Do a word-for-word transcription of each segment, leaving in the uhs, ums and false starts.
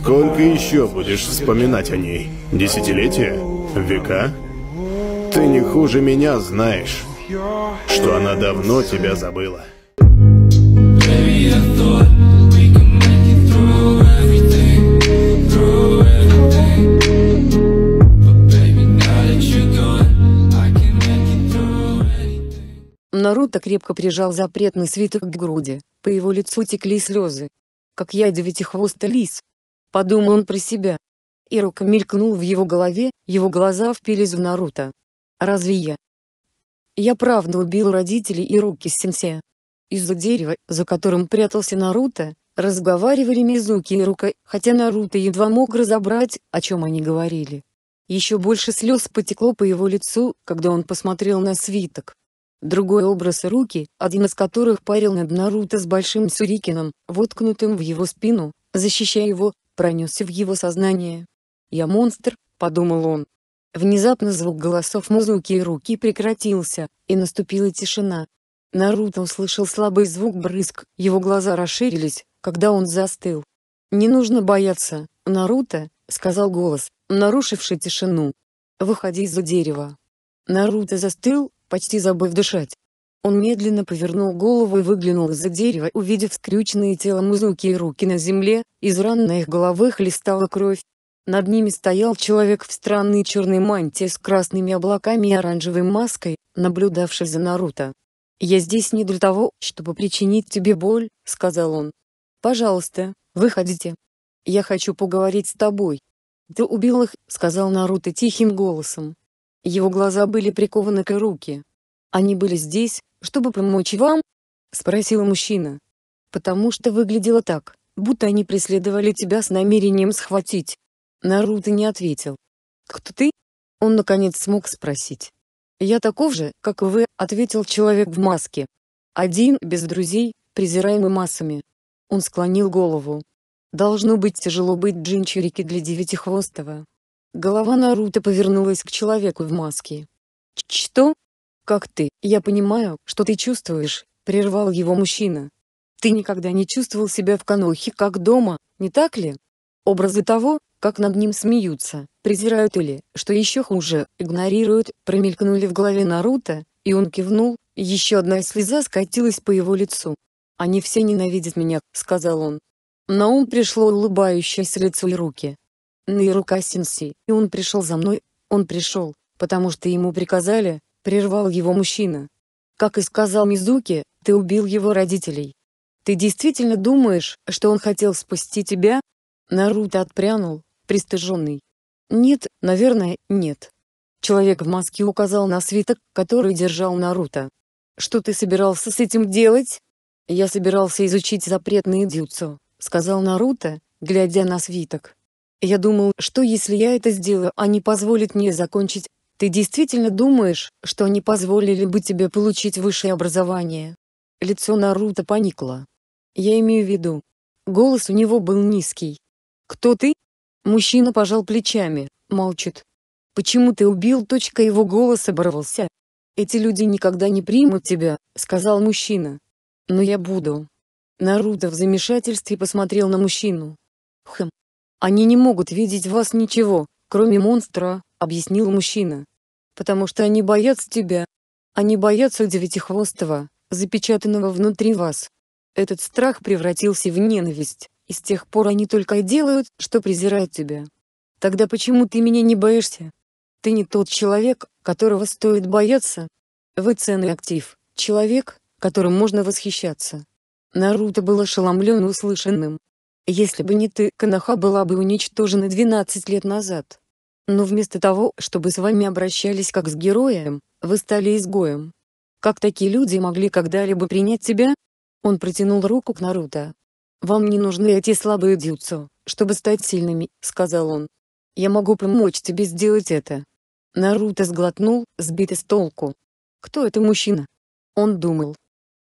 Сколько еще будешь вспоминать о ней? Десятилетия? Века? Ты не хуже меня знаешь, что она давно тебя забыла. Наруто крепко прижал запретный свиток к груди, по его лицу текли слезы. «Как я девятихвостый лис!» — подумал он про себя. Ирука мелькнул в его голове, его глаза впились в Наруто. «Разве я? Я правда убил родителей Ируки сенсея?» Из-за дерева, за которым прятался Наруто, разговаривали Мизуки и Ирука, хотя Наруто едва мог разобрать, о чем они говорили. Еще больше слез потекло по его лицу, когда он посмотрел на свиток. Другой образ Ируки, один из которых парил над Наруто с большим сюрикеном, воткнутым в его спину, защищая его, пронесся в его сознание. «Я монстр», — подумал он. Внезапно звук голосов Мизуки и Ируки прекратился, и наступила тишина. Наруто услышал слабый звук брызг, его глаза расширились, когда он застыл. «Не нужно бояться, Наруто», — сказал голос, нарушивший тишину. «Выходи из-за дерева». Наруто застыл, почти забыв дышать. Он медленно повернул голову и выглянул из-за дерева, увидев скрюченные тела Мизуки и Ируки на земле, из ран на их головах хлестала кровь. Над ними стоял человек в странной черной мантии с красными облаками и оранжевой маской, наблюдавший за Наруто. «Я здесь не для того, чтобы причинить тебе боль», — сказал он. «Пожалуйста, выходите. Я хочу поговорить с тобой». «Ты убил их», — сказал Наруто тихим голосом. Его глаза были прикованы к Ируке. «Они были здесь, чтобы помочь вам?» — спросил мужчина. «Потому что выглядело так, будто они преследовали тебя с намерением схватить». Наруто не ответил. «Кто ты?» — он наконец смог спросить. «Я таков же, как вы», — ответил человек в маске. «Один, без друзей, презираемый массами». Он склонил голову. «Должно быть тяжело быть джинчурики для девятихвостого». Голова Наруто повернулась к человеку в маске. «Что? Как ты? Я понимаю, что ты чувствуешь», — прервал его мужчина. «Ты никогда не чувствовал себя в Конохе как дома, не так ли?» Образы того, как над ним смеются, презирают или, что еще хуже, игнорируют, промелькнули в голове Наруто, и он кивнул, еще одна слеза скатилась по его лицу. «Они все ненавидят меня», — сказал он. На ум пришло улыбающееся лицо Ируки. «Наирука-сенсей, и он пришел за мной, он пришел, потому что ему приказали», — прервал его мужчина. «Как и сказал Мизуки, ты убил его родителей. Ты действительно думаешь, что он хотел спасти тебя?» Наруто отпрянул, пристыженный. «Нет, наверное, нет». Человек в маске указал на свиток, который держал Наруто. «Что ты собирался с этим делать?» «Я собирался изучить запретные дзюцу», — сказал Наруто, глядя на свиток. «Я думал, что если я это сделаю, они позволят мне закончить». «Ты действительно думаешь, что они позволили бы тебе получить высшее образование?» Лицо Наруто поникло. «Я имею в виду». Голос у него был низкий. «Кто ты?» Мужчина пожал плечами, молчит. «Почему ты убил?» Точка его голос оборвался. «Эти люди никогда не примут тебя», — сказал мужчина. «Но я буду». Наруто в замешательстве посмотрел на мужчину. «Хм. Они не могут видеть в вас ничего, кроме монстра», — объяснил мужчина. «Потому что они боятся тебя. Они боятся девятихвостого, запечатанного внутри вас». Этот страх превратился в ненависть, и с тех пор они только и делают, что презирают тебя. «Тогда почему ты меня не боишься? Ты не тот человек, которого стоит бояться. Вы ценный актив, человек, которым можно восхищаться». Наруто был ошеломлен услышанным. «Если бы не ты, Коноха была бы уничтожена двенадцать лет назад. Но вместо того, чтобы с вами обращались как с героем, вы стали изгоем. Как такие люди могли когда-либо принять тебя?» Он протянул руку к Наруто. «Вам не нужны эти слабые дзюцу, чтобы стать сильными», — сказал он. «Я могу помочь тебе сделать это». Наруто сглотнул, сбитый с толку. «Кто это мужчина?» Он думал.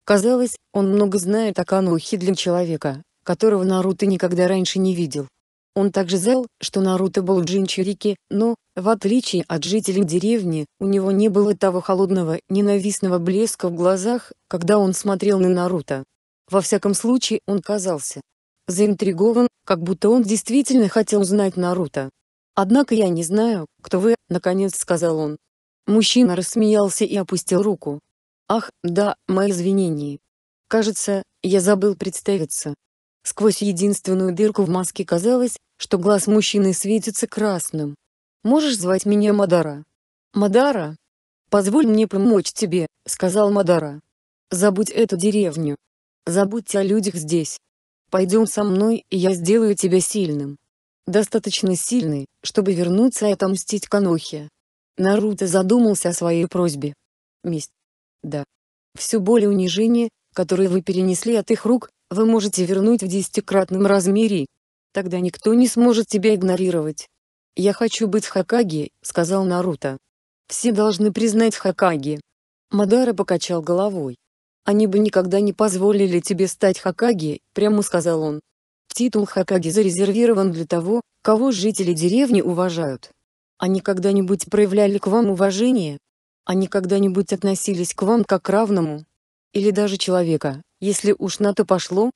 Казалось, он много знает о Конохе для человека, которого Наруто никогда раньше не видел. Он также знал, что Наруто был джинчурики, но, в отличие от жителей деревни, у него не было того холодного, ненавистного блеска в глазах, когда он смотрел на Наруто. Во всяком случае, он казался заинтригован, как будто он действительно хотел знать Наруто. «Однако я не знаю, кто вы», — наконец сказал он. Мужчина рассмеялся и опустил руку. «Ах, да, мои извинения. Кажется, я забыл представиться». Сквозь единственную дырку в маске казалось, что глаз мужчины светится красным. «Можешь звать меня Мадара?» «Мадара? Позволь мне помочь тебе», — сказал Мадара. «Забудь эту деревню. Забудьте о людях здесь. Пойдем со мной, и я сделаю тебя сильным. Достаточно сильный, чтобы вернуться и отомстить Конохе». Наруто задумался о своей просьбе. «Месть. Да. Всю боль и унижение, которые вы перенесли от их рук, вы можете вернуть в десятикратном размере. Тогда никто не сможет тебя игнорировать». «Я хочу быть Хокаге», — сказал Наруто. «Все должны признать Хокаге». Мадара покачал головой. «Они бы никогда не позволили тебе стать Хокаге», — прямо сказал он. «Титул Хокаге зарезервирован для того, кого жители деревни уважают. Они когда-нибудь проявляли к вам уважение? Они когда-нибудь относились к вам как к равному? Или даже человека, если уж на то пошло?»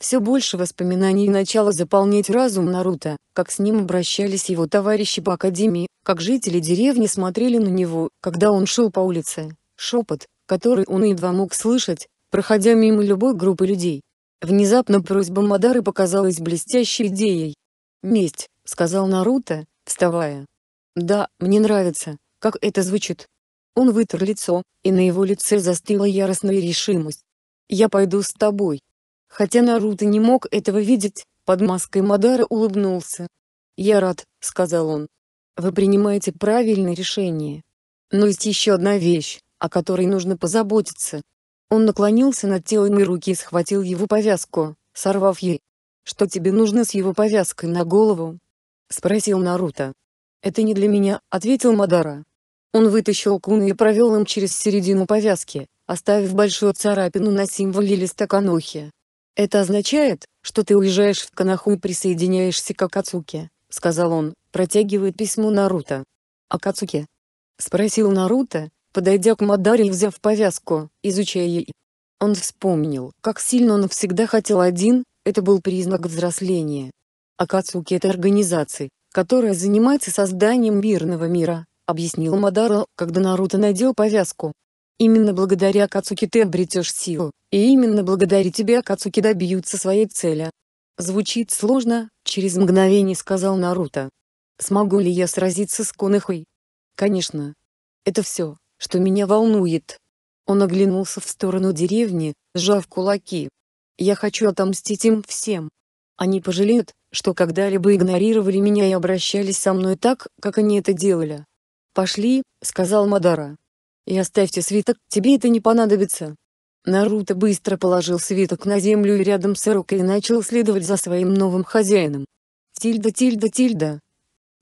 Все больше воспоминаний начало заполнять разум Наруто, как с ним обращались его товарищи по академии, как жители деревни смотрели на него, когда он шел по улице, шепот, который он едва мог слышать, проходя мимо любой группы людей. Внезапно просьба Мадары показалась блестящей идеей. «Месть», — сказал Наруто, вставая. «Да, мне нравится, как это звучит». Он вытер лицо, и на его лице застыла яростная решимость. «Я пойду с тобой». Хотя Наруто не мог этого видеть, под маской Мадара улыбнулся. «Я рад», — сказал он. «Вы принимаете правильное решение. Но есть еще одна вещь, о которой нужно позаботиться». Он наклонился над телом и руки и схватил его повязку, сорвав ей. «Что тебе нужно с его повязкой на голову?» — спросил Наруто. «Это не для меня», — ответил Мадара. Он вытащил куну и провел им через середину повязки, оставив большую царапину на символе листа Конохи. «Это означает, что ты уезжаешь в Коноху и присоединяешься к Акацуки», — сказал он, протягивая письмо Наруто. «Акацуки?» — спросил Наруто, подойдя к Мадаре и взяв повязку, изучая ее. Он вспомнил, как сильно он всегда хотел один, это был признак взросления. «Акацуки — это организация, которая занимается созданием мирного мира», — объяснил Мадара, когда Наруто надел повязку. «Именно благодаря Акацуки ты обретешь силу, и именно благодаря тебе Акацуки добьются своей цели». «Звучит сложно», — через мгновение сказал Наруто. «Смогу ли я сразиться с Конохой?» «Конечно. Это все, что меня волнует». Он оглянулся в сторону деревни, сжав кулаки. «Я хочу отомстить им всем. Они пожалеют, что когда-либо игнорировали меня и обращались со мной так, как они это делали». «Пошли», — сказал Мадара. «И оставьте свиток, тебе это не понадобится». Наруто быстро положил свиток на землю и рядом с Ирукой и начал следовать за своим новым хозяином. Тильда, тильда, тильда.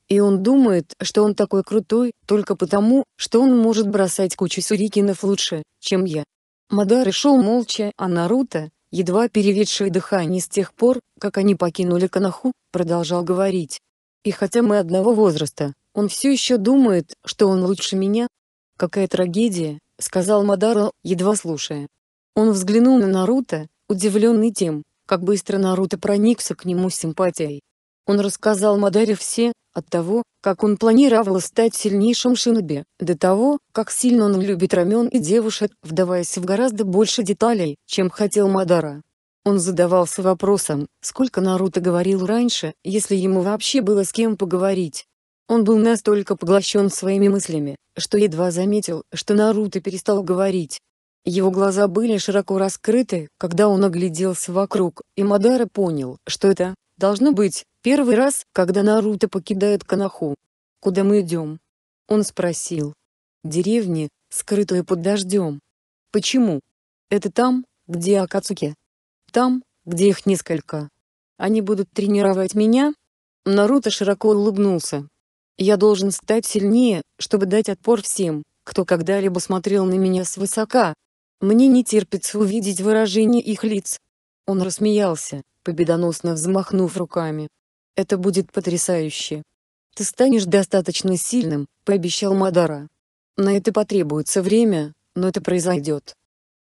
И он думает, что он такой крутой, только потому, что он может бросать кучу сюрикенов лучше, чем я. Мадара шел молча, а Наруто, едва переведший дыхание с тех пор, как они покинули Коноху, продолжал говорить. «И хотя мы одного возраста, он все еще думает, что он лучше меня». «Какая трагедия», — сказал Мадара, едва слушая. Он взглянул на Наруто, удивленный тем, как быстро Наруто проникся к нему симпатией. Он рассказал Мадаре все, от того, как он планировал стать сильнейшим шиноби, до того, как сильно он любит рамен и девушек, вдаваясь в гораздо больше деталей, чем хотел Мадара. Он задавался вопросом, сколько Наруто говорил раньше, если ему вообще было с кем поговорить. Он был настолько поглощен своими мыслями, что едва заметил, что Наруто перестал говорить. Его глаза были широко раскрыты, когда он огляделся вокруг, и Мадара понял, что это, должно быть, первый раз, когда Наруто покидает Коноху. «Куда мы идем?» Он спросил. «Деревни, скрытые под дождем». «Почему?» «Это там, где Акацуки?» «Там, где их несколько. Они будут тренировать меня?» Наруто широко улыбнулся. «Я должен стать сильнее, чтобы дать отпор всем, кто когда-либо смотрел на меня свысока. Мне не терпится увидеть выражение их лиц». Он рассмеялся, победоносно взмахнув руками. «Это будет потрясающе. Ты станешь достаточно сильным», — пообещал Мадара. «На это потребуется время, но это произойдет».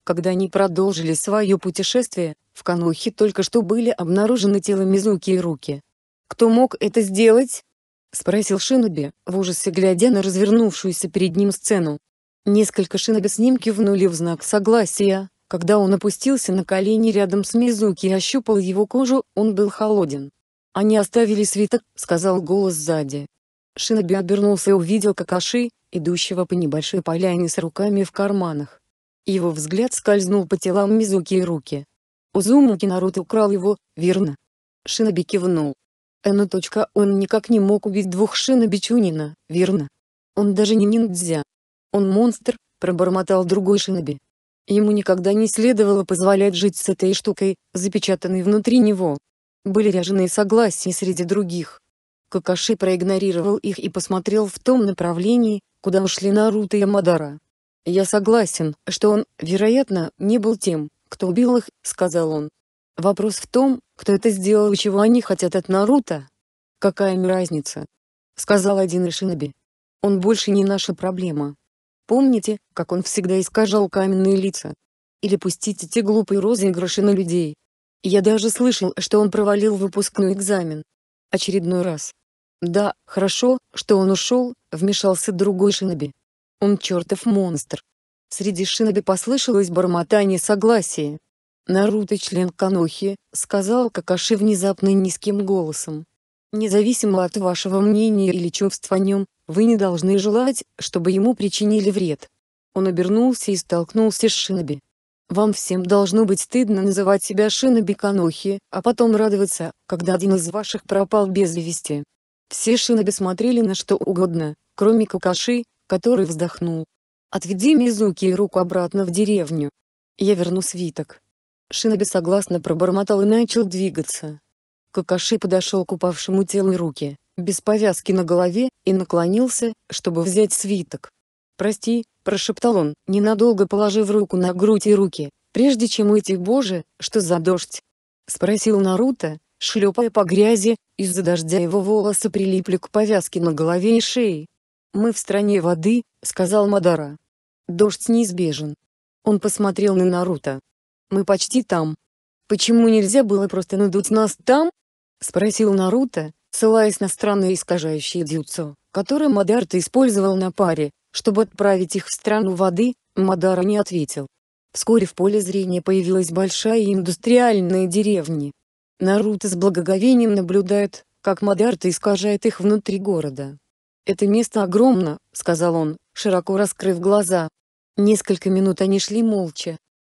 Когда они продолжили свое путешествие, В Конохе только что были обнаружены тела Мизуки и Руки. «Кто мог это сделать?» — спросил шиноби, в ужасе глядя на развернувшуюся перед ним сцену. Несколько шиноби с ним кивнули в знак согласия. Когда он опустился на колени рядом с Мизуки и ощупал его кожу, он был холоден. «Они оставили свиток», — сказал голос сзади. Шиноби обернулся и увидел Какаши, идущего по небольшой поляне с руками в карманах. Его взгляд скользнул по телам Мизуки и Руки. «Узумаки Наруто украл его, верно?» Шиноби кивнул. «Эну. Он никак не мог убить двух шиноби Чунина, верно? Он даже не ниндзя. Он монстр», — пробормотал другой шиноби. «Ему никогда не следовало позволять жить с этой штукой, запечатанной внутри него». Были ряженые согласия среди других. Какаши проигнорировал их и посмотрел в том направлении, куда ушли Наруто и Мадара. «Я согласен, что он, вероятно, не был тем, кто убил их», — сказал он. «Вопрос в том, кто это сделал и чего они хотят от Наруто?» «Какая им разница?» — сказал один из шиноби. «Он больше не наша проблема. Помните, как он всегда искажал каменные лица? Или пустите те глупые розыгрыши на людей? Я даже слышал, что он провалил выпускной экзамен. Очередной раз». «Да, хорошо, что он ушел», — вмешался другой шиноби. «Он чертов монстр». Среди шиноби послышалось бормотание согласия. «Наруто член Конохи», — сказал Какаши внезапно низким голосом. «Независимо от вашего мнения или чувств о нем, вы не должны желать, чтобы ему причинили вред». Он обернулся и столкнулся с шиноби. «Вам всем должно быть стыдно называть себя шиноби Конохи, а потом радоваться, когда один из ваших пропал без вести». Все шиноби смотрели на что угодно, кроме Какаши, который вздохнул. «Отведи Мизуки и Руку обратно в деревню. Я верну свиток». Шиноби согласно пробормотал и начал двигаться. Какаши подошел к упавшему телу Руки, без повязки на голове, и наклонился, чтобы взять свиток. «Прости», — прошептал он, ненадолго положив руку на грудь и Руки, прежде чем уйти. «Боже, что за дождь?» — спросил Наруто, шлепая по грязи, из-за дождя его волосы прилипли к повязке на голове и шее. «Мы в стране воды», — сказал Мадара. «Дождь неизбежен». Он посмотрел на Наруто. «Мы почти там. Почему нельзя было просто надуть нас там?» — спросил Наруто, ссылаясь на странное искажающее дзюцу, которое Мадарта использовал на паре. Чтобы отправить их в страну воды, Мадара не ответил. Вскоре в поле зрения появилась большая индустриальная деревня. Наруто с благоговением наблюдает, как Мадарта искажает их внутри города. «Это место огромно», — сказал он, широко раскрыв глаза. Несколько минут они шли молча.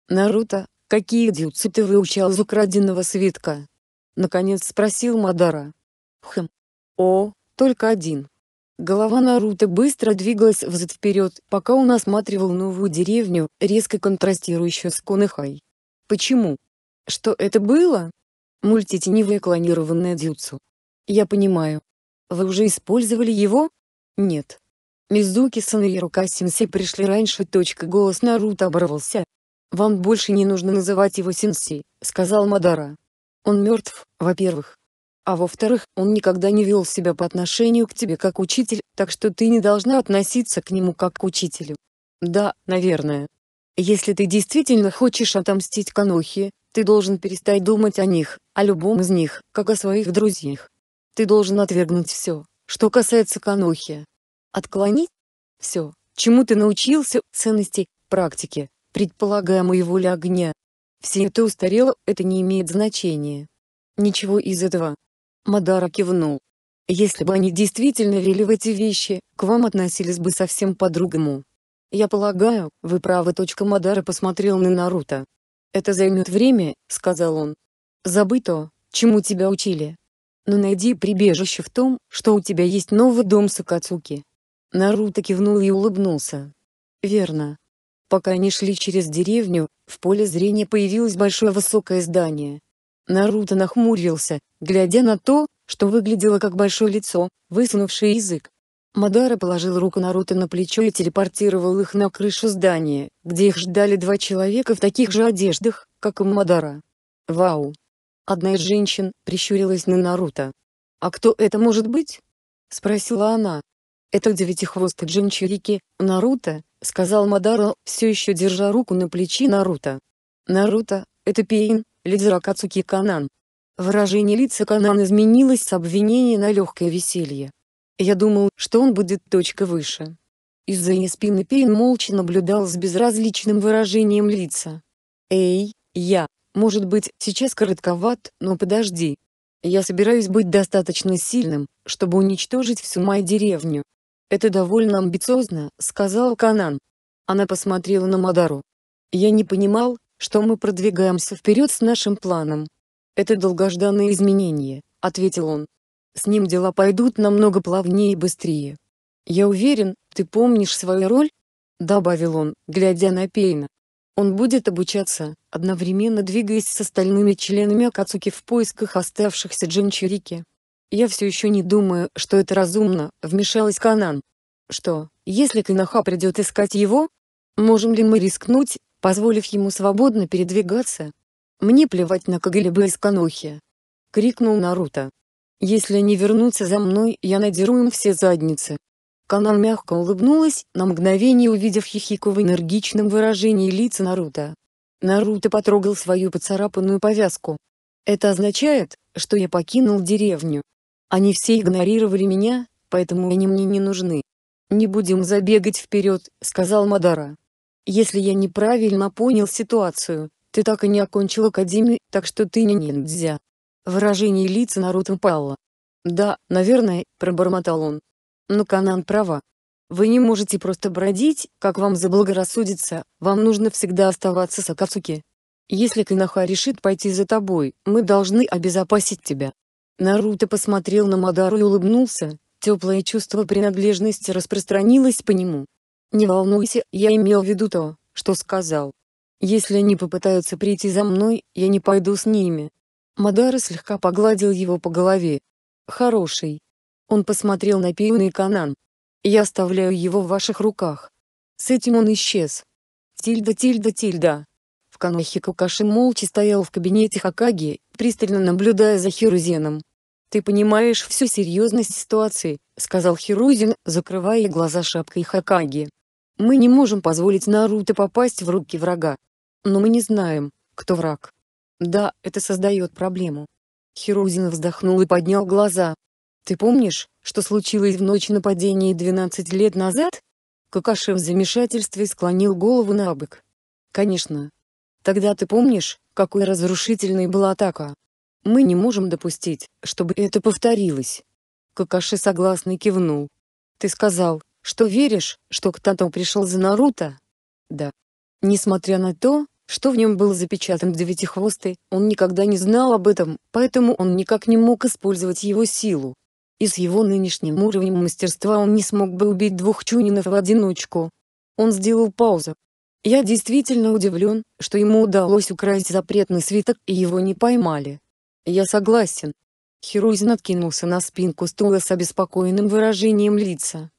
«Наруто, какие дзюцу ты выучал из украденного свитка?» — наконец спросил Мадара. «Хм. О, только один». Голова Наруто быстро двигалась взад-вперед, пока он осматривал новую деревню, резко контрастирующую с Конохой. «Почему? Что это было?» «Мультитеневое клонированное дзюцу». «Я понимаю. Вы уже использовали его?» «Нет». «Мизуки-сан и Ирука-сенсей пришли раньше». Точка. Голос Наруто оборвался. «Вам больше не нужно называть его сенсей», — сказал Мадара. «Он мертв, во-первых. А во-вторых, он никогда не вел себя по отношению к тебе как учитель, так что ты не должна относиться к нему как к учителю». «Да, наверное. Если ты действительно хочешь отомстить Конохе, ты должен перестать думать о них, о любом из них, как о своих друзьях. Ты должен отвергнуть все, что касается Конохи. Отклонить все, чему ты научился, ценности, практики, предполагаемой воли огня. Все это устарело, это не имеет значения». «Ничего из этого». Мадара кивнул. «Если бы они действительно верили в эти вещи, к вам относились бы совсем по-другому». «Я полагаю, вы правы». Мадара посмотрел на Наруто. «Это займет время», — сказал он. «Забудь то, чему тебя учили. Но найди прибежище в том, что у тебя есть новый дом с Акацуки». Наруто кивнул и улыбнулся. «Верно». Пока они шли через деревню, в поле зрения появилось большое высокое здание. Наруто нахмурился, глядя на то, что выглядело как большое лицо, высунувшее язык. Мадара положил руку Наруто на плечо и телепортировал их на крышу здания, где их ждали два человека в таких же одеждах, как и Мадара. «Вау!» Одна из женщин прищурилась на Наруто. «А кто это может быть?» — спросила она. «Это девятихвостый джинчурики, Наруто», — сказал Мадара, все еще держа руку на плече Наруто. «Наруто, это Пейн», — лидер Акацуки Канан. Выражение лица Канан изменилось с обвинения на легкое веселье. Я думал, что он будет точка выше. Из-за ее спины Пейн молча наблюдал с безразличным выражением лица. Эй, я, может быть, сейчас коротковат, но подожди. Я собираюсь быть достаточно сильным, чтобы уничтожить всю мою деревню. Это довольно амбициозно, сказал Канан. Она посмотрела на Мадару. Я не понимал, что мы продвигаемся вперед с нашим планом. Это долгожданное изменение, ответил он. С ним дела пойдут намного плавнее и быстрее. Я уверен, ты помнишь свою роль? Добавил он, глядя на Пейна. Он будет обучаться, одновременно двигаясь с остальными членами Акацуки в поисках оставшихся джинчурики. Я все еще не думаю, что это разумно, вмешалась Канан. Что, если Коноха придет искать его? Можем ли мы рискнуть, позволив ему свободно передвигаться? Мне плевать на кого-либо из Конохи! Крикнул Наруто. Если они вернутся за мной, я надеру им все задницы. Канан мягко улыбнулась, на мгновение увидев хихику в энергичном выражении лица Наруто. Наруто потрогал свою поцарапанную повязку. Это означает, что я покинул деревню. Они все игнорировали меня, поэтому они мне не нужны. Не будем забегать вперед, сказал Мадара. Если я неправильно понял ситуацию, ты так и не окончил академию, так что ты не ниндзя. Выражение лица Наруто упало. Да, наверное, пробормотал он. Но Канан права. Вы не можете просто бродить, как вам заблагорассудится, вам нужно всегда оставаться с Акацуки. Если Коноха решит пойти за тобой, мы должны обезопасить тебя. Наруто посмотрел на Мадару и улыбнулся, теплое чувство принадлежности распространилось по нему. Не волнуйся, я имел в виду то, что сказал. Если они попытаются прийти за мной, я не пойду с ними. Мадара слегка погладил его по голове. Хороший. Он посмотрел на Пейна и Канан. Я оставляю его в ваших руках. С этим он исчез. Тильда, тильда, тильда. В Конохе Какаши молча стоял в кабинете Хокаге, пристально наблюдая за Хирузеном. Ты понимаешь всю серьезность ситуации, сказал Хирузен, закрывая глаза шапкой Хокаге. Мы не можем позволить Наруто попасть в руки врага. Но мы не знаем, кто враг. Да, это создает проблему. Хирузен вздохнул и поднял глаза. Ты помнишь, что случилось в ночь нападения двенадцать лет назад? Какаши в замешательстве склонил голову на бок. Конечно. Тогда ты помнишь, какой разрушительной была атака? Мы не можем допустить, чтобы это повторилось. Какаши согласно кивнул. Ты сказал, что веришь, что кто-то пришел за Наруто? Да. Несмотря на то, что в нем был запечатан Девятихвостый, он никогда не знал об этом, поэтому он никак не мог использовать его силу. И с его нынешним уровнем мастерства он не смог бы убить двух чунинов в одиночку. Он сделал паузу. Я действительно удивлен, что ему удалось украсть запретный свиток и его не поймали. Я согласен. Хирузен откинулся на спинку стула с обеспокоенным выражением лица.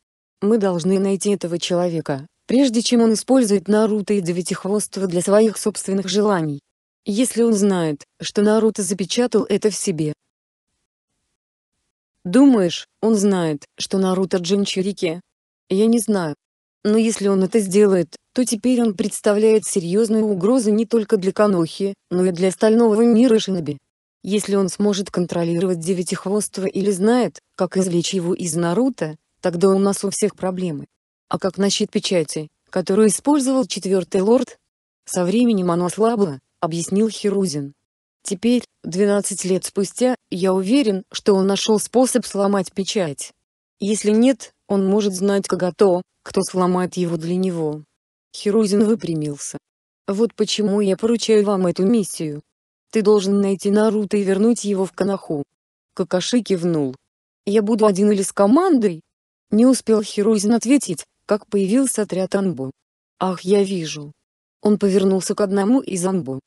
Мы должны найти этого человека, прежде чем он использует Наруто и Девятихвостого для своих собственных желаний. Если он знает, что Наруто запечатал это в себе. Думаешь, он знает, что Наруто джинчурики? Я не знаю. Но если он это сделает, то теперь он представляет серьезную угрозу не только для Конохи, но и для остального мира шиноби. Если он сможет контролировать Девятихвостого или знает, как извлечь его из Наруто, тогда у нас у всех проблемы. А как насчет печати, которую использовал четвертый лорд? Со временем оно ослабло, объяснил Хирузен. Теперь, двенадцать лет спустя, я уверен, что он нашел способ сломать печать. Если нет, он может знать кого-то, кто сломает его для него. Хирузен выпрямился. Вот почему я поручаю вам эту миссию. Ты должен найти Наруто и вернуть его в Коноху. Какаши кивнул. Я буду один или с командой? Не успел Хирузен ответить, как появился отряд Анбу. Ах, я вижу. Он повернулся к одному из Анбу.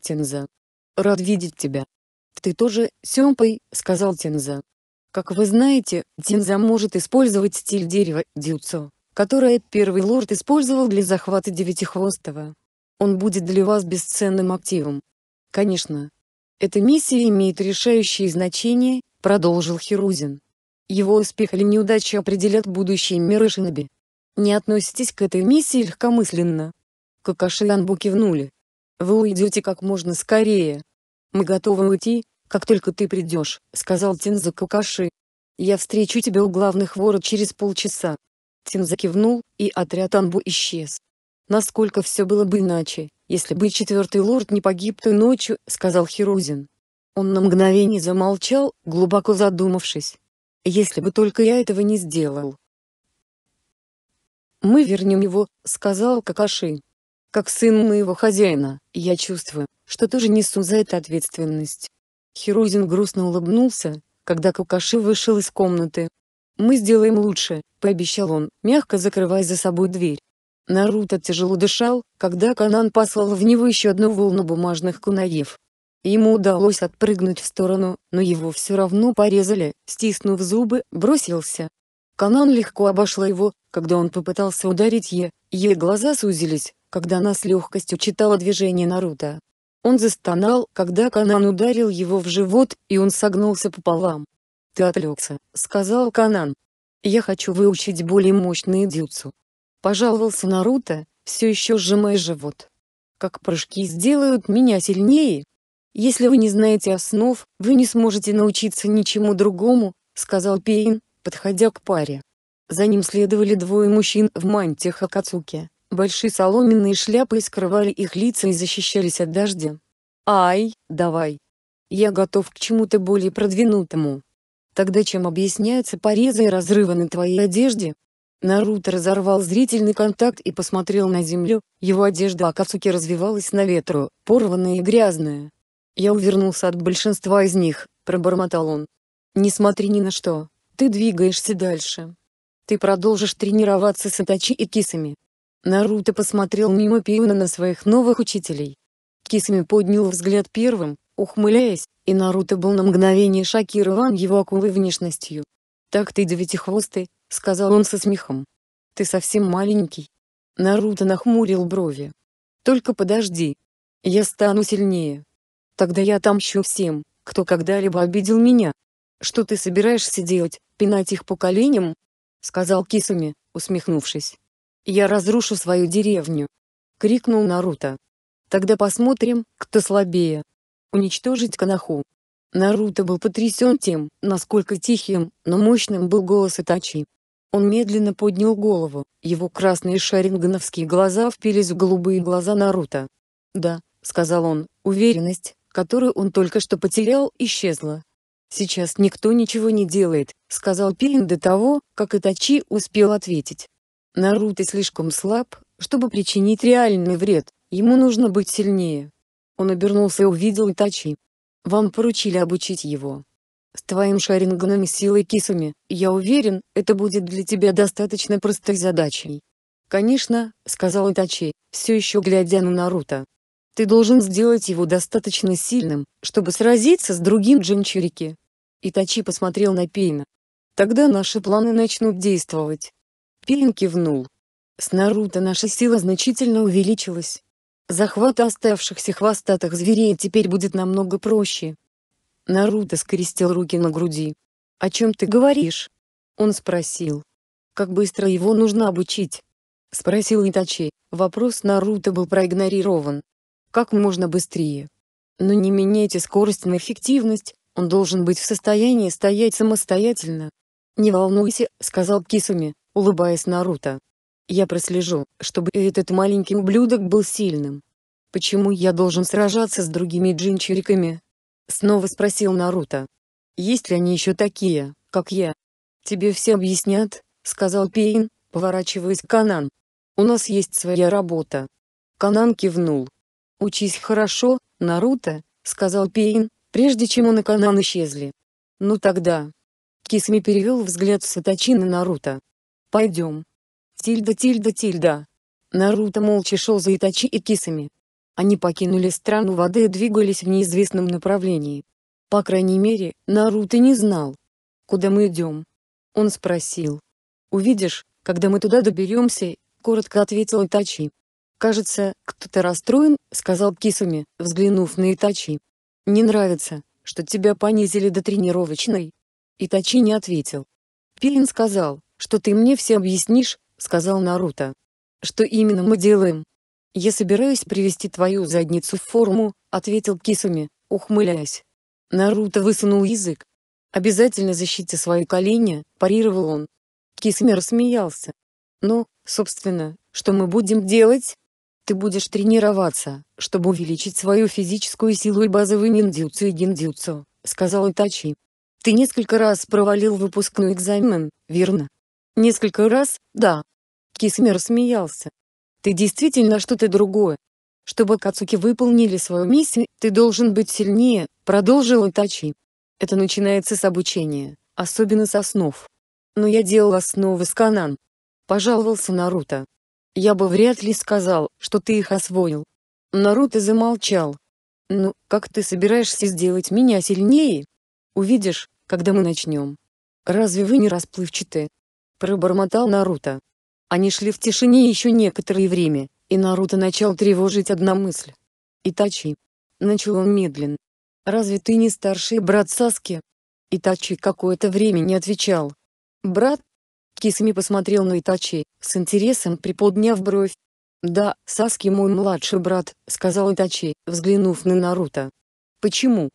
Тинза. Рад видеть тебя. Ты тоже, Сёнпэй, сказал Тинза. Как вы знаете, Тинза может использовать стиль дерева, дюцо, которое первый лорд использовал для захвата Девятихвостого. Он будет для вас бесценным активом. Конечно. Эта миссия имеет решающее значение, продолжил Хирузен. Его успех или неудача определят будущее мира шиноби. Не относитесь к этой миссии легкомысленно. Какаши и Анбу кивнули. Вы уйдете как можно скорее. «Мы готовы уйти, как только ты придешь», — сказал Тинза Какаши. «Я встречу тебя у главных ворот через полчаса». Тинза кивнул, и отряд Анбу исчез. «Насколько все было бы иначе, если бы четвертый лорд не погиб той ночью», — сказал Хирузен. Он на мгновение замолчал, глубоко задумавшись. «Если бы только я этого не сделал». «Мы вернем его», — сказал Какаши. «Как сын моего хозяина, я чувствую, что тоже несу за это ответственность». Хирузен грустно улыбнулся, когда Какаши вышел из комнаты. «Мы сделаем лучше», — пообещал он, мягко закрывая за собой дверь. Наруто тяжело дышал, когда Канан послал в него еще одну волну бумажных кунаев. Ему удалось отпрыгнуть в сторону, но его все равно порезали, стиснув зубы, бросился. Канан легко обошла его, когда он попытался ударить ее, ее глаза сузились, когда она с легкостью читала движение Наруто. Он застонал, когда Канан ударил его в живот, и он согнулся пополам. «Ты отвлекся», — сказал Канан. «Я хочу выучить более мощные дзюцу», — пожаловался Наруто, все еще сжимая живот. «Как прыжки сделают меня сильнее? Если вы не знаете основ, вы не сможете научиться ничему другому», — сказал Пейн, подходя к паре. За ним следовали двое мужчин в мантиях Акацуки, большие соломенные шляпы скрывали их лица и защищались от дождя. «Ай, давай! Я готов к чему-то более продвинутому. Тогда чем объясняются порезы и разрывы на твоей одежде?» Наруто разорвал зрительный контакт и посмотрел на землю, его одежда Акацуки развивалась на ветру, порванная и грязная. «Я увернулся от большинства из них», — пробормотал он. «Не смотри ни на что, ты двигаешься дальше. Ты продолжишь тренироваться с Итачи и Кисаме». Наруто посмотрел мимо Пейна на своих новых учителей. Кисаме поднял взгляд первым, ухмыляясь, и Наруто был на мгновение шокирован его акулой внешностью. «Так ты девятихвостый», — сказал он со смехом. «Ты совсем маленький». Наруто нахмурил брови. «Только подожди. Я стану сильнее. Тогда я отомщу всем, кто когда-либо обидел меня». «Что ты собираешься делать, пинать их по коленям?» — сказал Кисаме, усмехнувшись. «Я разрушу свою деревню!» — крикнул Наруто. «Тогда посмотрим, кто слабее. Уничтожить Коноху». Наруто был потрясен тем, насколько тихим, но мощным был голос Итачи. Он медленно поднял голову, его красные шарингановские глаза впились в голубые глаза Наруто. «Да», — сказал он, — уверенность, которую он только что потерял, исчезла. «Сейчас никто ничего не делает», — сказал Пейн до того, как Итачи успел ответить. «Наруто слишком слаб, чтобы причинить реальный вред, ему нужно быть сильнее». Он обернулся и увидел Итачи. «Вам поручили обучить его. С твоим шаринганом и силой Кисаме, я уверен, это будет для тебя достаточно простой задачей». «Конечно», — сказал Итачи, все еще глядя на Наруто. «Ты должен сделать его достаточно сильным, чтобы сразиться с другим джинчурики». Итачи посмотрел на Пейна. «Тогда наши планы начнут действовать». Пейн кивнул. «С Наруто наша сила значительно увеличилась. Захват оставшихся хвостатых зверей теперь будет намного проще». Наруто скрестил руки на груди. «О чем ты говоришь?» Он спросил. «Как быстро его нужно обучить?» — спросил Итачи. Вопрос Наруто был проигнорирован. «Как можно быстрее. Но не меняйте скорость на эффективность, он должен быть в состоянии стоять самостоятельно». «Не волнуйся», — сказал Кисаме, улыбаясь Наруто. «Я прослежу, чтобы этот маленький ублюдок был сильным». «Почему я должен сражаться с другими джинчуриками?» — снова спросил Наруто. «Есть ли они еще такие, как я?» «Тебе все объяснят», — сказал Пейн, поворачиваясь к Канан. «У нас есть своя работа». Канан кивнул. «Учись хорошо, Наруто», — сказал Пейн, прежде чем он и Канан исчезли. «Ну тогда». Кисаме перевел взгляд с Итачи на Наруто. «Пойдем». Тильда, тильда, тильда. Наруто молча шел за Итачи и Кисаме. Они покинули страну воды и двигались в неизвестном направлении. По крайней мере, Наруто не знал. «Куда мы идем?» — он спросил. «Увидишь, когда мы туда доберемся», — коротко ответил Итачи. «Кажется, кто-то расстроен», — сказал Кисаме, взглянув на Итачи. «Не нравится, что тебя понизили до тренировочной?» Итачи не ответил. «Пейн сказал, что ты мне все объяснишь», — сказал Наруто. «Что именно мы делаем?» «Я собираюсь привести твою задницу в форму», — ответил Кисаме, ухмыляясь. Наруто высунул язык. «Обязательно защити свои колени», – парировал он. Кисаме рассмеялся. «Ну, собственно, что мы будем делать? Ты будешь тренироваться, чтобы увеличить свою физическую силу и базовый ниндзюцу и гиндзюцу», – сказал Итачи. «Ты несколько раз провалил выпускной экзамен, верно?» «Несколько раз, да». Кисаме рассмеялся. «Ты действительно что-то другое. Чтобы Акацуки выполнили свою миссию, ты должен быть сильнее», – продолжил Итачи. «Это начинается с обучения, особенно с основ. Но я делал основы с Канан», — пожаловался Наруто. «Я бы вряд ли сказал, что ты их освоил». Наруто замолчал. «Ну, как ты собираешься сделать меня сильнее? Увидишь, когда мы начнем». «Разве вы не расплывчаты?» — пробормотал Наруто. Они шли в тишине еще некоторое время, и Наруто начал тревожить одна мысль. «Итачи». Начал он медленно. «Разве ты не старший брат Саски?» Итачи какое-то время не отвечал. «Брат?» Кисаме посмотрел на Итачи, с интересом приподняв бровь. «Да, Саски мой младший брат», — сказал Итачи, взглянув на Наруто. «Почему?»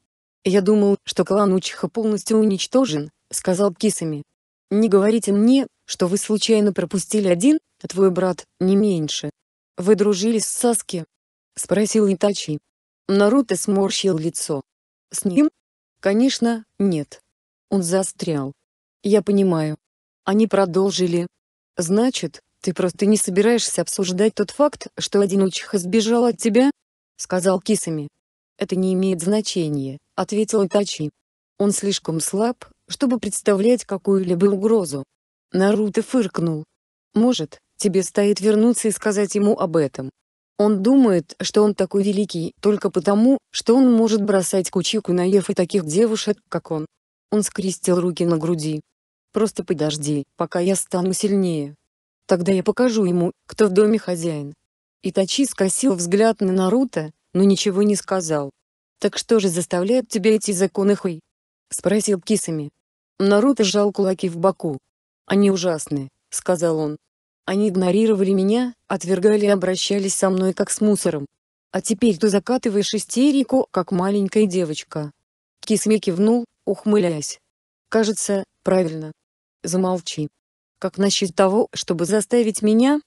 «Я думал, что клан Учиха полностью уничтожен», — сказал Кисаме. «Не говорите мне, что вы случайно пропустили один, а твой брат, не меньше. Вы дружили с Саски?» — спросил Итачи. Наруто сморщил лицо. «С ним?» «Конечно, нет. Он застрял». «Я понимаю». Они продолжили. «Значит, ты просто не собираешься обсуждать тот факт, что один Учиха сбежал от тебя?» — сказал Кисаме. «Это не имеет значения», — ответил Итачи. «Он слишком слаб, чтобы представлять какую-либо угрозу». Наруто фыркнул. «Может, тебе стоит вернуться и сказать ему об этом. Он думает, что он такой великий только потому, что он может бросать кучику наев и таких девушек, как он». Он скрестил руки на груди. «Просто подожди, пока я стану сильнее. Тогда я покажу ему, кто в доме хозяин». Итачи скосил взгляд на Наруто, но ничего не сказал. «Так что же заставляет тебя идти за Конохой?» — спросил Кисаме. Наруто сжал кулаки в боку. «Они ужасны», — сказал он. «Они игнорировали меня, отвергали и обращались со мной как с мусором. А теперь ты закатываешь истерику, как маленькая девочка». Кисаме кивнул, ухмыляясь. «Кажется, правильно. Замолчи. Как насчет того, чтобы заставить меня?»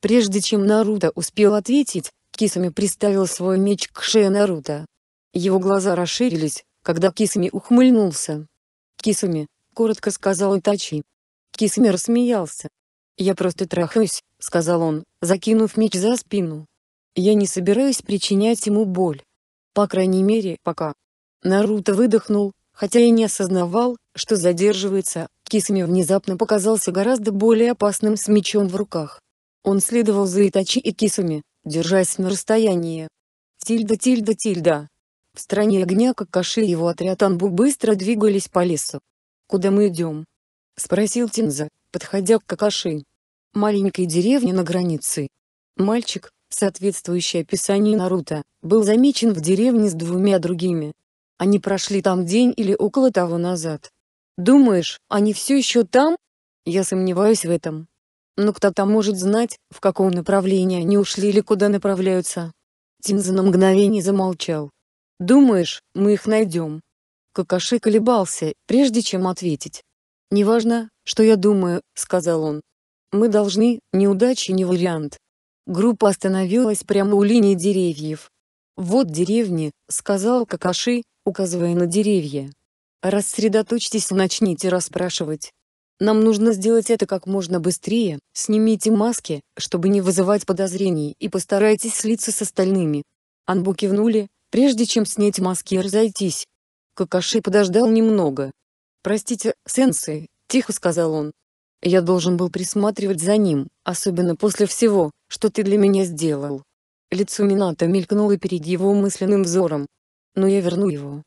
Прежде чем Наруто успел ответить, Кисаме приставил свой меч к шее Наруто. Его глаза расширились, когда Кисаме ухмыльнулся. «Кисаме», — коротко сказал Итачи. Кисаме рассмеялся. «Я просто трахаюсь», — сказал он, закинув меч за спину. «Я не собираюсь причинять ему боль. По крайней мере, пока». Наруто выдохнул, хотя и не осознавал, что задерживается. Кисаме внезапно показался гораздо более опасным с мечом в руках. Он следовал за Итачи и Кисаме, держась на расстоянии. Тильда, тильда, тильда. В стране огня Какаши и его отряд Анбу быстро двигались по лесу. «Куда мы идем?» — спросил Тинза, подходя к Какаши. «Маленькой деревне на границе». Мальчик, соответствующий описанию Наруто, был замечен в деревне с двумя другими. Они прошли там день или около того назад. «Думаешь, они все еще там?» «Я сомневаюсь в этом. Но кто-то может знать, в каком направлении они ушли или куда направляются». Тинза на мгновение замолчал. «Думаешь, мы их найдем?» Какаши колебался, прежде чем ответить. «Неважно, что я думаю», — сказал он. «Мы должны, неудачи не вариант». Группа остановилась прямо у линии деревьев. «Вот деревни», — сказал Какаши, указывая на деревья. «Рассредоточьтесь и начните расспрашивать. Нам нужно сделать это как можно быстрее, снимите маски, чтобы не вызывать подозрений, и постарайтесь слиться с остальными». Анбу кивнули, прежде чем снять маски и разойтись. Какаши подождал немного. «Простите, сенсей», — тихо сказал он. «Я должен был присматривать за ним, особенно после всего, что ты для меня сделал». Лицо Минато мелькнуло перед его мысленным взором. «Но я верну его.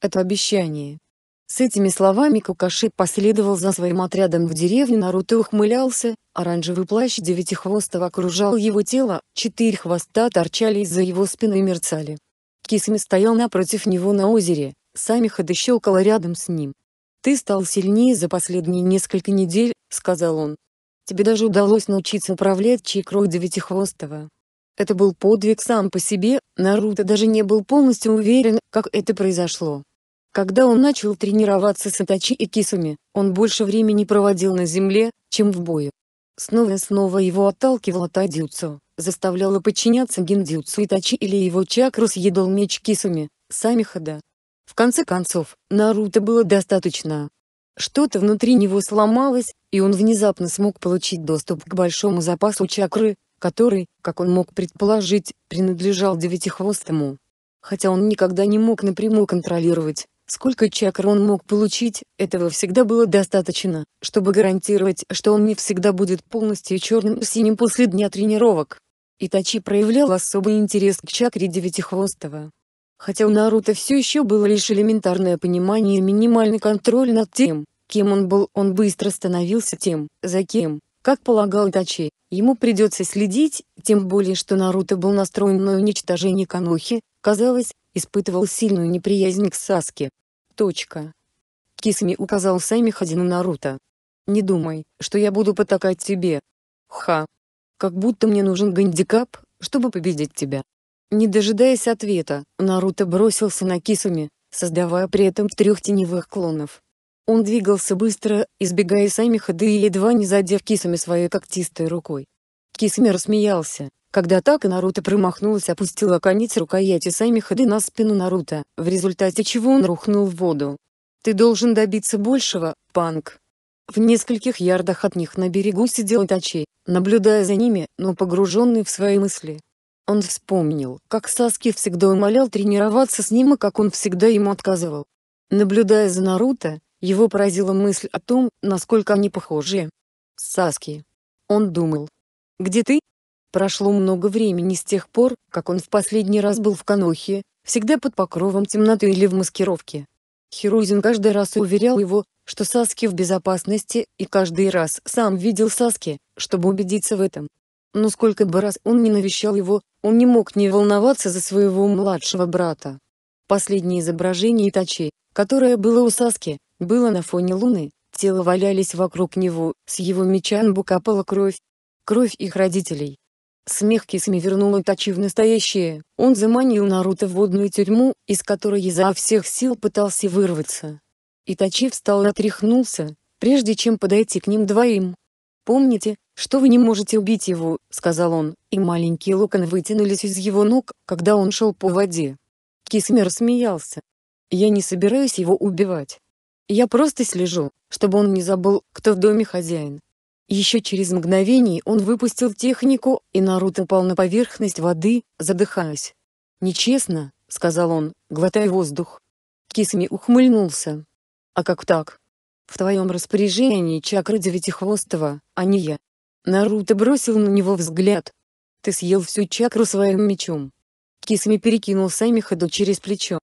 Это обещание». С этими словами Какаши последовал за своим отрядом в деревню. Наруто ухмылялся, оранжевый плащ девятихвостого окружал его тело, четыре хвоста торчали из-за его спины и мерцали. Кисаме стоял напротив него на озере, Самиха дощелкала рядом с ним. «Ты стал сильнее за последние несколько недель», — сказал он. «Тебе даже удалось научиться управлять чакрой девятихвостого». Это был подвиг сам по себе, Наруто даже не был полностью уверен, как это произошло. Когда он начал тренироваться с Итачи и Кисаме, он больше времени проводил на земле, чем в бою. Снова и снова его отталкивало тайдзюцу, заставляло подчиняться гиндзюцу Итачи или его чакру съедал меч Кисаме, сами хода. В конце концов, Наруто было достаточно. Что-то внутри него сломалось, и он внезапно смог получить доступ к большому запасу чакры, который, как он мог предположить, принадлежал Девятихвостому. Хотя он никогда не мог напрямую контролировать, сколько чакр он мог получить, этого всегда было достаточно, чтобы гарантировать, что он не всегда будет полностью черным и синим после дня тренировок. Итачи проявлял особый интерес к чакре Девятихвостого. Хотя у Наруто все еще было лишь элементарное понимание и минимальный контроль над тем, кем он был, он быстро становился тем, за кем, как полагал Итачи, ему придется следить, тем более что Наруто был настроен на уничтожение Конохи, казалось, испытывал сильную неприязнь к Саске. Точка. Кисаме указал Сами Хадину Наруто. «Не думай, что я буду потакать тебе. Ха. Как будто мне нужен гандикап, чтобы победить тебя». Не дожидаясь ответа, Наруто бросился на Кисаме, создавая при этом трех теневых клонов. Он двигался быстро, избегая Сами ходы и едва не задев Кисаме своей когтистой рукой. Кисаме рассмеялся, когда атака Наруто промахнулась, опустила конец рукояти Сами ходы на спину Наруто, в результате чего он рухнул в воду. «Ты должен добиться большего, Панк». В нескольких ярдах от них на берегу сидел Итачи, наблюдая за ними, но погруженный в свои мысли. Он вспомнил, как Саски всегда умолял тренироваться с ним и как он всегда ему отказывал. Наблюдая за Наруто, его поразила мысль о том, насколько они похожи. «Саски!» Он думал. «Где ты?» Прошло много времени с тех пор, как он в последний раз был в Конохе, всегда под покровом темноты или в маскировке. Хирузен каждый раз уверял его, что Саски в безопасности, и каждый раз сам видел Саски, чтобы убедиться в этом. Но сколько бы раз он не навещал его, он не мог не волноваться за своего младшего брата. Последнее изображение Итачи, которое было у Саски, было на фоне луны, тела валялись вокруг него, с его меча Анбу капала кровь. Кровь их родителей. Смех Кисаме вернул Итачи в настоящее, он заманил Наруто в водную тюрьму, из которой изо всех сил пытался вырваться. Итачи встал и отряхнулся, прежде чем подойти к ним двоим. «Помните, что вы не можете убить его», — сказал он, и маленькие локоны вытянулись из его ног, когда он шел по воде. Кисаме рассмеялся. «Я не собираюсь его убивать. Я просто слежу, чтобы он не забыл, кто в доме хозяин». Еще через мгновение он выпустил технику, и Наруто упал на поверхность воды, задыхаясь. «Нечестно», — сказал он, глотая воздух. Кисаме ухмыльнулся. «А как так? В твоем распоряжении чакра Девятихвостого, а не я». Наруто бросил на него взгляд. «Ты съел всю чакру своим мечом». Кисаме перекинул Сами ходу через плечо.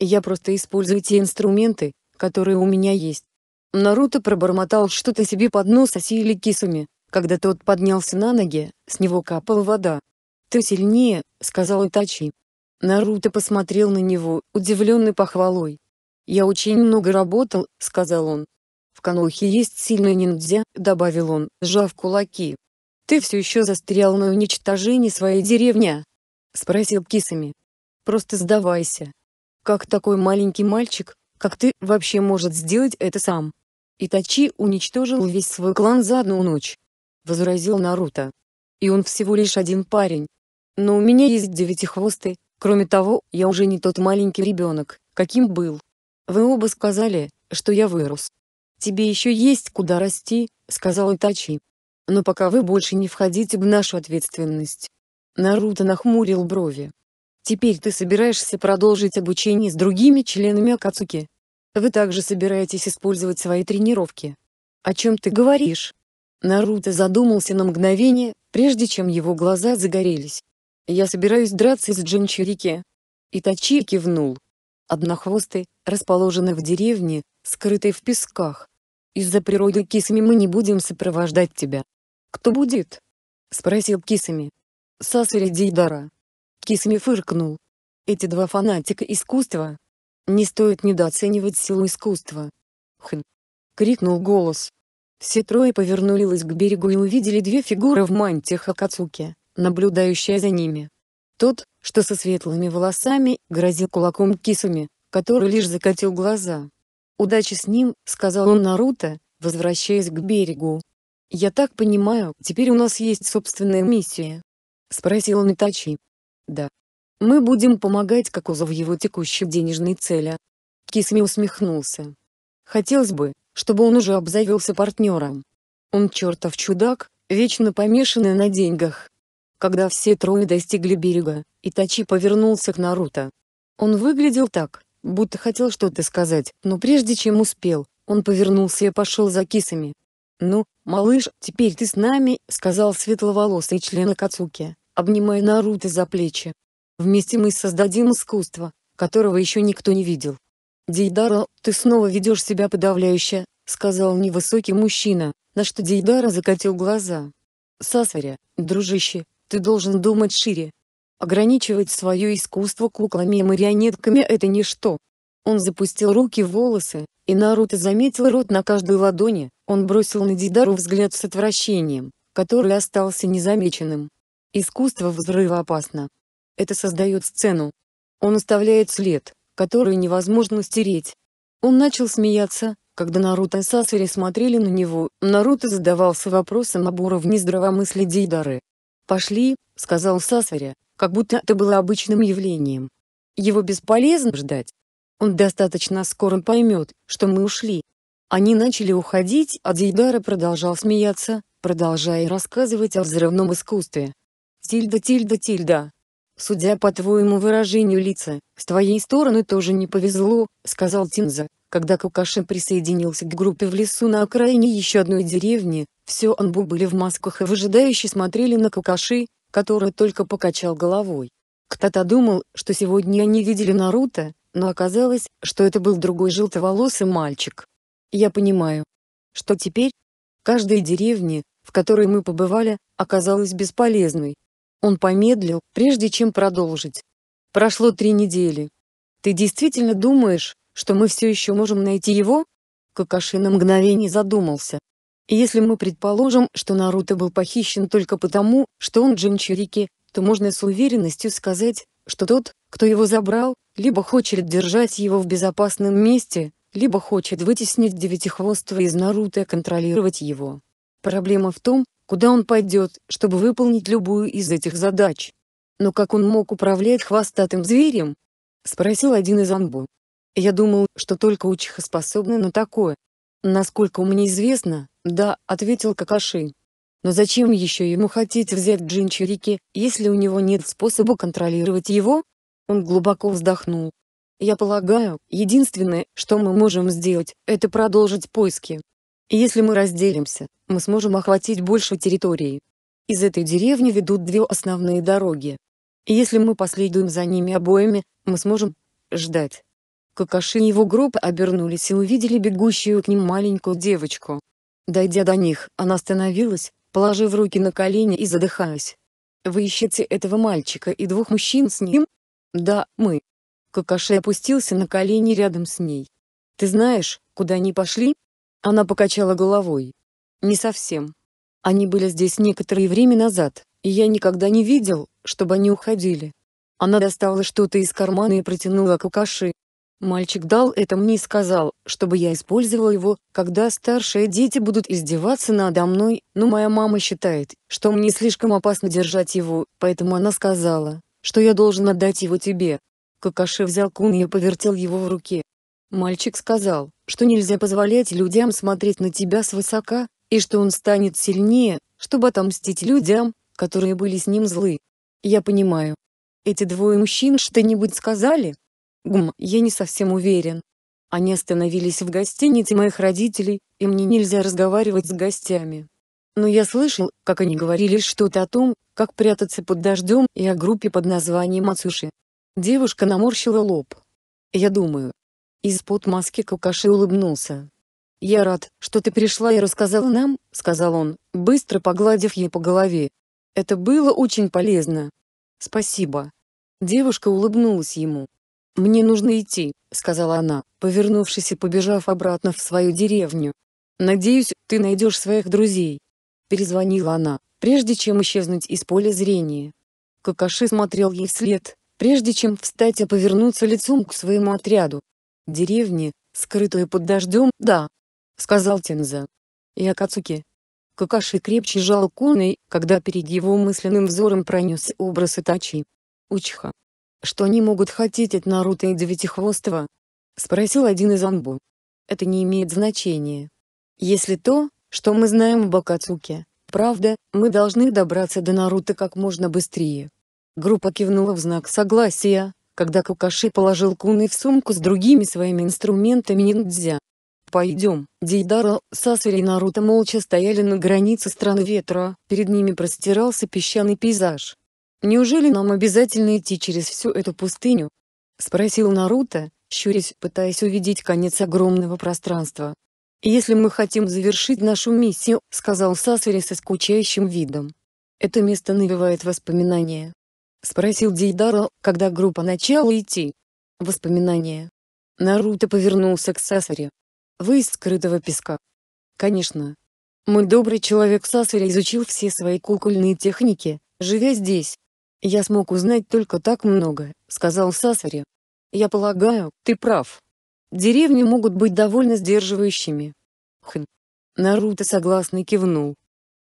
«Я просто использую те инструменты, которые у меня есть». Наруто пробормотал что-то себе под нос, осилили Кисаме, когда тот поднялся на ноги, с него капала вода. «Ты сильнее», — сказал Итачи. Наруто посмотрел на него, удивленный похвалой. «Я очень много работал», — сказал он. «В Конохе есть сильный ниндзя», — добавил он, сжав кулаки. «Ты все еще застрял на уничтожении своей деревни?» — спросил Кисаме. «Просто сдавайся. Как такой маленький мальчик, как ты, вообще может сделать это сам?» «Итачи уничтожил весь свой клан за одну ночь», — возразил Наруто. «И он всего лишь один парень. Но у меня есть Девятихвостый, кроме того, я уже не тот маленький ребенок, каким был. Вы оба сказали, что я вырос. «Тебе еще есть куда расти», — сказал Итачи. «Но пока вы больше не входите в нашу ответственность». Наруто нахмурил брови. «Теперь ты собираешься продолжить обучение с другими членами Акацуки? Вы также собираетесь использовать свои тренировки? О чем ты говоришь?» Наруто задумался на мгновение, прежде чем его глаза загорелись. «Я собираюсь драться с Джинчурики». Итачи кивнул. «Однохвостый, расположенный в деревне, скрытой в песках. Из-за природы Кисаме мы не будем сопровождать тебя». «Кто будет?» — спросил Кисаме. «Сасори, Дейдара». Кисаме фыркнул. «Эти два фанатика искусства. Не стоит недооценивать силу искусства». «Хм!» — крикнул голос. Все трое повернулись к берегу и увидели две фигуры в мантиях Акацуки, наблюдающая за ними. Тот, что со светлыми волосами, грозил кулаком Кисаме, который лишь закатил глаза. «Удачи с ним», — сказал он Наруто, возвращаясь к берегу. «Я так понимаю, теперь у нас есть собственная миссия?» — спросил он Итачи. «Да. Мы будем помогать Какузу в его текущей денежной цели». Кисаме усмехнулся. «Хотелось бы, чтобы он уже обзавелся партнером. Он чертов чудак, вечно помешанный на деньгах». Когда все трое достигли берега, Итачи повернулся к Наруто. Он выглядел так, будто хотел что-то сказать, но прежде чем успел, он повернулся и пошел за Кисаме. «Ну, малыш, теперь ты с нами», — сказал светловолосый член Акацуки, обнимая Наруто за плечи. «Вместе мы создадим искусство, которого еще никто не видел». «Дейдара, ты снова ведешь себя подавляюще», — сказал невысокий мужчина, на что Дейдара закатил глаза. «Сасори, дружище, ты должен думать шире. Ограничивать свое искусство куклами и марионетками — это ничто». Он запустил руки в волосы, и Наруто заметил рот на каждой ладони. Он бросил на Дейдару взгляд с отвращением, который остался незамеченным. «Искусство взрыва опасно. Это создает сцену. Он оставляет след, который невозможно стереть». Он начал смеяться, когда Наруто и Сасори смотрели на него. Наруто задавался вопросом об уровне здравомыслия Дейдары. «Пошли», — сказал Сасори, как будто это было обычным явлением. «Его бесполезно ждать. Он достаточно скоро поймет, что мы ушли». Они начали уходить, а Дейдара продолжал смеяться, продолжая рассказывать о взрывном искусстве. «Тильда, тильда, тильда. Судя по твоему выражению лица, с твоей стороны тоже не повезло», — сказал Тинза, когда Какаши присоединился к группе в лесу на окраине еще одной деревни. Все анбу были в масках и выжидающе смотрели на Какаши, который только покачал головой. Кто-то думал, что сегодня они видели Наруто, но оказалось, что это был другой желтоволосый мальчик. «Я понимаю. Что теперь?» «Каждая деревня, в которой мы побывали, оказалась бесполезной». Он помедлил, прежде чем продолжить. «Прошло три недели. Ты действительно думаешь, что мы все еще можем найти его?» Какаши на мгновение задумался. «Если мы предположим, что Наруто был похищен только потому, что он джинчурики, то можно с уверенностью сказать, что тот, кто его забрал, либо хочет держать его в безопасном месте, либо хочет вытеснить Девятихвостого из Наруто и контролировать его. Проблема в том, куда он пойдет, чтобы выполнить любую из этих задач». «Но как он мог управлять хвостатым зверем?» — спросил один из анбу. «Я думал, что только Учиха способна на такое». «Насколько мне известно, да», — ответил Какаши. «Но зачем еще ему хотеть взять джинчурики, если у него нет способа контролировать его?» Он глубоко вздохнул. «Я полагаю, единственное, что мы можем сделать, это продолжить поиски. Если мы разделимся, мы сможем охватить больше территории. Из этой деревни ведут две основные дороги. И если мы последуем за ними обоими, мы сможем ждать». Какаши и его группа обернулись и увидели бегущую к ним маленькую девочку. Дойдя до них, она остановилась, положив руки на колени и задыхаясь. «Вы ищете этого мальчика и двух мужчин с ним?» «Да, мы». Какаши опустился на колени рядом с ней. «Ты знаешь, куда они пошли?» Она покачала головой. «Не совсем. Они были здесь некоторое время назад, и я никогда не видел, чтобы они уходили». Она достала что-то из кармана и протянула Какаши. «Мальчик дал это мне и сказал, чтобы я использовала его, когда старшие дети будут издеваться надо мной, но моя мама считает, что мне слишком опасно держать его, поэтому она сказала, что я должен отдать его тебе». Какаши взял куни и повертел его в руке. «Мальчик сказал, что нельзя позволять людям смотреть на тебя свысока, и что он станет сильнее, чтобы отомстить людям, которые были с ним злы». «Я понимаю. Эти двое мужчин что-нибудь сказали?» «Гм, я не совсем уверен. Они остановились в гостинице моих родителей, и мне нельзя разговаривать с гостями. Но я слышал, как они говорили что-то о том, как прятаться под дождем, и о группе под названием Ацуши». Девушка наморщила лоб. «Я думаю». Из-под маски Какаши улыбнулся. «Я рад, что ты пришла и рассказала нам», — сказал он, быстро погладив ей по голове. «Это было очень полезно». «Спасибо». Девушка улыбнулась ему. «Мне нужно идти», — сказала она, повернувшись и побежав обратно в свою деревню. «Надеюсь, ты найдешь своих друзей». Перезвонила она, прежде чем исчезнуть из поля зрения. Какаши смотрел ей вслед, прежде чем встать и повернуться лицом к своему отряду. «Деревня, скрытая под дождем, да», — сказал Тинза. «И Акацуки». Какаши крепче жал куной, когда перед его мысленным взором пронесся образ Итачи. «Учиха. Что они могут хотеть от Наруто и Девятихвостого?» — спросил один из Анбу. «Это не имеет значения. Если то, что мы знаем об Акацуке, правда, мы должны добраться до Наруто как можно быстрее». Группа кивнула в знак согласия, когда Какаши положил куны в сумку с другими своими инструментами ниндзя. «Пойдем». Дейдара, Сасори и Наруто молча стояли на границе страны ветра, перед ними простирался песчаный пейзаж. «Неужели нам обязательно идти через всю эту пустыню?» — спросил Наруто, щурясь, пытаясь увидеть конец огромного пространства. «Если мы хотим завершить нашу миссию», — сказал Сасори со скучающим видом. «Это место навевает воспоминания?» — спросил Дейдара, когда группа начала идти. «Воспоминания?» Наруто повернулся к Сасори. «Вы из скрытого песка?» «Конечно. Мой добрый человек Сасори изучил все свои кукольные техники, живя здесь. Я смог узнать только так много», — сказал Сасори. «Я полагаю, ты прав. Деревни могут быть довольно сдерживающими». «Хм». Наруто согласно кивнул.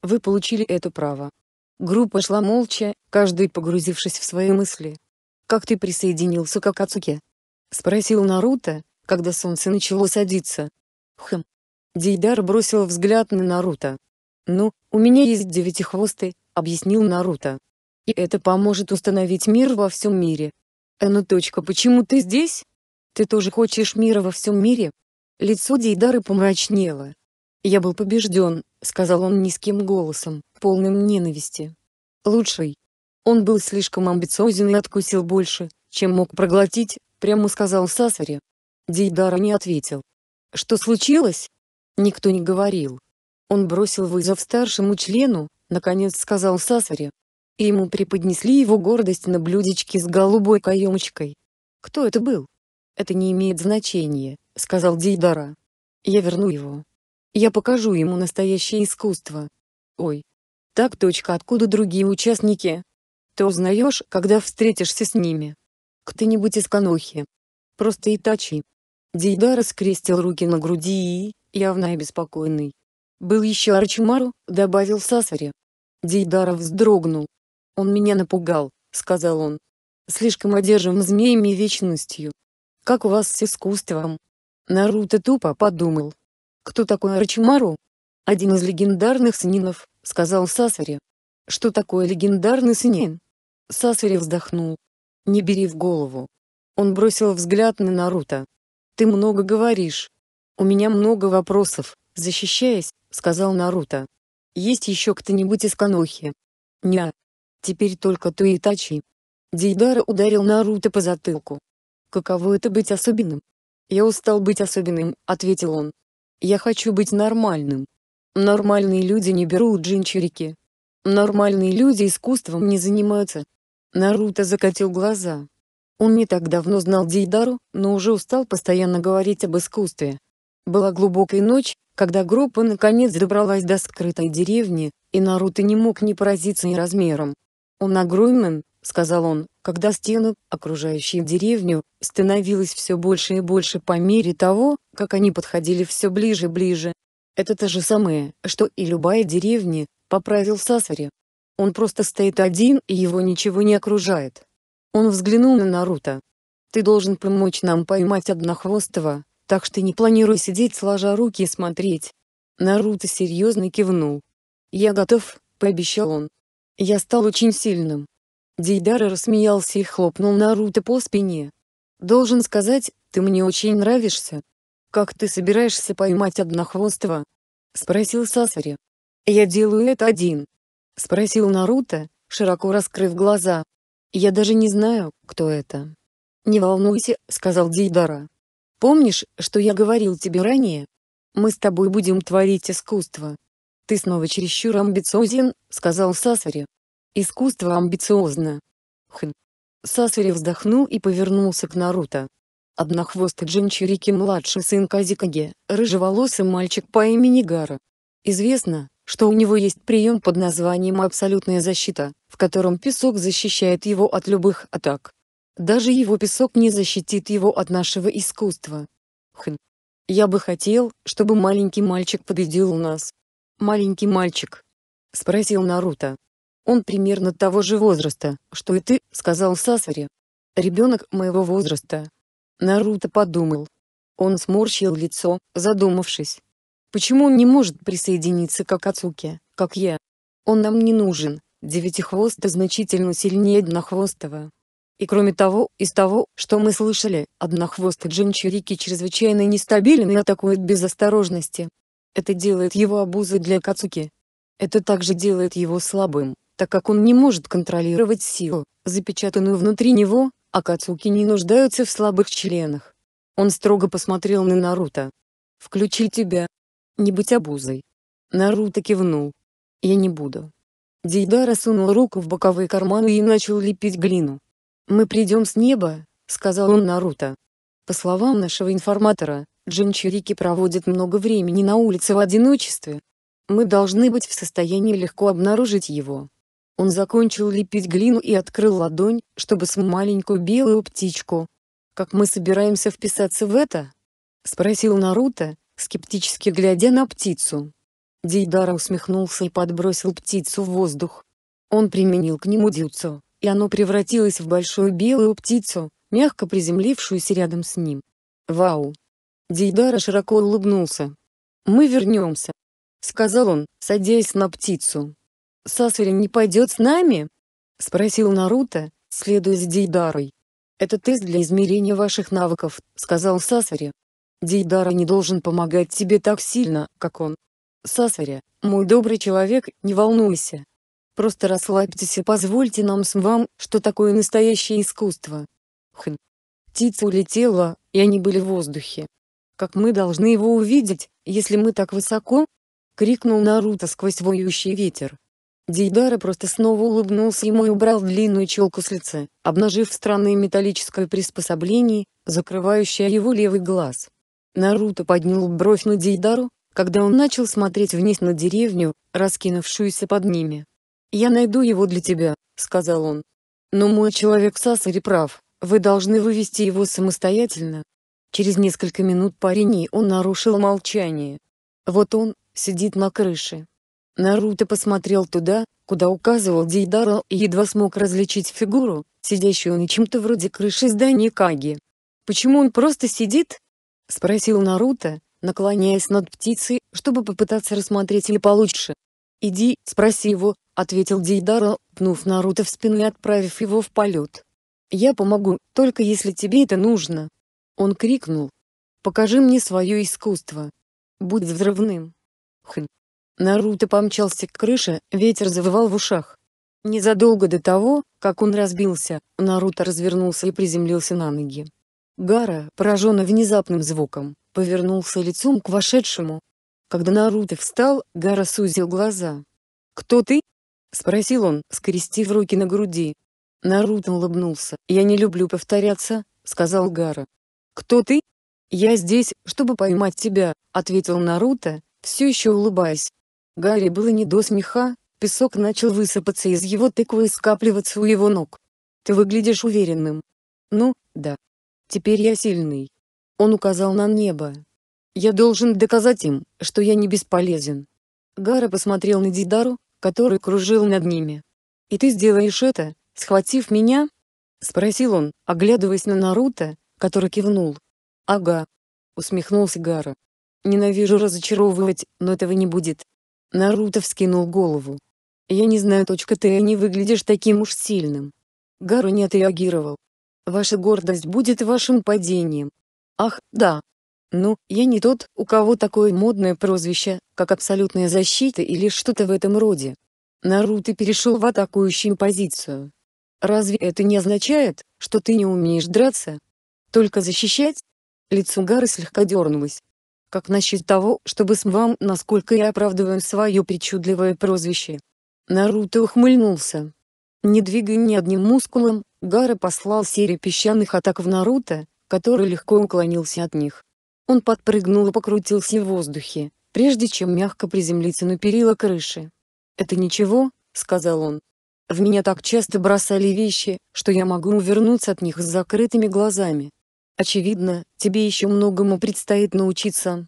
«Вы получили это право». Группа шла молча, каждый погрузившись в свои мысли. «Как ты присоединился к Акацуке?» — спросил Наруто, когда солнце начало садиться. «Хм». Дейдар бросил взгляд на Наруто. «Ну, у меня есть девятихвостый», — объяснил Наруто. «И это поможет установить мир во всем мире». «А ну точка, почему ты здесь? Ты тоже хочешь мира во всем мире?» Лицо Дейдары помрачнело. «Я был побежден», — сказал он низким голосом, полным ненависти. «Лучший». Он был слишком амбициозен и откусил больше, чем мог проглотить, прямо сказал Сасори. Дейдара не ответил. «Что случилось?» Никто не говорил. Он бросил вызов старшему члену, наконец сказал Сасори. И ему преподнесли его гордость на блюдечке с голубой каемочкой. «Кто это был?» «Это не имеет значения», — сказал Дейдара. «Я верну его. Я покажу ему настоящее искусство». «Ой. Так точка, откуда другие участники?» «Ты узнаешь, когда встретишься с ними. Кто-нибудь из Конохи. Просто Итачи». Дейдара скрестил руки на груди и, явно обеспокоенный. «Был еще Арчимару», — добавил Сасори. Дейдара вздрогнул. «Он меня напугал», — сказал он. «Слишком одержим змеями и вечностью. Как у вас с искусством?» Наруто тупо подумал. «Кто такой Оричимару?» «Один из легендарных сининов», — сказал Сасори. «Что такое легендарный синин?» Сасори вздохнул. «Не бери в голову». Он бросил взгляд на Наруто. «Ты много говоришь. У меня много вопросов», — защищаясь, сказал Наруто. «Есть еще кто-нибудь из Конохи?» «Неа. Теперь только ты, Итачи». Дейдара ударил Наруто по затылку. «Каково это быть особенным?» «Я устал быть особенным», — ответил он. «Я хочу быть нормальным. Нормальные люди не берут джинчурики. Нормальные люди искусством не занимаются». Наруто закатил глаза. Он не так давно знал Дейдару, но уже устал постоянно говорить об искусстве. Была глубокая ночь, когда группа наконец добралась до скрытой деревни, и Наруто не мог не поразиться и размером. «Он огромен», — сказал он, когда стены, окружающие деревню, становилось все больше и больше по мере того, как они подходили все ближе и ближе. «Это то же самое, что и любая деревня», — поправил Сасори. «Он просто стоит один и его ничего не окружает». Он взглянул на Наруто. «Ты должен помочь нам поймать Однохвостого, так что не планируй сидеть сложа руки и смотреть». Наруто серьезно кивнул. «Я готов», — пообещал он. «Я стал очень сильным». Дейдара рассмеялся и хлопнул Наруто по спине. «Должен сказать, ты мне очень нравишься. Как ты собираешься поймать Однохвостого?» — спросил Сасори. «Я делаю это один», — спросил Наруто, широко раскрыв глаза. «Я даже не знаю, кто это». «Не волнуйся», — сказал Дейдара. «Помнишь, что я говорил тебе ранее? Мы с тобой будем творить искусство». «Ты снова чересчур амбициозен», — сказал Сасори. «Искусство амбициозно». «Хм». Сасори вздохнул и повернулся к Наруто. «Однохвостый Джинчурики — младший сын Казекаге, рыжеволосый мальчик по имени Гаара. Известно, что у него есть прием под названием «абсолютная защита», в котором песок защищает его от любых атак. Даже его песок не защитит его от нашего искусства. Хм. Я бы хотел, чтобы маленький мальчик победил у нас. Маленький мальчик? Спросил Наруто. Он примерно того же возраста, что и ты, сказал Сасори. Ребенок моего возраста. Наруто подумал. Он сморщил лицо, задумавшись. Почему он не может присоединиться к Акацуки, как я? Он нам не нужен, Девятихвостый значительно сильнее Однохвостого. И кроме того, из того, что мы слышали, Однохвостый Джинчурики чрезвычайно нестабилен и атакует без осторожности. Это делает его обузой для Акацуки. Это также делает его слабым, так как он не может контролировать силу, запечатанную внутри него, а Акацуки не нуждаются в слабых членах. Он строго посмотрел на Наруто. «Включи тебя. Не быть обузой». Наруто кивнул. «Я не буду». Дейдара сунул руку в боковые карманы и начал лепить глину. «Мы придем с неба», — сказал он Наруто. По словам нашего информатора, джинчурики проводят много времени на улице в одиночестве. Мы должны быть в состоянии легко обнаружить его. Он закончил лепить глину и открыл ладонь, чтобы смыть маленькую белую птичку. «Как мы собираемся вписаться в это?» — спросил Наруто, скептически глядя на птицу. Дейдара усмехнулся и подбросил птицу в воздух. Он применил к нему дюцу, и оно превратилось в большую белую птицу, мягко приземлившуюся рядом с ним. «Вау!» Дейдара широко улыбнулся. «Мы вернемся», — сказал он, садясь на птицу. «Сасори не пойдет с нами?» — спросил Наруто, следуя за Дейдарой. «Это тест для измерения ваших навыков», — сказал Сасори. «Дейдара не должен помогать тебе так сильно, как он. Сасори, мой добрый человек, не волнуйся. Просто расслабьтесь и позвольте нам с вам, что такое настоящее искусство». Хм. Птица улетела, и они были в воздухе. «Как мы должны его увидеть, если мы так высоко?» — крикнул Наруто сквозь воющий ветер. Дейдара просто снова улыбнулся ему и убрал длинную челку с лица, обнажив странное металлическое приспособление, закрывающее его левый глаз. Наруто поднял бровь на Дейдару, когда он начал смотреть вниз на деревню, раскинувшуюся под ними. «Я найду его для тебя», — сказал он. «Но мой человек Сасори прав, вы должны вывести его самостоятельно». Через несколько минут парень и он нарушил молчание. «Вот он, сидит на крыше». Наруто посмотрел туда, куда указывал Дейдара, и едва смог различить фигуру, сидящую на чем-то вроде крыши здания Каги. «Почему он просто сидит?» — спросил Наруто, наклоняясь над птицей, чтобы попытаться рассмотреть ее получше. «Иди, спроси его», — ответил Дейдара, пнув Наруто в спину и отправив его в полет. «Я помогу, только если тебе это нужно!» Он крикнул. «Покажи мне свое искусство! Будь взрывным!» Хм. Наруто помчался к крыше, ветер завывал в ушах. Незадолго до того, как он разбился, Наруто развернулся и приземлился на ноги. Гаара, пораженный внезапным звуком, повернулся лицом к вошедшему. Когда Наруто встал, Гаара сузил глаза. «Кто ты?» — спросил он, скрестив руки на груди. Наруто улыбнулся. «Я не люблю повторяться», — сказал Гаара. «Кто ты?» «Я здесь, чтобы поймать тебя», — ответил Наруто, все еще улыбаясь. Гааре было не до смеха, песок начал высыпаться из его тыквы и скапливаться у его ног. «Ты выглядишь уверенным». «Ну, да. Теперь я сильный». Он указал на небо. «Я должен доказать им, что я не бесполезен». Гаара посмотрел на Дейдару, который кружил над ними. «И ты сделаешь это, схватив меня?» — спросил он, оглядываясь на Наруто, который кивнул. «Ага», — усмехнулся Гаара. «Ненавижу разочаровывать, но этого не будет». Наруто вскинул голову. «Я не знаю, точка ты не выглядишь таким уж сильным». Гаара не отреагировал. «Ваша гордость будет вашим падением». «Ах, да. Ну, я не тот, у кого такое модное прозвище, как абсолютная защита или что-то в этом роде». Наруто перешел в атакующую позицию. «Разве это не означает, что ты не умеешь драться? Только защищать?» Лицо Гаары слегка дернулось. «Как насчет того, чтобы с вам, насколько я оправдываю свое причудливое прозвище?» Наруто ухмыльнулся. Не двигая ни одним мускулом, Гаара послал серию песчаных атак в Наруто, который легко уклонился от них. Он подпрыгнул и покрутился в воздухе, прежде чем мягко приземлиться на перила крыши. «Это ничего», — сказал он. «В меня так часто бросали вещи, что я могу увернуться от них с закрытыми глазами. Очевидно, тебе еще многому предстоит научиться».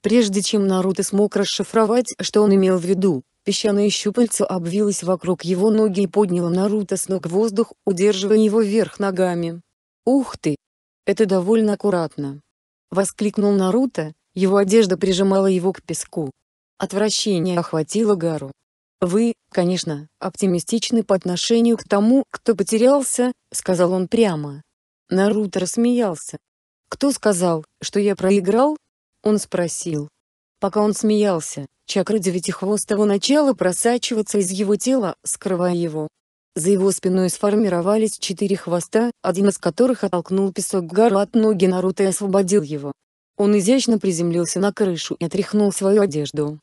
Прежде чем Наруто смог расшифровать, что он имел в виду, песчаное щупальце обвилось вокруг его ноги и подняло Наруто с ног в воздух, удерживая его вверх ногами. «Ух ты! Это довольно аккуратно!» — воскликнул Наруто, его одежда прижимала его к песку. Отвращение охватило Гаару. «Вы, конечно, оптимистичны по отношению к тому, кто потерялся», — сказал он прямо. Наруто рассмеялся. «Кто сказал, что я проиграл?» — он спросил. Пока он смеялся, чакра девятихвостого начала просачиваться из его тела, скрывая его. За его спиной сформировались четыре хвоста, один из которых оттолкнул песок Гаару от ноги Наруто и освободил его. Он изящно приземлился на крышу и отряхнул свою одежду.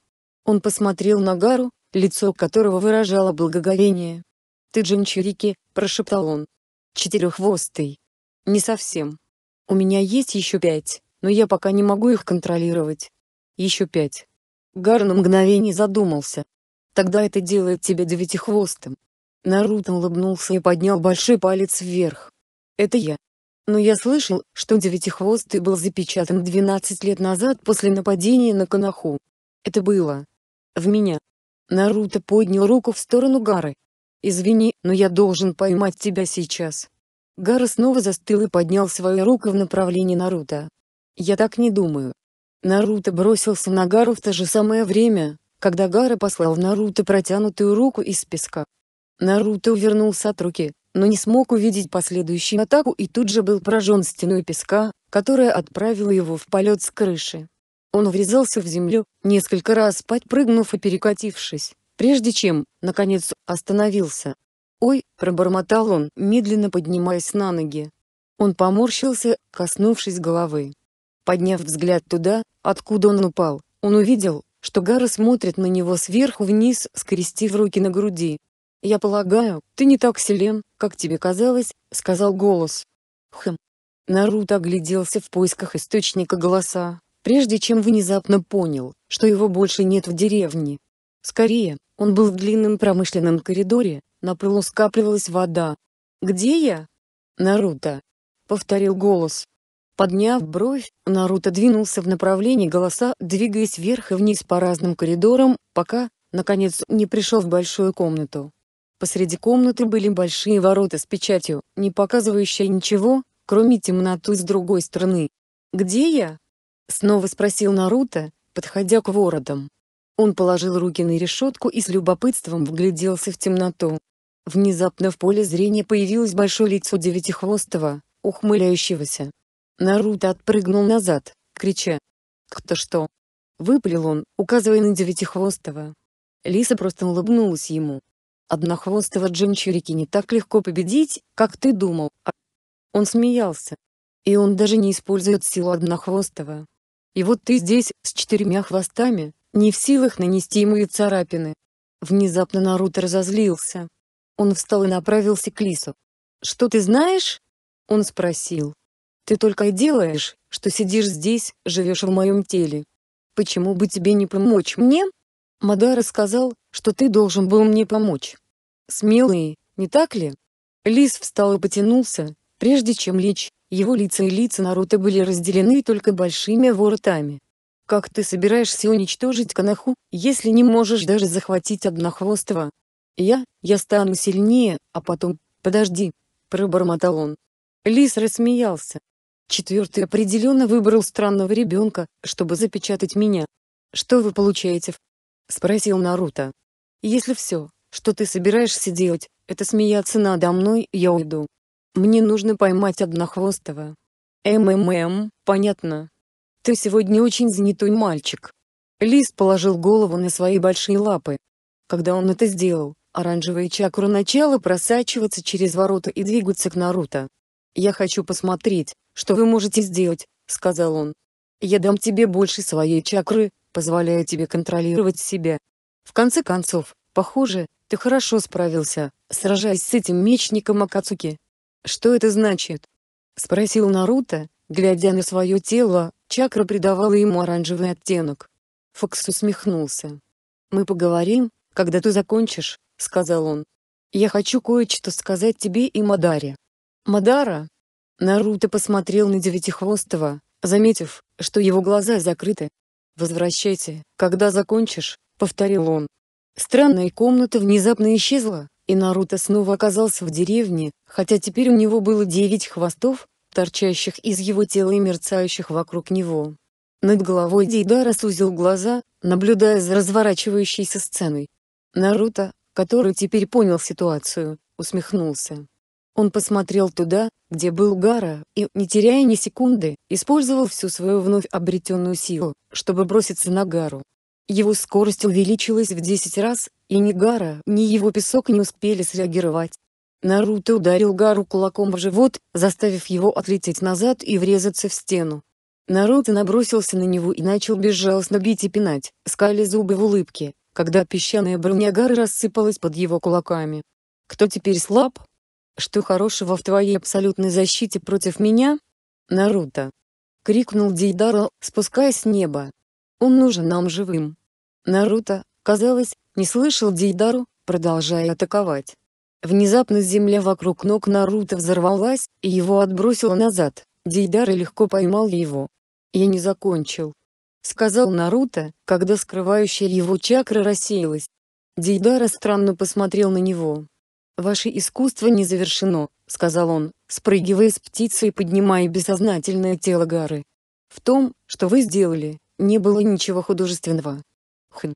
Он посмотрел на Гаару, лицо которого выражало благоговение. «Ты Джинчурики», — прошептал он. «Четыреххвостый». «Не совсем. У меня есть еще пять, но я пока не могу их контролировать». «Еще пять». Гаару на мгновение задумался. «Тогда это делает тебя девятихвостым». Наруто улыбнулся и поднял большой палец вверх. «Это я. Но я слышал, что девятихвостый был запечатан двенадцать лет назад после нападения на Коноху. Это было в меня». Наруто поднял руку в сторону Гаары. «Извини, но я должен поймать тебя сейчас». Гаара снова застыл и поднял свою руку в направлении Наруто. «Я так не думаю». Наруто бросился на Гаару в то же самое время, когда Гаара послал в Наруто протянутую руку из песка. Наруто увернулся от руки, но не смог увидеть последующую атаку и тут же был поражен стеной песка, которая отправила его в полет с крыши. Он врезался в землю, несколько раз подпрыгнув и перекатившись, прежде чем, наконец, остановился. «Ой», — пробормотал он, медленно поднимаясь на ноги. Он поморщился, коснувшись головы. Подняв взгляд туда, откуда он упал, он увидел, что Гаара смотрит на него сверху вниз, скрестив руки на груди. «Я полагаю, ты не так силен, как тебе казалось», — сказал голос. «Хм». Наруто огляделся в поисках источника голоса, прежде чем внезапно понял, что его больше нет в деревне. Скорее, он был в длинном промышленном коридоре, на полу скапливалась вода. «Где я?» «Наруто», — повторил голос. Подняв бровь, Наруто двинулся в направлении голоса, двигаясь вверх и вниз по разным коридорам, пока, наконец, не пришел в большую комнату. Посреди комнаты были большие ворота с печатью, не показывающие ничего, кроме темноты с другой стороны. «Где я?» — снова спросил Наруто, подходя к воротам. Он положил руки на решетку и с любопытством вгляделся в темноту. Внезапно в поле зрения появилось большое лицо девятихвостого, ухмыляющегося. Наруто отпрыгнул назад, крича. «Кто что?» — выпалил он, указывая на девятихвостого. Лиса просто улыбнулась ему. «Однохвостого Джинчурики не так легко победить, как ты думал, а...» Он смеялся. «И он даже не использует силу Однохвостого. И вот ты здесь, с четырьмя хвостами, не в силах нанести ему и царапины». Внезапно Наруто разозлился. Он встал и направился к Лису. «Что ты знаешь?» — он спросил. «Ты только и делаешь, что сидишь здесь, живешь в моем теле. Почему бы тебе не помочь мне?» «Мадара сказал, что ты должен был мне помочь. Смелые, не так ли?» Лис встал и потянулся, прежде чем лечь, его лица и лица Наруто были разделены только большими воротами. «Как ты собираешься уничтожить Коноху, если не можешь даже захватить Однохвостого?» «Я, я стану сильнее, а потом, подожди», — пробормотал он. Лис рассмеялся. «Четвертый определенно выбрал странного ребенка, чтобы запечатать меня. Что вы получаете?» — спросил Наруто. «Если все, что ты собираешься делать, это смеяться надо мной, я уйду. Мне нужно поймать Однохвостого». «МММ, понятно. Ты сегодня очень занятой мальчик». Лис положил голову на свои большие лапы. Когда он это сделал, оранжевая чакра начала просачиваться через ворота и двигаться к Наруто. «Я хочу посмотреть, что вы можете сделать», — сказал он. «Я дам тебе больше своей чакры, позволяя тебе контролировать себя. В конце концов, похоже, ты хорошо справился, сражаясь с этим мечником Акацуки». «Что это значит?» — спросил Наруто, глядя на свое тело, чакра придавала ему оранжевый оттенок. Фокс усмехнулся. «Мы поговорим, когда ты закончишь», — сказал он. «Я хочу кое-что сказать тебе и Мадаре». «Мадара?» Наруто посмотрел на Девятихвостого, заметив, что его глаза закрыты. «Возвращайте, когда закончишь», — повторил он. Странная комната внезапно исчезла, и Наруто снова оказался в деревне, хотя теперь у него было девять хвостов, торчащих из его тела и мерцающих вокруг него. Над головой Дейдара сузил глаза, наблюдая за разворачивающейся сценой. Наруто, который теперь понял ситуацию, усмехнулся. Он посмотрел туда, где был Гаара, и, не теряя ни секунды, использовал всю свою вновь обретенную силу, чтобы броситься на Гаару. Его скорость увеличилась в десять раз, и ни Гаара, ни его песок не успели среагировать. Наруто ударил Гаару кулаком в живот, заставив его отлететь назад и врезаться в стену. Наруто набросился на него и начал безжалостно бить и пинать, скаля зубы в улыбке, когда песчаная броня Гаары рассыпалась под его кулаками. «Кто теперь слаб? Что хорошего в твоей абсолютной защите против меня? Наруто!» — крикнул Дейдара, спускаясь с неба. «Он нужен нам живым!» Наруто, казалось, не слышал Дейдару, продолжая атаковать. Внезапно земля вокруг ног Наруто взорвалась, и его отбросило назад. Дейдара легко поймал его. «Я не закончил», — сказал Наруто, когда скрывающая его чакра рассеялась. Дейдара странно посмотрел на него. «Ваше искусство не завершено», — сказал он, спрыгивая с птицы и поднимая бессознательное тело Гаары. «В том, что вы сделали, не было ничего художественного». «Хм.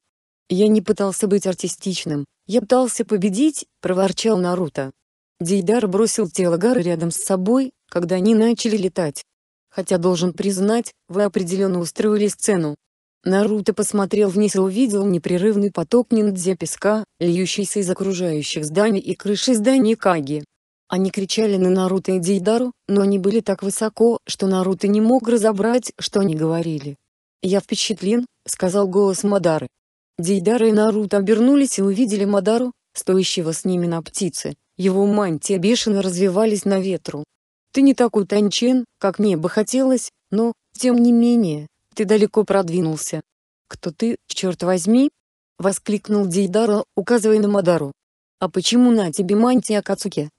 Я не пытался быть артистичным, я пытался победить», — проворчал Наруто. Дейдар бросил тело Гаары рядом с собой, когда они начали летать. «Хотя должен признать, вы определенно устроили сцену». Наруто посмотрел вниз и увидел непрерывный поток ниндзя песка, льющийся из окружающих зданий и крыши зданий Каги. Они кричали на Наруто и Дейдару, но они были так высоко, что Наруто не мог разобрать, что они говорили. «Я впечатлен», — сказал голос Мадары. Дейдара и Наруто обернулись и увидели Мадару, стоящего с ними на птице. Его мантия бешено развивались на ветру. «Ты не такой утончен, как мне бы хотелось, но, тем не менее, ты далеко продвинулся». «Кто ты, черт возьми?» — воскликнул Дейдара, указывая на Мадару. «А почему на тебе мантия Акацуки?»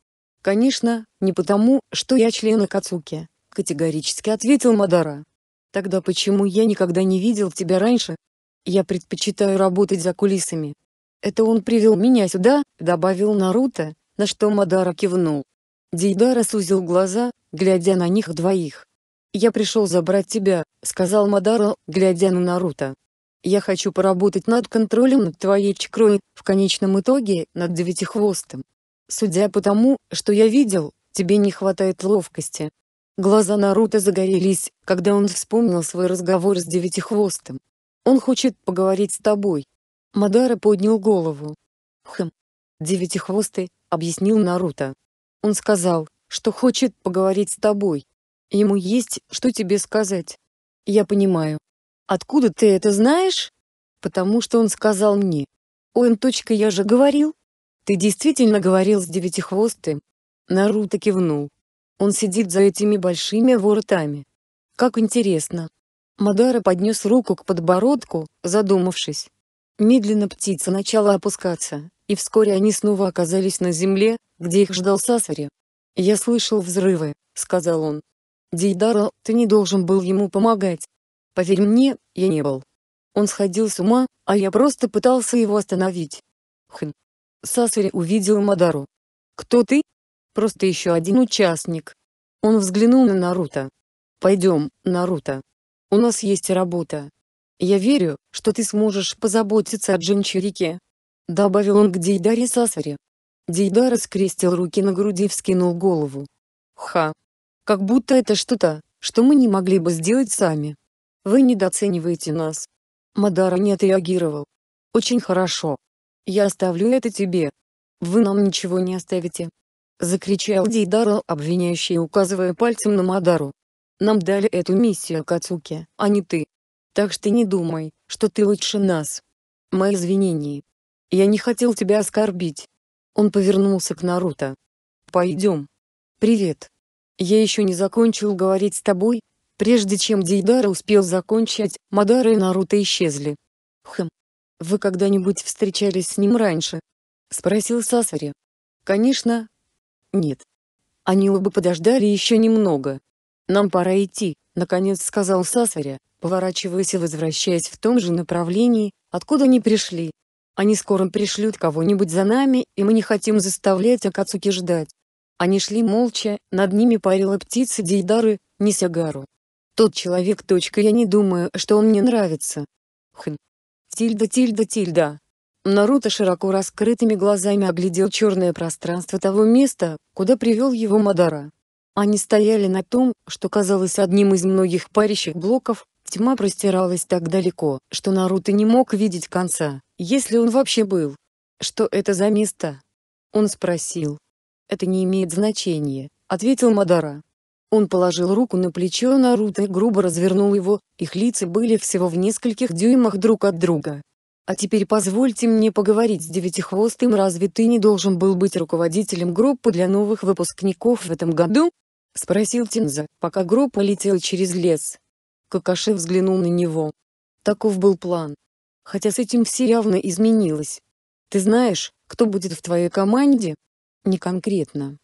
«Конечно, не потому, что я член Акацуки», — категорически ответил Мадара. «Тогда почему я никогда не видел тебя раньше? Я предпочитаю работать за кулисами. Это он привел меня сюда», — добавил Наруто, на что Мадара кивнул. Дейдара сузил глаза, глядя на них двоих. «Я пришел забрать тебя», — сказал Мадара, глядя на Наруто. «Я хочу поработать над контролем над твоей чакрой, в конечном итоге, над Девятихвостым. Судя по тому, что я видел, тебе не хватает ловкости». Глаза Наруто загорелись, когда он вспомнил свой разговор с Девятихвостым. «Он хочет поговорить с тобой». Мадара поднял голову. «Хм. Девятихвостый», — объяснил Наруто. «Он сказал, что хочет поговорить с тобой. Ему есть, что тебе сказать». «Я понимаю». «Откуда ты это знаешь?» «Потому что он сказал мне». «Он. Я же говорил». «Ты действительно говорил с Девятихвостым?» Наруто кивнул. «Он сидит за этими большими воротами». «Как интересно». Мадара поднес руку к подбородку, задумавшись. Медленно птица начала опускаться, и вскоре они снова оказались на земле, где их ждал Сасори. «Я слышал взрывы», — сказал он. «Дейдара, ты не должен был ему помогать». «Поверь мне, я не был. Он сходил с ума, а я просто пытался его остановить». «Хм». Сасори увидел Мадару. «Кто ты?» «Просто еще один участник». Он взглянул на Наруто. «Пойдем, Наруто. У нас есть работа. Я верю, что ты сможешь позаботиться о Джинчурике», — добавил он к Дейдаре Сасори. Дейдара скрестил руки на груди и вскинул голову. «Ха! Как будто это что-то, что мы не могли бы сделать сами. Вы недооцениваете нас». Мадара не отреагировал. «Очень хорошо. Я оставлю это тебе». «Вы нам ничего не оставите», — закричал Дейдара, обвиняющий, указывая пальцем на Мадару. «Нам дали эту миссию Акацуки, а не ты. Так что не думай, что ты лучше нас. Мои извинения. Я не хотел тебя оскорбить». Он повернулся к Наруто. «Пойдем». «Привет. Я еще не закончил говорить с тобой». Прежде чем Дейдара успел закончить, Мадара и Наруто исчезли. Хм. Вы когда-нибудь встречались с ним раньше? Спросил Сасори. Конечно. Нет. Они оба подождали еще немного. Нам пора идти, наконец сказал Сасори, поворачиваясь и возвращаясь в том же направлении, откуда они пришли. Они скоро пришлют кого-нибудь за нами, и мы не хотим заставлять Акацуки ждать. Они шли молча, над ними парила птица Дейдары, неся Гаару. Тот человек. Точка, я не думаю, что он мне нравится. Хм. Тильда, тильда, тильда. Наруто широко раскрытыми глазами оглядел черное пространство того места, куда привел его Мадара. Они стояли на том, что казалось одним из многих парящих блоков. Тьма простиралась так далеко, что Наруто не мог видеть конца, если он вообще был. «Что это за место?» Он спросил. «Это не имеет значения», — ответил Мадара. Он положил руку на плечо Наруто и грубо развернул его, их лица были всего в нескольких дюймах друг от друга. «А теперь позвольте мне поговорить с Девятихвостым. Разве ты не должен был быть руководителем группы для новых выпускников в этом году?» — спросил Тинза, пока группа летела через лес. Какаши взглянул на него. Таков был план. Хотя с этим все явно изменилось. Ты знаешь, кто будет в твоей команде? Не конкретно.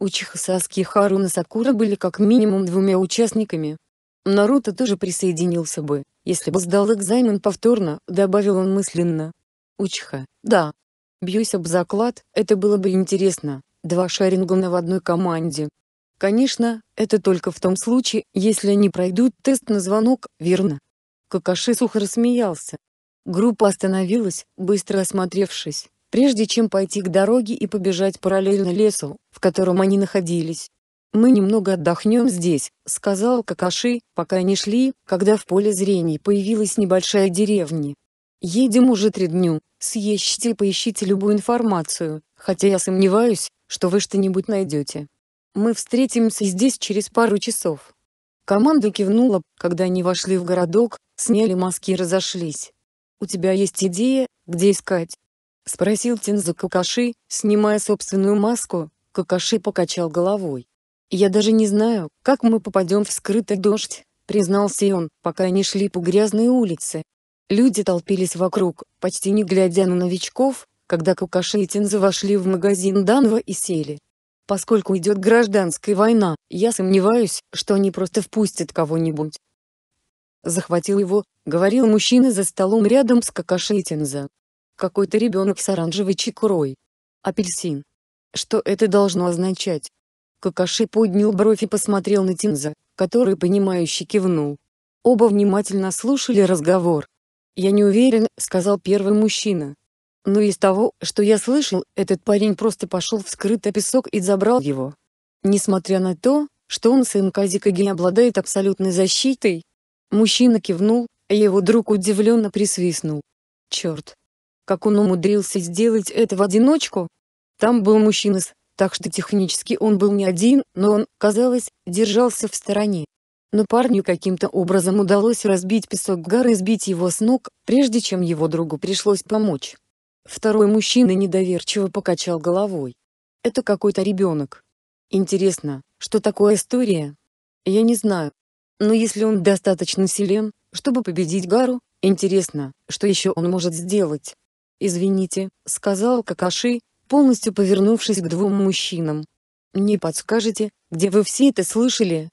Учиха, Саски и Харуна Сакура были как минимум двумя участниками. Наруто тоже присоединился бы, если бы сдал экзамен повторно, добавил он мысленно. Учиха, да. Бьюсь об заклад, это было бы интересно, два Шарингана в одной команде. Конечно, это только в том случае, если они пройдут тест на звонок, верно? Какаши сухо рассмеялся. Группа остановилась, быстро осмотревшись, прежде чем пойти к дороге и побежать параллельно лесу, в котором они находились. «Мы немного отдохнем здесь», — сказал Какаши, пока они шли, когда в поле зрения появилась небольшая деревня. «Едем уже три дня, съешьте и поищите любую информацию, хотя я сомневаюсь, что вы что-нибудь найдете. Мы встретимся здесь через пару часов». Команда кивнула, когда они вошли в городок, сняли маски и разошлись. «У тебя есть идея, где искать?» — спросил Тинза Какаши, снимая собственную маску. Какаши покачал головой. «Я даже не знаю, как мы попадем в скрытый дождь», — признался он, пока они шли по грязной улице. Люди толпились вокруг, почти не глядя на новичков, когда Какаши и Тинза вошли в магазин Данва и сели. Поскольку идет гражданская война, я сомневаюсь, что они просто впустят кого-нибудь. Захватил его, говорил мужчина за столом рядом с Какаши и Тинза. Какой-то ребенок с оранжевой чекурой. Апельсин. Что это должно означать? Какаши поднял бровь и посмотрел на Тинза, который понимающе кивнул. Оба внимательно слушали разговор. «Я не уверен», — сказал первый мужчина. Но из того, что я слышал, этот парень просто пошел в скрытый песок и забрал его. Несмотря на то, что он сын Казекаге и обладает абсолютной защитой. Мужчина кивнул, а его друг удивленно присвистнул. Черт! Как он умудрился сделать это в одиночку? Там был мужчина с, так что технически он был не один, но он, казалось, держался в стороне. Но парню каким-то образом удалось разбить песок горы и сбить его с ног, прежде чем его другу пришлось помочь. Второй мужчина недоверчиво покачал головой. Это какой-то ребенок. Интересно, что такое история? Я не знаю. Но если он достаточно силен, чтобы победить Гаару, интересно, что еще он может сделать? Извините, сказал Какаши, полностью повернувшись к двум мужчинам. Не подскажете, где вы все это слышали?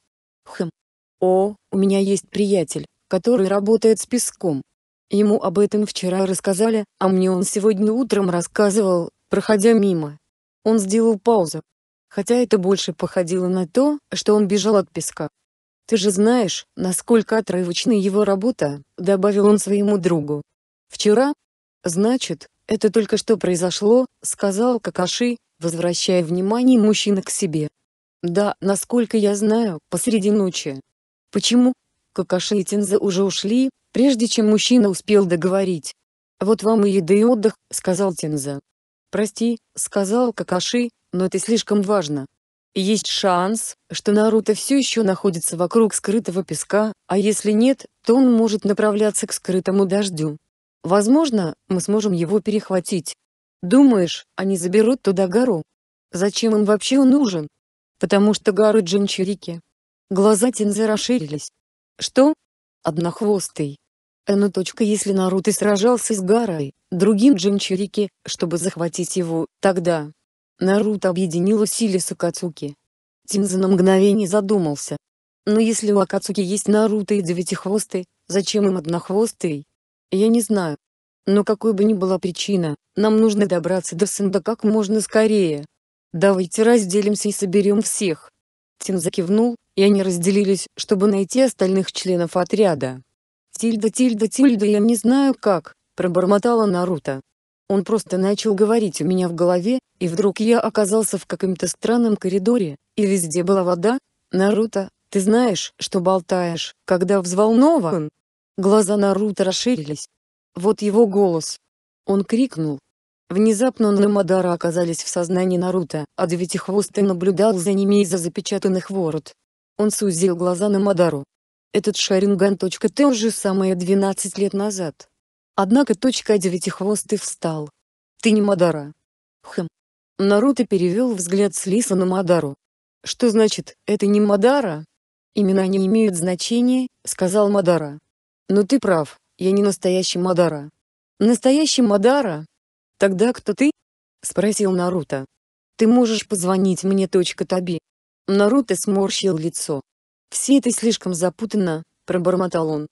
Хм. О, у меня есть приятель, который работает с песком. Ему об этом вчера рассказали, а мне он сегодня утром рассказывал, проходя мимо. Он сделал паузу. Хотя это больше походило на то, что он бежал от песка. «Ты же знаешь, насколько отрывочна его работа», — добавил он своему другу. «Вчера? Значит, это только что произошло», — сказал Какаши, возвращая внимание мужчины к себе. «Да, насколько я знаю, посреди ночи». «Почему?» Какаши и Тинза уже ушли, прежде чем мужчина успел договорить. «Вот вам и еда и отдых», — сказал Тинза. «Прости», — сказал Какаши, — «но это слишком важно. Есть шанс, что Наруто все еще находится вокруг скрытого песка, а если нет, то он может направляться к скрытому дождю. Возможно, мы сможем его перехватить. Думаешь, они заберут туда Гаару? Зачем им вообще нужен? Потому что Гаару Джинчурики». Глаза Тинзы расширились. «Что? Однохвостый?» Но точка если Наруто сражался с Гаарой, другим джинчурики, чтобы захватить его, тогда Наруто объединила силы с Акацуки. Тинза на мгновение задумался. Но если у Акацуки есть Наруто и Девятихвостый, зачем им Однохвостый? Я не знаю. Но какой бы ни была причина, нам нужно добраться до Сэнда как можно скорее. Давайте разделимся и соберем всех. Тинза кивнул, и они разделились, чтобы найти остальных членов отряда. «Тильда, тильда, тильда, я не знаю как», — пробормотала Наруто. Он просто начал говорить у меня в голове, и вдруг я оказался в каком-то странном коридоре, и везде была вода. «Наруто, ты знаешь, что болтаешь, когда взволнован?» Глаза Наруто расширились. Вот его голос. Он крикнул. Внезапно он и Мадара оказались в сознании Наруто, а Девятихвостый наблюдал за ними из-за запечатанных ворот. Он сузил глаза на Мадару. Этот Шаринган .Т уже самое двенадцать лет назад. Однако точка Девятихвостый встал. Ты не Мадара. Хм. Наруто перевел взгляд с Лиса на Мадару. Что значит, это не Мадара? Имена не имеют значения, сказал Мадара. Но ты прав. Я не настоящий Мадара. Настоящий Мадара? Тогда кто ты? Спросил Наруто. Ты можешь позвонить мне. Тоби. Наруто сморщил лицо. Все это слишком запутанно, пробормотал он.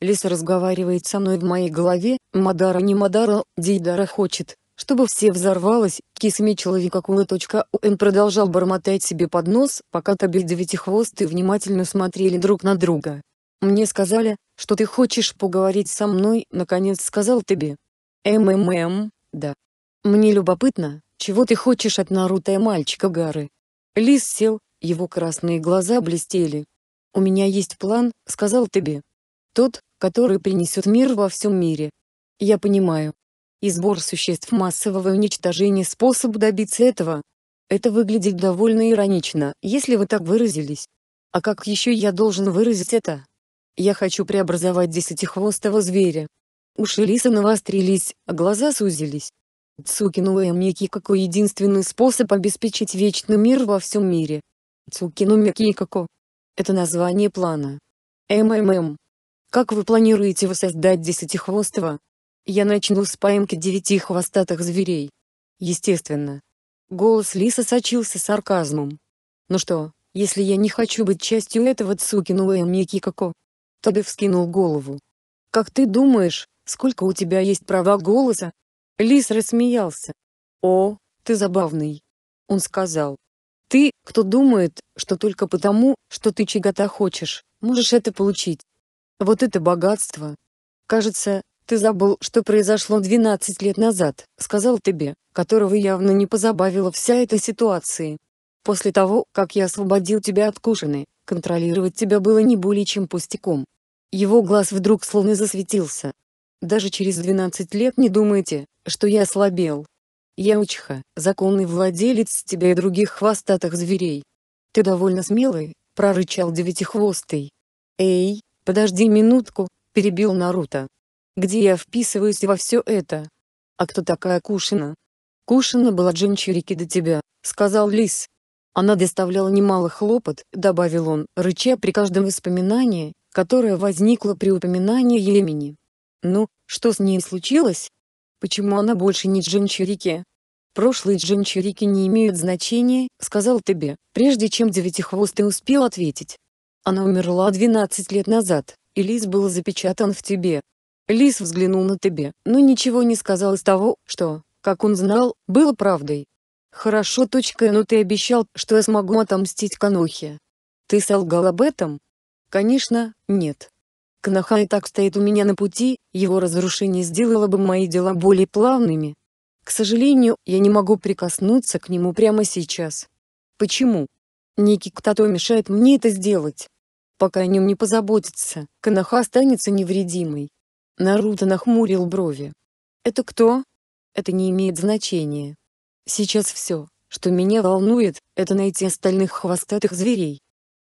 Лиса разговаривает со мной в моей голове, Мадара не Мадара, Дейдара хочет, чтобы все взорвалось, Кисаме человека кула. Он продолжал бормотать себе под нос, пока Тоби и Девятихвостый внимательно смотрели друг на друга. «Мне сказали, что ты хочешь поговорить со мной», — наконец сказал Тоби. «Ммм, да. Мне любопытно, чего ты хочешь от Наруто и мальчика Гаары?» Лис сел, его красные глаза блестели. «У меня есть план», — сказал Тоби. «Тот, который принесет мир во всем мире». «Я понимаю. И сбор существ массового уничтожения — способ добиться этого. Это выглядит довольно иронично, если вы так выразились. А как еще я должен выразить это?» «Я хочу преобразовать десятихвостого зверя». Уши Лиса навострились, а глаза сузились. Цукину и Мики какой единственный способ обеспечить вечный мир во всем мире. Цукину Мики како. Это название плана. МММ. Как вы планируете воссоздать десятихвостого? Я начну с поимки девяти хвостатых зверей. Естественно. Голос Лиса сочился сарказмом. Ну что, если я не хочу быть частью этого Цукину и Мики како? Тоби вскинул голову. «Как ты думаешь, сколько у тебя есть права голоса?» Лис рассмеялся. «О, ты забавный!» Он сказал. «Ты, кто думает, что только потому, что ты чего-то хочешь, можешь это получить. Вот это богатство!» «Кажется, ты забыл, что произошло двенадцать лет назад», — сказал Тоби, которого явно не позабавила вся эта ситуация. «После того, как я освободил тебя от Кушины, контролировать тебя было не более чем пустяком». Его глаз вдруг словно засветился. «Даже через двенадцать лет не думайте, что я ослабел. Я Учиха, законный владелец тебя и других хвостатых зверей». «Ты довольно смелый», — прорычал Девятихвостый. «Эй, подожди минутку», — перебил Наруто. «Где я вписываюсь во все это? А кто такая Кушина?» «Кушина была джинчурики до тебя», — сказал Лис. «Она доставляла немало хлопот», — добавил он, рыча при каждом воспоминании, которое возникло при упоминании Йемени. «Ну, что с ней случилось? Почему она больше не джинчурики?» «Прошлые джинчурики не имеют значения», — сказал Тоби, прежде чем Девятихвостый успел ответить. «Она умерла двенадцать лет назад, и Лис был запечатан в тебе». Лис взглянул на Тоби, но ничего не сказал из того, что, как он знал, было правдой. «Хорошо. Но ты обещал, что я смогу отомстить Конохе. Ты солгал об этом?» «Конечно, нет. Коноха и так стоит у меня на пути, его разрушение сделало бы мои дела более плавными. К сожалению, я не могу прикоснуться к нему прямо сейчас. Почему? Некий кто-то мешает мне это сделать. Пока о нем не позаботиться, Коноха останется невредимой». Наруто нахмурил брови. «Это кто?» «Это не имеет значения. Сейчас все, что меня волнует, это найти остальных хвостатых зверей».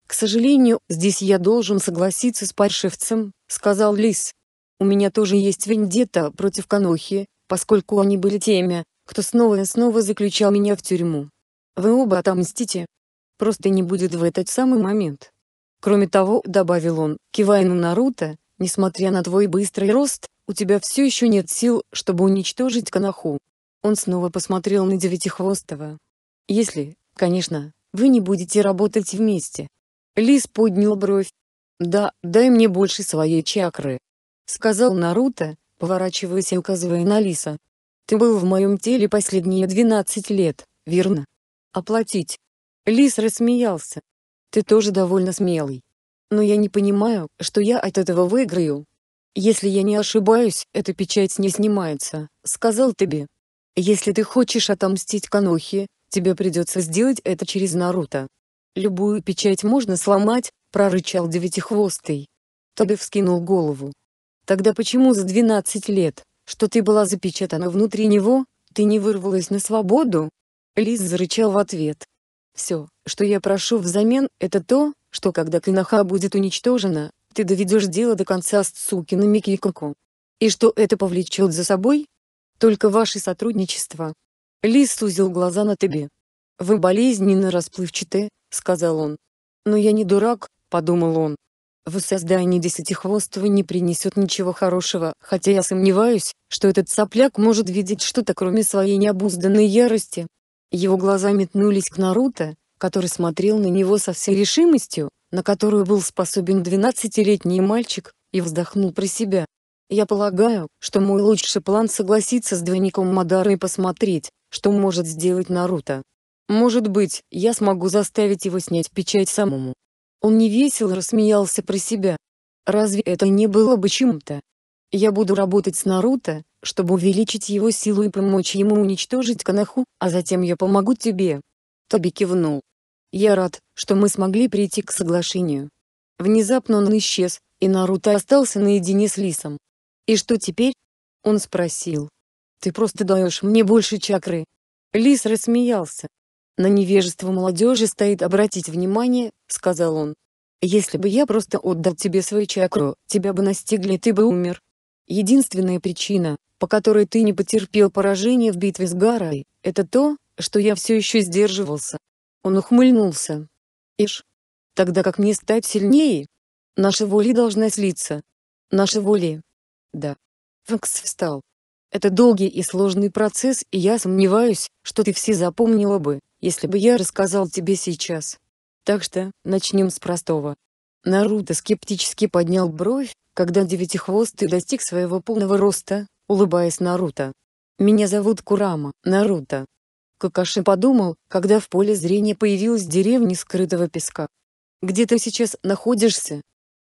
«К сожалению, здесь я должен согласиться с паршивцем», — сказал Лис. «У меня тоже есть вендетта против Конохи, поскольку они были теми, кто снова и снова заключал меня в тюрьму. Вы оба отомстите. Просто не будет в этот самый момент». Кроме того, — добавил он, кивая на Наруто, — Несмотря на твой быстрый рост, у тебя все еще нет сил, чтобы уничтожить Коноху. Он снова посмотрел на Девятихвостого. Если, конечно, вы не будете работать вместе. Лис поднял бровь. Да, дай мне больше своей чакры, сказал Наруто, поворачиваясь и указывая на Лиса. Ты был в моем теле последние двенадцать лет, верно? Оплатить. Лис рассмеялся. Ты тоже довольно смелый. Но я не понимаю, что я от этого выиграю. Если я не ошибаюсь, эта печать не снимается, сказал Тоби. Если ты хочешь отомстить Конохе, тебе придется сделать это через Наруто. Любую печать можно сломать, прорычал Девятихвостый. Тоби вскинул голову. Тогда почему за двенадцать лет, что ты была запечатана внутри него, ты не вырвалась на свободу? Лис зарычал в ответ. «Все, что я прошу взамен, это то, что когда Коноха будет уничтожена, ты доведешь дело до конца с Цукинами Кикоку. И что это повлечет за собой? Только ваше сотрудничество». Лис сузил глаза на Тоби. «Вы болезненно расплывчаты», — сказал он. «Но я не дурак», — подумал он. «Воссоздание Десятихвостого не принесет ничего хорошего, хотя я сомневаюсь, что этот сопляк может видеть что-то кроме своей необузданной ярости». Его глаза метнулись к Наруто, который смотрел на него со всей решимостью, на которую был способен двенадцатилетний мальчик, и вздохнул про себя. «Я полагаю, что мой лучший план согласиться с двойником Мадары и посмотреть, что может сделать Наруто. Может быть, я смогу заставить его снять печать самому». Он невесело рассмеялся про себя. «Разве это не было бы чем-то? Я буду работать с Наруто, чтобы увеличить его силу и помочь ему уничтожить Коноху, а затем я помогу тебе». Тоби кивнул. «Я рад, что мы смогли прийти к соглашению». Внезапно он исчез, и Наруто остался наедине с Лисом. «И что теперь?» Он спросил. «Ты просто даешь мне больше чакры». Лис рассмеялся. «На невежество молодежи стоит обратить внимание», — сказал он. «Если бы я просто отдал тебе свою чакру, тебя бы настигли и ты бы умер. Единственная причина, по которой ты не потерпел поражение в битве с Гаарой, это то, что я все еще сдерживался». Он ухмыльнулся. «Ишь, тогда как мне стать сильнее? Наши воли должны слиться». «Наши воли?» «Да». Фокс встал. «Это долгий и сложный процесс, и я сомневаюсь, что ты все запомнила бы, если бы я рассказал тебе сейчас. Так что, начнем с простого». Наруто скептически поднял бровь, когда Девятихвостый достиг своего полного роста, улыбаясь Наруто. «Меня зовут Курама, Наруто». Какаши подумал, когда в поле зрения появилась деревня скрытого песка. «Где ты сейчас находишься?»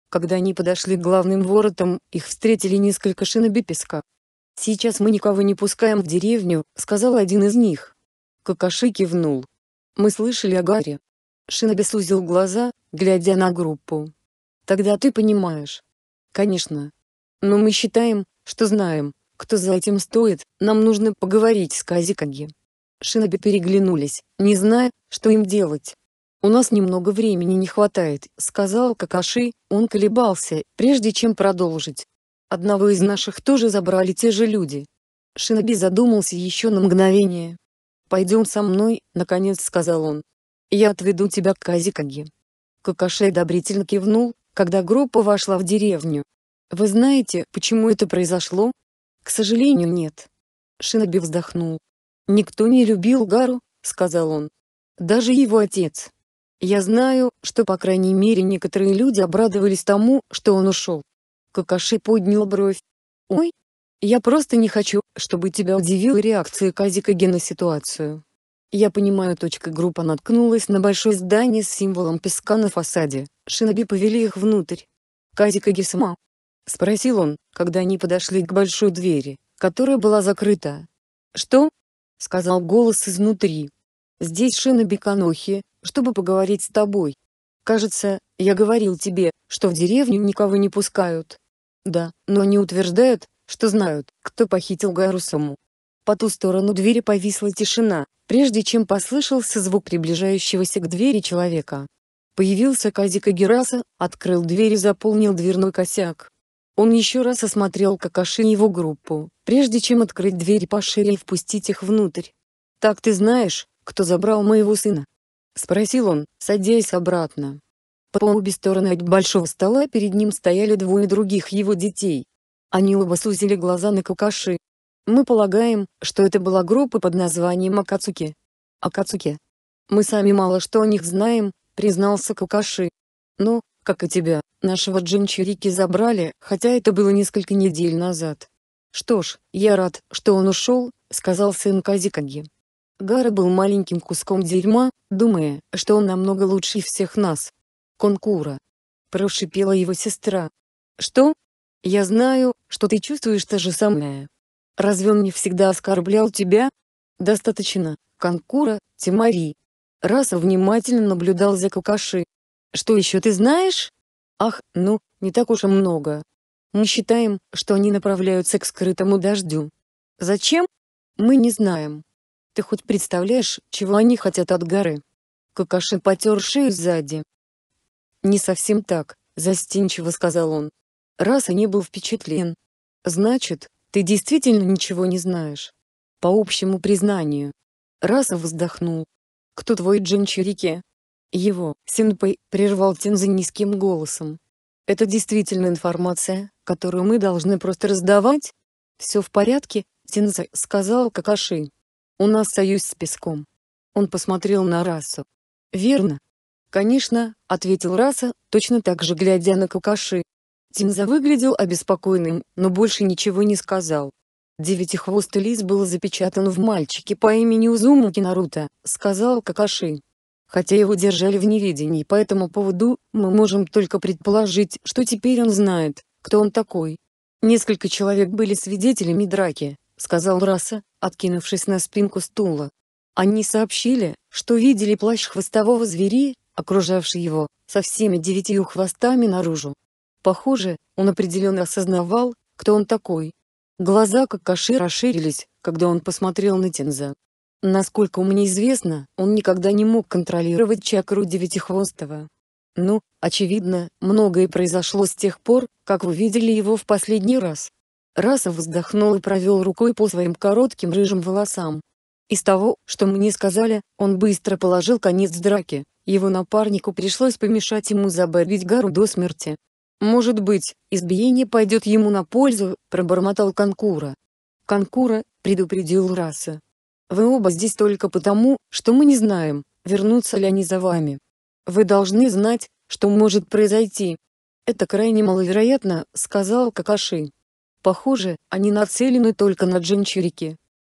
Когда они подошли к главным воротам, их встретили несколько шиноби песка. «Сейчас мы никого не пускаем в деревню», — сказал один из них. Какаши кивнул. «Мы слышали о Гааре». Шиноби сузил глаза, глядя на группу. «Тогда ты понимаешь». «Конечно. Но мы считаем, что знаем, кто за этим стоит, нам нужно поговорить с Казекаге». Шиноби переглянулись, не зная, что им делать. «У нас немного времени не хватает», — сказал Какаши, он колебался, прежде чем продолжить. «Одного из наших тоже забрали те же люди». Шиноби задумался еще на мгновение. «Пойдем со мной», — наконец сказал он. «Я отведу тебя к Казекаге». Какаши одобрительно кивнул, когда группа вошла в деревню. «Вы знаете, почему это произошло?» «К сожалению, нет». Шиноби вздохнул. «Никто не любил Гаару», — сказал он. «Даже его отец. Я знаю, что по крайней мере некоторые люди обрадовались тому, что он ушел». Какаши поднял бровь. «Ой, я просто не хочу, чтобы тебя удивила реакция Казекаге на ситуацию. Я понимаю». Группа наткнулась на большое здание с символом песка на фасаде, шиноби повели их внутрь. «Казекаге сама?» — спросил он, когда они подошли к большой двери, которая была закрыта. «Что?» — сказал голос изнутри. «Здесь шиноби Конохи, чтобы поговорить с тобой. Кажется, я говорил тебе, что в деревню никого не пускают». «Да, но они утверждают, что знают, кто похитил Гаару саму». По ту сторону двери повисла тишина, прежде чем послышался звук приближающегося к двери человека. Появился Казекаге Раса, открыл дверь и заполнил дверной косяк. Он еще раз осмотрел Какаши и его группу, прежде чем открыть дверь пошире и впустить их внутрь. «Так ты знаешь, кто забрал моего сына?» — спросил он, садясь обратно. По обе стороны от большого стола перед ним стояли двое других его детей. Они оба сузили глаза на Какаши. Мы полагаем, что это была группа под названием Акацуки. Акацуки. Мы сами мало что о них знаем, признался Какаши. Но, как и тебя, нашего Джинчурики забрали, хотя это было несколько недель назад. Что ж, я рад, что он ушел, сказал сын Казекаге. Гаара был маленьким куском дерьма, думая, что он намного лучше всех нас. Конкура. Прошипела его сестра. Что? Я знаю, что ты чувствуешь то же самое. Разве он не всегда оскорблял тебя? Достаточно, Конкура, Тимари. Раса внимательно наблюдал за Какаши. Что еще ты знаешь? Ах, ну, не так уж и много. Мы считаем, что они направляются к скрытому дождю. Зачем? Мы не знаем. Ты хоть представляешь, чего они хотят от горы? Какаши потер шею сзади. Не совсем так, застенчиво сказал он. Раса не был впечатлен. Значит, ты действительно ничего не знаешь. По общему признанию. Раса вздохнул. Кто твой Джинчурики? Его, синпэй, прервал Тинза низким голосом. Это действительно информация, которую мы должны просто раздавать? Все в порядке, Тинза, сказал Какаши. У нас союз с песком. Он посмотрел на Расу. Верно. Конечно, ответил Раса, точно так же глядя на Какаши. Тинза выглядел обеспокоенным, но больше ничего не сказал. Девятихвостый лис был запечатан в мальчике по имени Узумаки Наруто, сказал Какаши. Хотя его держали в неведении по этому поводу, мы можем только предположить, что теперь он знает, кто он такой. Несколько человек были свидетелями драки, сказал Раса, откинувшись на спинку стула. Они сообщили, что видели плащ хвостового зверя, окружавший его, со всеми девятью хвостами наружу. Похоже, он определенно осознавал, кто он такой. Глаза Какаши расширились, когда он посмотрел на Тинза. Насколько мне известно, он никогда не мог контролировать чакру Девятихвостого. Ну, очевидно, многое произошло с тех пор, как вы видели его в последний раз. Раса вздохнул и провел рукой по своим коротким рыжим волосам. Из того, что мне сказали, он быстро положил конец драке, его напарнику пришлось помешать ему забавить Гаару до смерти. Может быть, избиение пойдет ему на пользу, пробормотал Конкура. Конкура, предупредил Раса. Вы оба здесь только потому, что мы не знаем, вернутся ли они за вами. Вы должны знать, что может произойти. Это крайне маловероятно, сказал Какаши. Похоже, они нацелены только на Джинчурики.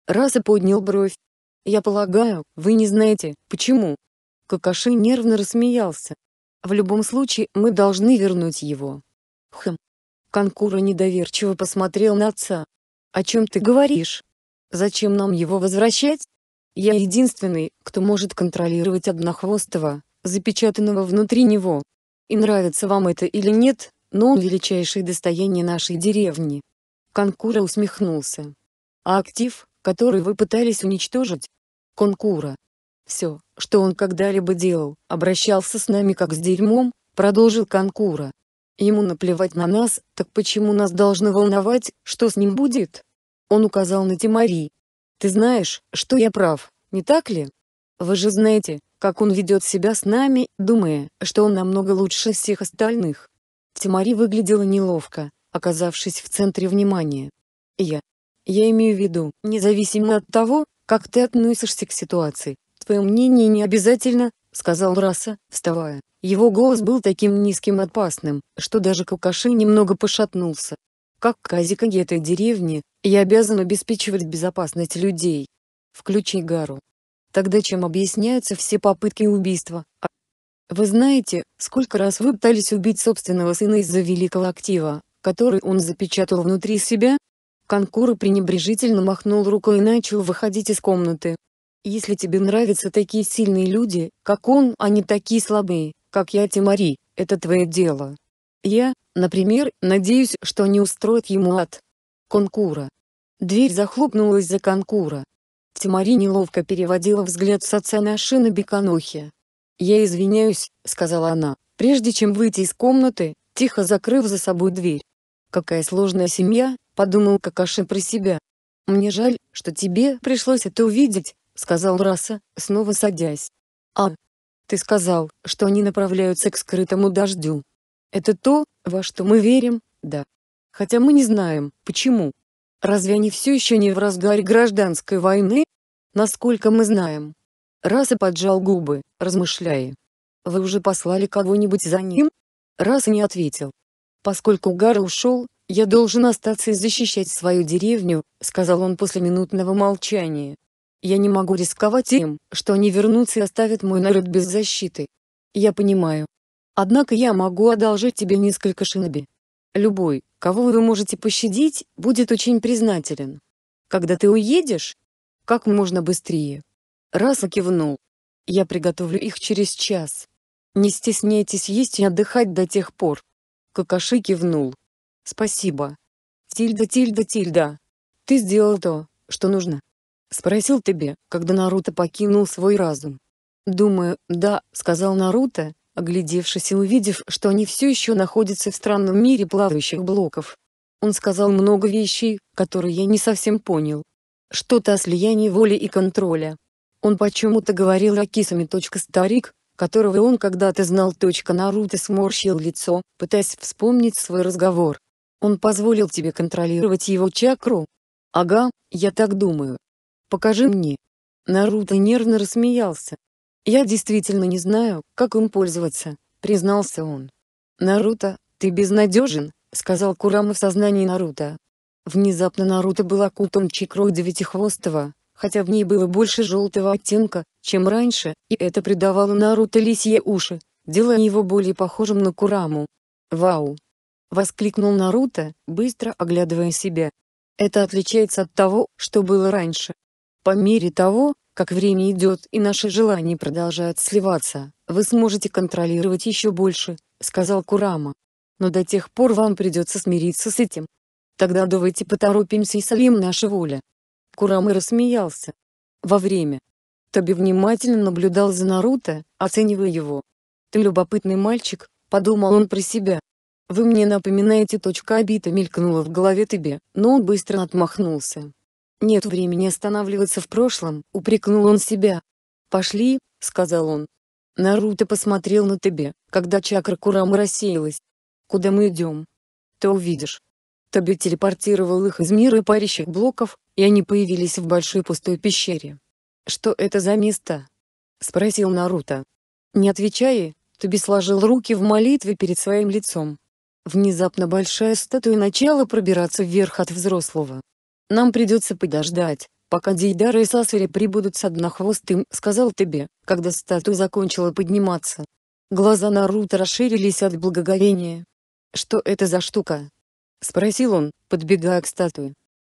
Раса поднял бровь. Я полагаю, вы не знаете, почему. Какаши нервно рассмеялся. В любом случае, мы должны вернуть его. Хм. Конкура недоверчиво посмотрел на отца. О чем ты говоришь? Зачем нам его возвращать? Я единственный, кто может контролировать Однохвостого, запечатанного внутри него. И нравится вам это или нет, но он величайшее достояние нашей деревни. Конкура усмехнулся. А актив, который вы пытались уничтожить? Конкура. Все, что он когда-либо делал, обращался с нами как с дерьмом, продолжил Конкура. Ему наплевать на нас, так почему нас должно волновать, что с ним будет? Он указал на Тимари. Ты знаешь, что я прав, не так ли? Вы же знаете, как он ведет себя с нами, думая, что он намного лучше всех остальных. Тимари выглядела неловко, оказавшись в центре внимания. Я. Я имею в виду, независимо от того, как ты относишься к ситуации, твое мнение не обязательно, сказал Раса, вставая. Его голос был таким низким и опасным, что даже Какаши немного пошатнулся. Как Казекаге этой деревни, я обязан обеспечивать безопасность людей. Включи Гаару. Тогда чем объясняются все попытки убийства? Вы знаете, сколько раз вы пытались убить собственного сына из-за великого актива, который он запечатал внутри себя? Конкура пренебрежительно махнул рукой и начал выходить из комнаты. Если тебе нравятся такие сильные люди, как он, а не такие слабые, как я, Тимари, это твое дело. Я, например, надеюсь, что они устроят ему ад. Конкура. Дверь захлопнулась за Конкура. Тимари неловко переводила взгляд с отца на шиноби Конохи. «Я извиняюсь», — сказала она, прежде чем выйти из комнаты, тихо закрыв за собой дверь. «Какая сложная семья», — подумал Какаши про себя. «Мне жаль, что тебе пришлось это увидеть», — сказал Раса, снова садясь. «А, Ты сказал, что они направляются к скрытому дождю. Это то, во что мы верим, да. Хотя мы не знаем, почему. Разве они все еще не в разгаре гражданской войны? Насколько мы знаем. Раса поджал губы, размышляя. Вы уже послали кого-нибудь за ним? Раса не ответил. Поскольку Гаара ушел, я должен остаться и защищать свою деревню, сказал он после минутного молчания. Я не могу рисковать тем, что они вернутся и оставят мой народ без защиты. Я понимаю. Однако я могу одолжить тебе несколько шиноби. Любой, кого вы можете пощадить, будет очень признателен. Когда ты уедешь? Как можно быстрее. Раса кивнул. Я приготовлю их через час. Не стесняйтесь есть и отдыхать до тех пор. Какаши кивнул. Спасибо. Тильда, тильда, тильда. Ты сделал то, что нужно. Спросил тебе, когда Наруто покинул свой разум. Думаю, да, сказал Наруто, оглядевшись и увидев, что они все еще находятся в странном мире плавающих блоков. Он сказал много вещей, которые я не совсем понял. Что-то о слиянии воли и контроля. Он почему-то говорил о Кисаме. Старик, которого он когда-то знал. Наруто сморщил лицо, пытаясь вспомнить свой разговор. Он позволил тебе контролировать его чакру? Ага, я так думаю. Покажи мне. Наруто нервно рассмеялся. Я действительно не знаю, как им пользоваться, признался он. Наруто, ты безнадежен, сказал Курама в сознании Наруто. Внезапно Наруто был окутан чакрой Девятихвостого, хотя в ней было больше желтого оттенка, чем раньше, и это придавало Наруто лисьи уши, делая его более похожим на Кураму. «Вау!» — воскликнул Наруто, быстро оглядывая себя. Это отличается от того, что было раньше. По мере того, как время идет и наши желания продолжают сливаться, вы сможете контролировать еще больше, сказал Курама. Но до тех пор вам придется смириться с этим. Тогда давайте поторопимся и сольем наши воли. Курама рассмеялся. Во время. Тоби внимательно наблюдал за Наруто, оценивая его. Ты любопытный мальчик, подумал он про себя. Вы мне напоминаете. Точка обида мелькнула в голове Тоби, но он быстро отмахнулся. Нет времени останавливаться в прошлом, упрекнул он себя. Пошли, сказал он. Наруто посмотрел на Тоби, когда чакра Курамы рассеялась. Куда мы идем? Ты увидишь. Тоби телепортировал их из мира парящих блоков, и они появились в большой пустой пещере. «Что это за место?» — спросил Наруто. Не отвечая, Тоби сложил руки в молитве перед своим лицом. Внезапно большая статуя начала пробираться вверх от взрослого. «Нам придется подождать, пока Дейдара и Сасори прибудут с Однохвостым», — сказал Тоби, когда статуя закончила подниматься. Глаза Наруто расширились от благоговения. «Что это за штука?» — спросил он, подбегая к статуе.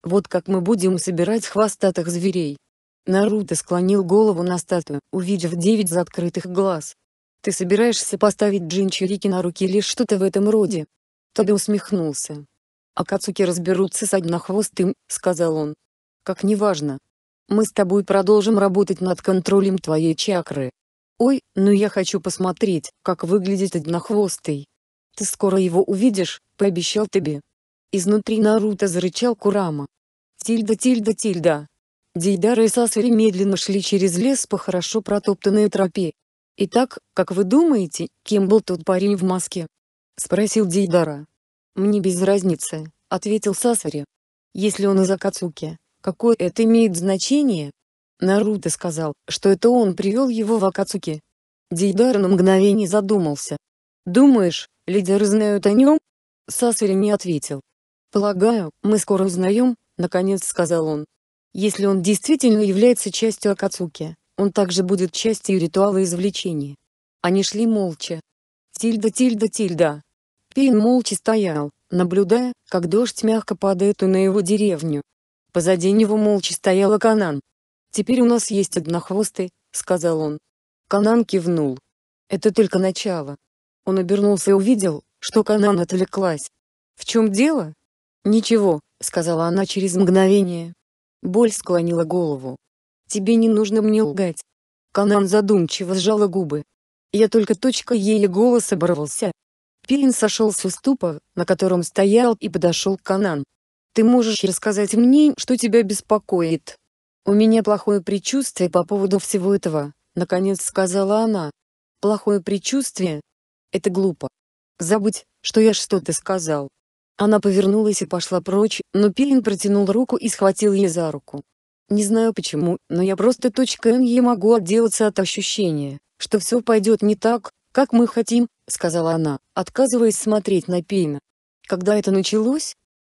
«Вот как мы будем собирать хвостатых зверей». Наруто склонил голову на статую, увидев девять закрытых глаз. «Ты собираешься поставить джинчурики на руки или что-то в этом роде?» Тоби усмехнулся. «Акацуки разберутся с Однохвостым», — сказал он. «Как неважно. Мы с тобой продолжим работать над контролем твоей чакры. Ой, ну я хочу посмотреть, как выглядит Однохвостый. Ты скоро его увидишь», — пообещал Тоби. Изнутри Наруто зарычал Курама. Тильда, тильда, тильда. Дейдара и Сасори медленно шли через лес по хорошо протоптанной тропе. «Итак, как вы думаете, кем был тот парень в маске?» — спросил Дейдара. «Мне без разницы», — ответил Сасори. «Если он из Акацуки, какое это имеет значение?» Наруто сказал, что это он привел его в Акацуки. Дейдара на мгновение задумался. «Думаешь, лидеры знают о нем?» Сасори не ответил. «Полагаю, мы скоро узнаем», — наконец сказал он. «Если он действительно является частью Акацуки, он также будет частью ритуала извлечения». Они шли молча. Тильда, тильда, тильда. Пейн молча стоял, наблюдая, как дождь мягко падает на его деревню. Позади него молча стояла Канан. «Теперь у нас есть Однохвостый», — сказал он. Канан кивнул. «Это только начало». Он обернулся и увидел, что Канан отвлеклась. «В чем дело?» «Ничего», — сказала она через мгновение. Боль склонила голову. «Тебе не нужно мне лгать». Канан задумчиво сжала губы. «Я только точка», — еле голос оборвался. Пейн сошел с уступа, на котором стоял, и подошел к Канан. «Ты можешь рассказать мне, что тебя беспокоит?» «У меня плохое предчувствие по поводу всего этого», — наконец сказала она. Плохое предчувствие? Это глупо. Забудь, что я что-то сказал. Она повернулась и пошла прочь, но Пейн протянул руку и схватил ее за руку. Не знаю почему, но я просто не могу отделаться от ощущения, что все пойдет не так, как мы хотим, сказала она, отказываясь смотреть на Пейна. Когда это началось?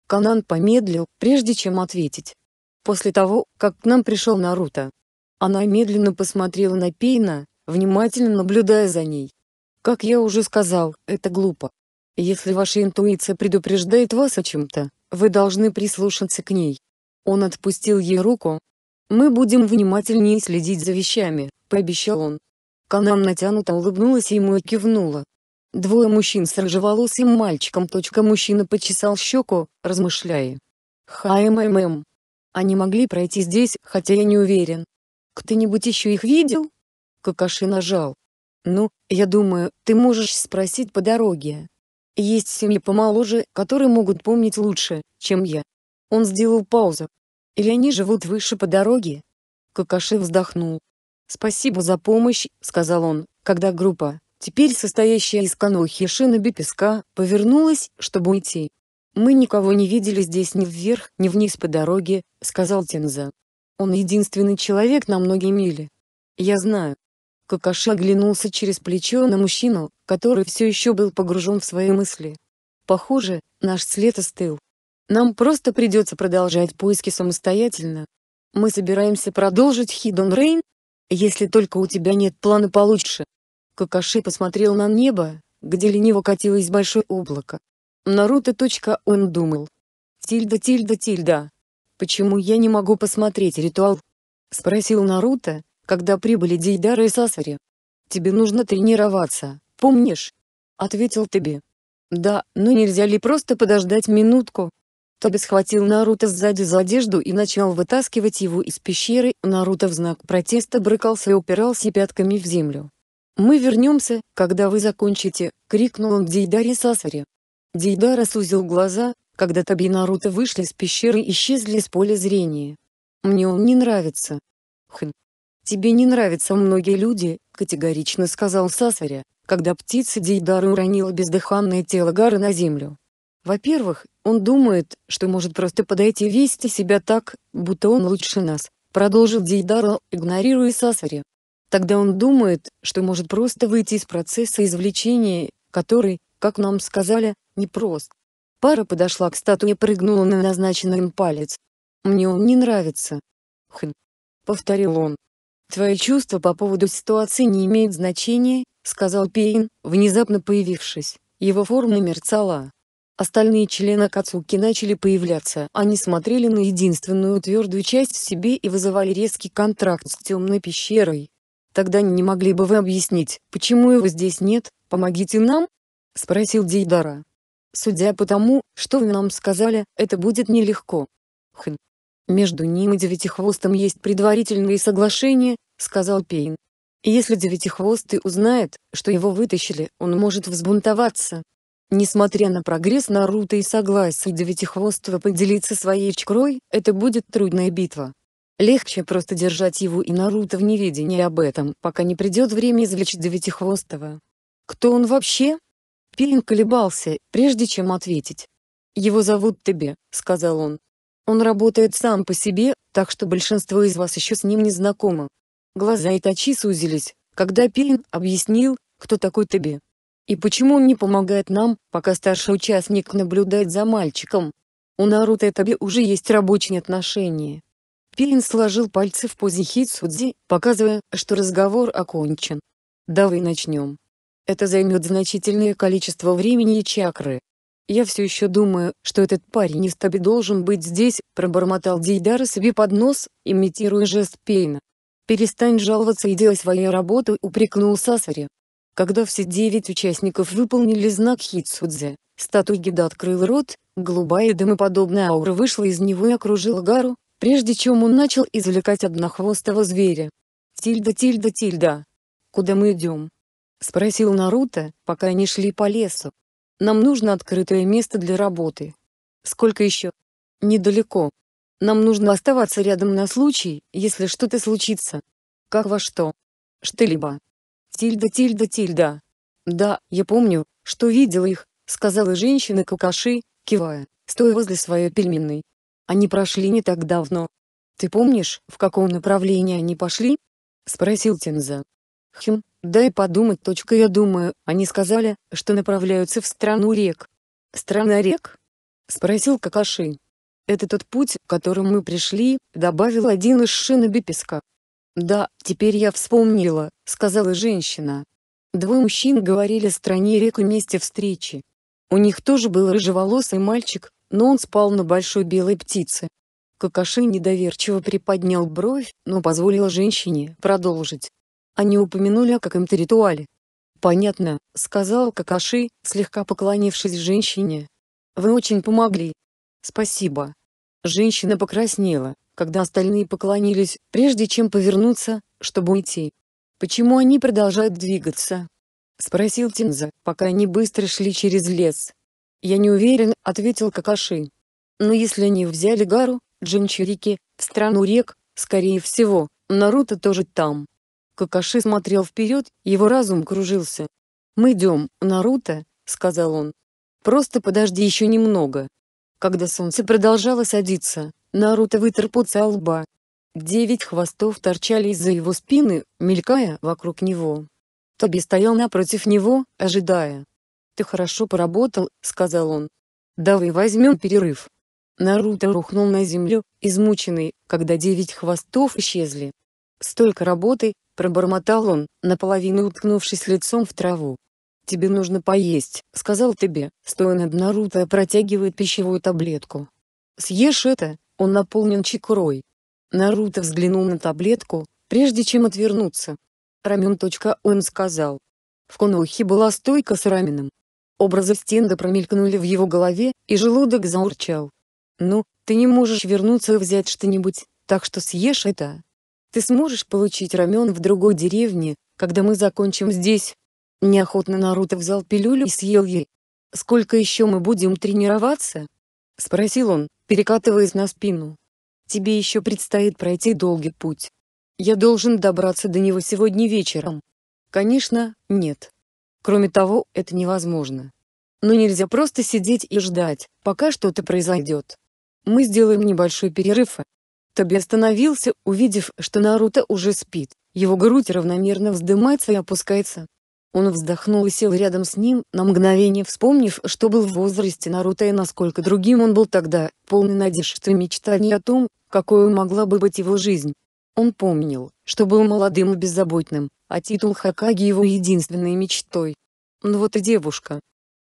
Канан помедлил, прежде чем ответить. После того, как к нам пришел Наруто. Она медленно посмотрела на Пейна, внимательно наблюдая за ней. Как я уже сказал, это глупо. Если ваша интуиция предупреждает вас о чем-то, вы должны прислушаться к ней. Он отпустил ей руку. «Мы будем внимательнее следить за вещами», — пообещал он. Канан натянуто улыбнулась ему и кивнула. Двое мужчин с рыжеволосым мальчиком. Мужчина почесал щеку, размышляя. «Хммм. Они могли пройти здесь, хотя я не уверен. Кто-нибудь еще их видел?» Какаши нажал. «Ну, я думаю, ты можешь спросить по дороге. Есть семьи помоложе, которые могут помнить лучше, чем я». Он сделал паузу. «Или они живут выше по дороге?» Какаши вздохнул. «Спасибо за помощь», — сказал он, когда группа, теперь состоящая из Конохи и шиноби песка, повернулась, чтобы уйти. «Мы никого не видели здесь ни вверх, ни вниз по дороге», — сказал Тинза. «Он единственный человек на многие мили». «Я знаю». Какаши оглянулся через плечо на мужчину, который все еще был погружен в свои мысли. «Похоже, наш след остыл. Нам просто придется продолжать поиски самостоятельно. Мы собираемся продолжить Хидон Рейн? Если только у тебя нет плана получше». Какаши посмотрел на небо, где лениво катилось большое облако. Наруто. Он думал. Тильда, тильда, тильда. Почему я не могу посмотреть ритуал? Спросил Наруто, когда прибыли Дейдара и Сасори. Тебе нужно тренироваться, помнишь? Ответил Тоби. Да, но нельзя ли просто подождать минутку? Тоби схватил Наруто сзади за одежду и начал вытаскивать его из пещеры. Наруто в знак протеста брыкался и упирался пятками в землю. «Мы вернемся, когда вы закончите», — крикнул он Дейдаре Сасори. Дейдара сузил глаза, когда Тоби и Наруто вышли из пещеры и исчезли с поля зрения. «Мне он не нравится». «Хм. Тебе не нравятся многие люди», — категорично сказал Сасори, когда птица Дейдара уронила бездыханное тело Гаары на землю. «Во-первых, он думает, что может просто подойти и вести себя так, будто он лучше нас», — продолжил Дейдара, игнорируя Сасори. «Тогда он думает, что может просто выйти из процесса извлечения, который, как нам сказали, непрост». Пара подошла к статуе и прыгнула на назначенный им палец. «Мне он не нравится». «Хм», — повторил он. «Твои чувства по поводу ситуации не имеют значения», — сказал Пейн, внезапно появившись. Его форма мерцала. Остальные члены Акацуки начали появляться. Они смотрели на единственную твердую часть в себе и вызывали резкий контракт с темной пещерой. «Тогда не могли бы вы объяснить, почему его здесь нет, помогите нам?» — спросил Дейдара. «Судя по тому, что вы нам сказали, это будет нелегко». «Хм. Между ним и Девятихвостым есть предварительные соглашения», — сказал Пейн. «Если Девятихвостый узнает, что его вытащили, он может взбунтоваться». Несмотря на прогресс Наруто и согласие Девятихвостого поделиться своей чкрой, это будет трудная битва. Легче просто держать его и Наруто в неведении об этом, пока не придет время извлечь Девятихвостого. Кто он вообще? Пейн колебался, прежде чем ответить. Его зовут Тоби, сказал он. Он работает сам по себе, так что большинство из вас еще с ним не знакомо. Глаза Итачи сузились, когда Пейн объяснил, кто такой Тоби. И почему он не помогает нам, пока старший участник наблюдает за мальчиком? У Наруто и Тоби уже есть рабочие отношения. Пейн сложил пальцы в позе хитсудзи, показывая, что разговор окончен. Давай начнем. Это займет значительное количество времени и чакры. Я все еще думаю, что этот парень из Тоби должен быть здесь, пробормотал Дейдара себе под нос, имитируя жест Пейна. Перестань жаловаться и делай свою работу, упрекнул Сасори. Когда все девять участников выполнили знак хитсудзе, статуя Гида открыл рот, голубая дымоподобная аура вышла из него и окружила Гаару, прежде чем он начал извлекать однохвостого зверя. «Тильда, тильда, тильда! Куда мы идем?» — спросил Наруто, пока они шли по лесу. «Нам нужно открытое место для работы». «Сколько еще?» «Недалеко. Нам нужно оставаться рядом на случай, если что-то случится». «Как во что?» «Что-либо». Тильда тильда тильда. Да, я помню, что видела их, сказала женщина Какаши, кивая, стоя возле своей пельменной. Они прошли не так давно. Ты помнишь, в каком направлении они пошли? Спросил Тинза. Хм, дай подумать. Точка, я думаю, они сказали, что направляются в страну рек. Страна рек? Спросил Какаши. Это тот путь, которым мы пришли, добавил один из шиноби песка. Да, теперь я вспомнила, сказала женщина. Двое мужчин говорили о стране рек и месте встречи. У них тоже был рыжеволосый мальчик, но он спал на большой белой птице. Какаши недоверчиво приподнял бровь, но позволил женщине продолжить. Они упомянули о каком-то ритуале. «Понятно», — сказал Какаши, слегка поклонившись женщине. «Вы очень помогли». «Спасибо». Женщина покраснела, когда остальные поклонились, прежде чем повернуться, чтобы уйти. «Почему они продолжают двигаться?» — спросил Тинза, пока они быстро шли через лес. «Я не уверен», — ответил Какаши. «Но если они взяли Гаару, Джинчурики, в страну рек, скорее всего, Наруто тоже там». Какаши смотрел вперед, его разум кружился. «Мы идем, Наруто», — сказал он. «Просто подожди еще немного». Когда солнце продолжало садиться, Наруто вытер пот со лба. Девять хвостов торчали из-за его спины, мелькая вокруг него. Тоби стоял напротив него, ожидая. «Ты хорошо поработал», — сказал он. «Давай возьмем перерыв». Наруто рухнул на землю, измученный, когда девять хвостов исчезли. «Столько работы», — пробормотал он, наполовину уткнувшись лицом в траву. «Тебе нужно поесть», — сказал Тоби, стоя над Наруто и протягивая пищевую таблетку. «Съешь это, он наполнен чакурой». Наруто взглянул на таблетку, прежде чем отвернуться. «Рамен», — он сказал. В Конохе была стойка с раменом. Образы Стенда промелькнули в его голове, и желудок заурчал. «Ну, ты не можешь вернуться и взять что-нибудь, так что съешь это. Ты сможешь получить рамен в другой деревне, когда мы закончим здесь». Неохотно Наруто взял пилюлю и съел ей. «Сколько еще мы будем тренироваться?» — спросил он, перекатываясь на спину. «Тебе еще предстоит пройти долгий путь. Я должен добраться до него сегодня вечером». «Конечно, нет. Кроме того, это невозможно. Но нельзя просто сидеть и ждать, пока что-то произойдет. Мы сделаем небольшой перерыв». Тоби остановился, увидев, что Наруто уже спит, его грудь равномерно вздымается и опускается. Он вздохнул и сел рядом с ним, на мгновение вспомнив, что был в возрасте Наруто и насколько другим он был тогда, полный надежд и мечтаний о том, какой могла бы быть его жизнь. Он помнил, что был молодым и беззаботным, а титул Хокаге его единственной мечтой. Но вот и девушка.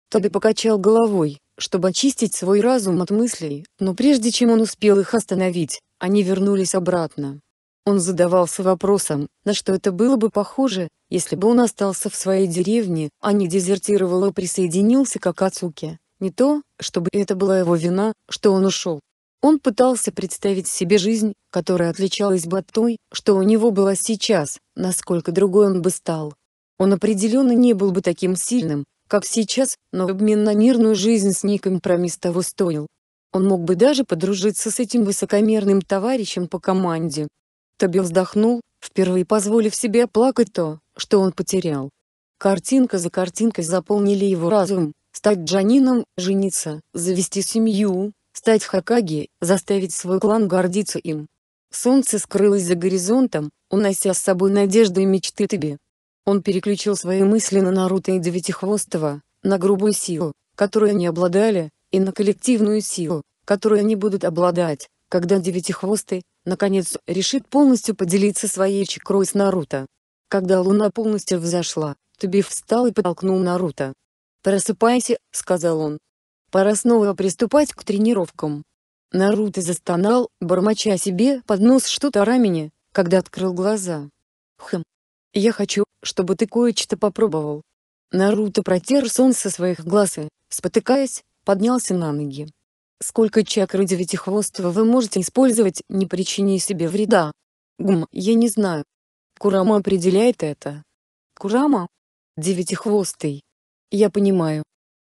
Тоби покачал головой, чтобы очистить свой разум от мыслей, но прежде чем он успел их остановить, они вернулись обратно. Он задавался вопросом, на что это было бы похоже, если бы он остался в своей деревне, а не дезертировал и присоединился к Акацуки. Не то, чтобы это была его вина, что он ушел. Он пытался представить себе жизнь, которая отличалась бы от той, что у него была сейчас, насколько другой он бы стал. Он определенно не был бы таким сильным, как сейчас, но обмен на мирную жизнь с Ником промис того стоил. Он мог бы даже подружиться с этим высокомерным товарищем по команде. Тоби вздохнул, впервые позволив себе плакать то, что он потерял. Картинка за картинкой заполнили его разум: стать джанином, жениться, завести семью, стать Хокаге, заставить свой клан гордиться им. Солнце скрылось за горизонтом, унося с собой надежды и мечты Тоби. Он переключил свои мысли на Наруто и Девятихвостого, на грубую силу, которой они обладали, и на коллективную силу, которой они будут обладать, когда Девятихвостый, наконец, решит полностью поделиться своей чакрой с Наруто. Когда луна полностью взошла, Тоби встал и подтолкнул Наруто. «Просыпайся», — сказал он. «Пора снова приступать к тренировкам». Наруто застонал, бормоча себе под нос что-то о рамене, когда открыл глаза. «Хм. Я хочу, чтобы ты кое-что попробовал». Наруто протер сон со своих глаз и, спотыкаясь, поднялся на ноги. «Сколько чакры Девятихвостого вы можете использовать, не причини себе вреда?» «Гм, я не знаю. Курама определяет это». «Курама?» «Девятихвостый». «Я понимаю.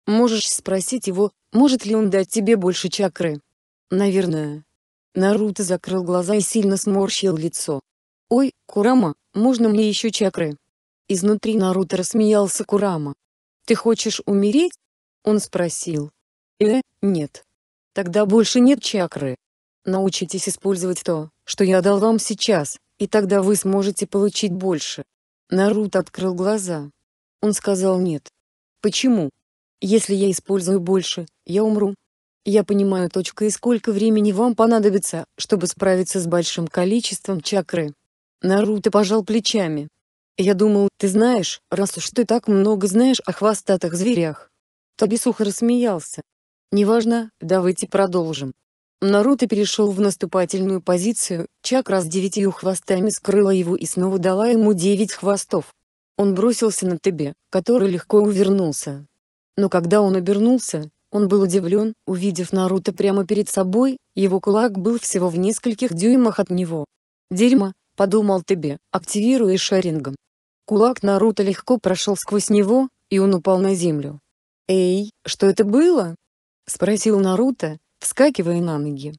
Можешь спросить его, может ли он дать тебе больше чакры?» «Наверное». Наруто закрыл глаза и сильно сморщил лицо. «Ой, Курама, можно мне еще чакры?» Изнутри Наруто рассмеялся Курама. «Ты хочешь умереть?» Он спросил. «Э, нет. Тогда больше нет чакры. Научитесь использовать то, что я дал вам сейчас, и тогда вы сможете получить больше». Наруто открыл глаза. Он сказал нет. «Почему? Если я использую больше, я умру. Я понимаю точка и сколько времени вам понадобится, чтобы справиться с большим количеством чакры». Наруто пожал плечами. «Я думал, ты знаешь, раз уж ты так много знаешь о хвостатых зверях». Тоби сухо рассмеялся. «Неважно, давайте продолжим». Наруто перешел в наступательную позицию, чакра с девятью хвостами скрыла его и снова дала ему девять хвостов. Он бросился на Тоби, который легко увернулся. Но когда он обернулся, он был удивлен, увидев Наруто прямо перед собой, его кулак был всего в нескольких дюймах от него. «Дерьмо», — подумал Тоби, активируя Шарингом. Кулак Наруто легко прошел сквозь него, и он упал на землю. «Эй, что это было?» — спросил Наруто, вскакивая на ноги.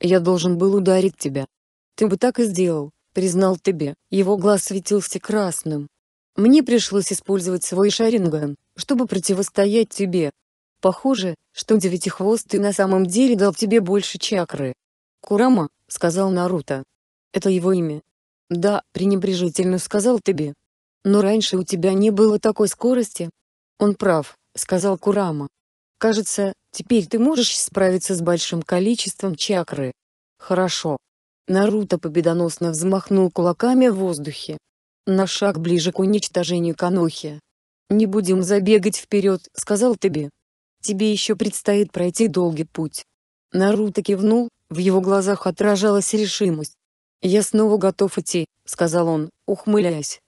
«Я должен был ударить тебя». «Ты бы так и сделал», — признал Тоби, его глаз светился красным. «Мне пришлось использовать свой Шаринган, чтобы противостоять тебе. Похоже, что Девятихвостый на самом деле дал тебе больше чакры». «Курама», — сказал Наруто. «Это его имя». «Да», — пренебрежительно сказал Тоби. «Но раньше у тебя не было такой скорости». «Он прав», — сказал Курама. «Кажется, теперь ты можешь справиться с большим количеством чакры». «Хорошо». Наруто победоносно взмахнул кулаками в воздухе. «На шаг ближе к уничтожению Конохи». «Не будем забегать вперед», — сказал Тоби. «Тебе еще предстоит пройти долгий путь». Наруто кивнул, в его глазах отражалась решимость. «Я снова готов идти», — сказал он, ухмыляясь.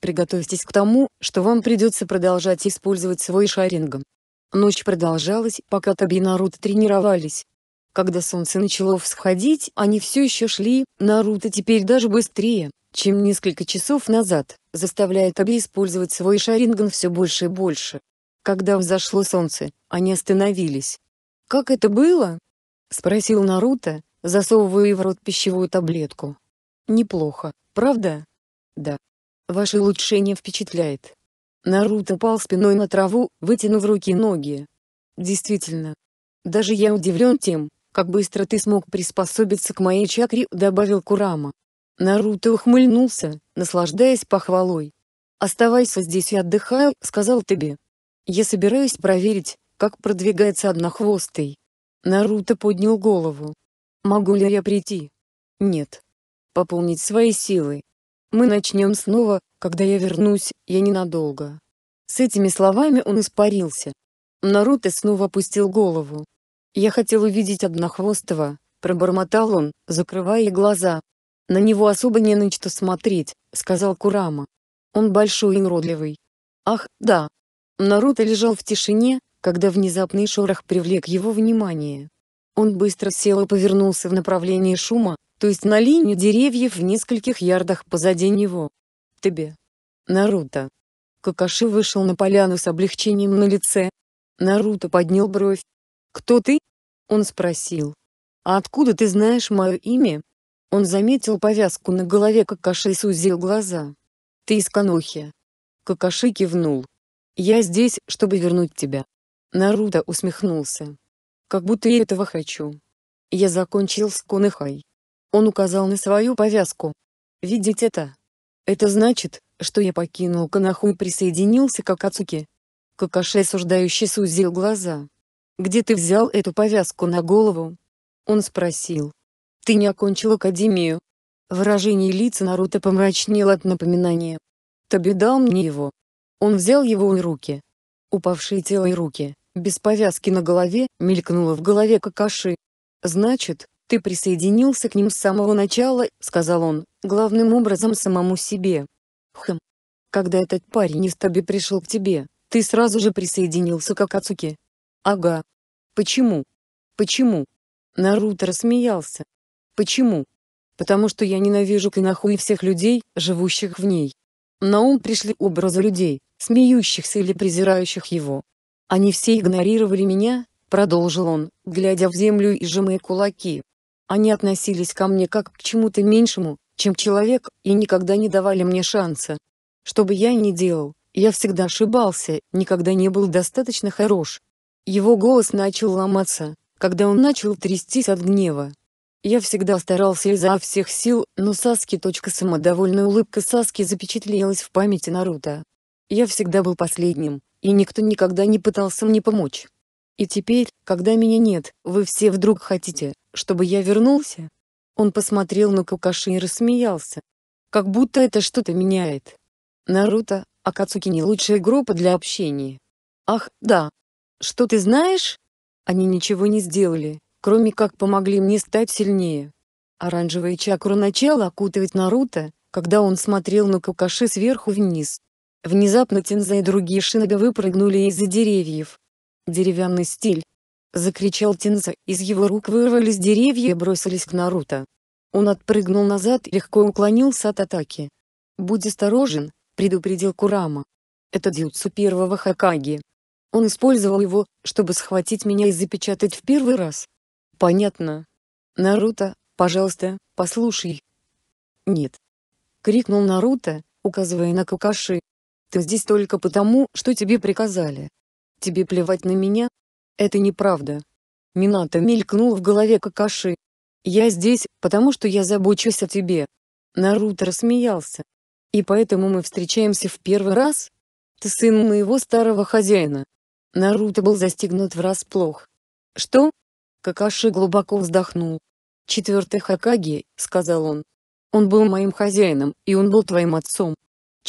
«Приготовьтесь к тому, что вам придется продолжать использовать свой Шаринган». Ночь продолжалась, пока Тоби и Наруто тренировались. Когда солнце начало всходить, они все еще шли, Наруто теперь даже быстрее, чем несколько часов назад, заставляя Тоби использовать свой Шаринган все больше и больше. Когда взошло солнце, они остановились. «Как это было?» — спросил Наруто, засовывая в рот пищевую таблетку. «Неплохо, правда?» «Да. Ваше улучшение впечатляет». Наруто пал спиной на траву, вытянув руки и ноги. «Действительно. Даже я удивлен тем, как быстро ты смог приспособиться к моей чакре», — добавил Курама. Наруто ухмыльнулся, наслаждаясь похвалой. «Оставайся здесь и отдыхай», — сказал Тоби. «Я собираюсь проверить, как продвигается Однохвостый». Наруто поднял голову. «Могу ли я прийти?» «Нет. Пополнить свои силы. Мы начнем снова, когда я вернусь, я ненадолго». С этими словами он испарился. Наруто снова опустил голову. «Я хотел увидеть Однохвостого», — пробормотал он, закрывая глаза. «На него особо не на что смотреть», — сказал Курама. «Он большой и уродливый». «Ах, да». Наруто лежал в тишине, когда внезапный шорох привлек его внимание. Он быстро сел и повернулся в направлении шума, то есть на линию деревьев в нескольких ярдах позади него. «Тебе». «Наруто». Какаши вышел на поляну с облегчением на лице. Наруто поднял бровь. «Кто ты?» Он спросил. «А откуда ты знаешь мое имя?» Он заметил повязку на голове Какаши и сузил глаза. «Ты из Конохи». Какаши кивнул. «Я здесь, чтобы вернуть тебя». Наруто усмехнулся. «Как будто я этого хочу. Я закончил с Конохой». Он указал на свою повязку. «Видеть это? Это значит, что я покинул Коноху и присоединился к Акацуки». Какаши осуждающе сузил глаза. «Где ты взял эту повязку на голову?» Он спросил. «Ты не окончил академию?» Выражение лица Наруто помрачнело от напоминания. «Тоби дал мне его». Он взял его и руки. Упавшие тело и руки, без повязки на голове, мелькнуло в голове Какаши. «Значит, ты присоединился к ним с самого начала», — сказал он, главным образом самому себе. «Хм. Когда этот парень из Тоби пришел к тебе, ты сразу же присоединился к Акацуки». «Ага. Почему? Почему?» Наруто рассмеялся. «Почему? Потому что я ненавижу Коноху и всех людей, живущих в ней». На ум пришли образы людей, смеющихся или презирающих его. «Они все игнорировали меня», — продолжил он, глядя в землю и сжимая кулаки. «Они относились ко мне как к чему-то меньшему, чем человек, и никогда не давали мне шанса. Что бы я ни делал, я всегда ошибался, никогда не был достаточно хорош. Его голос начал ломаться, когда он начал трястись от гнева. Я всегда старался изо всех сил, но Саски. Самодовольная улыбка Саски запечатлелась в памяти Наруто. Я всегда был последним, и никто никогда не пытался мне помочь. И теперь, когда меня нет, вы все вдруг хотите, чтобы я вернулся? Он посмотрел на Какаши и рассмеялся. Как будто это что-то меняет. Наруто, Акацуки не лучшая группа для общения. Ах, да. Что ты знаешь? Они ничего не сделали, кроме как помогли мне стать сильнее. Оранжевая чакра начала окутывать Наруто, когда он смотрел на Какаши сверху вниз. Внезапно Тинза и другие шиноби выпрыгнули из-за деревьев. «Деревянный стиль!» — закричал Тинза, из его рук вырвались деревья и бросились к Наруто. Он отпрыгнул назад и легко уклонился от атаки. «Будь осторожен!» — предупредил Курама. «Это дзюцу первого Хокаге. Он использовал его, чтобы схватить меня и запечатать в первый раз». «Понятно. Наруто, пожалуйста, послушай». «Нет!» — крикнул Наруто, указывая на Какаши. «Ты здесь только потому, что тебе приказали. Тебе плевать на меня?» «Это неправда». Минато мелькнул в голове Какаши. «Я здесь, потому что я забочусь о тебе». Наруто рассмеялся. «И поэтому мы встречаемся в первый раз? Ты сын моего старого хозяина». Наруто был застигнут врасплох. «Что?» Какаши глубоко вздохнул. «Четвертый Хокаге», — сказал он. «Он был моим хозяином, и он был твоим отцом».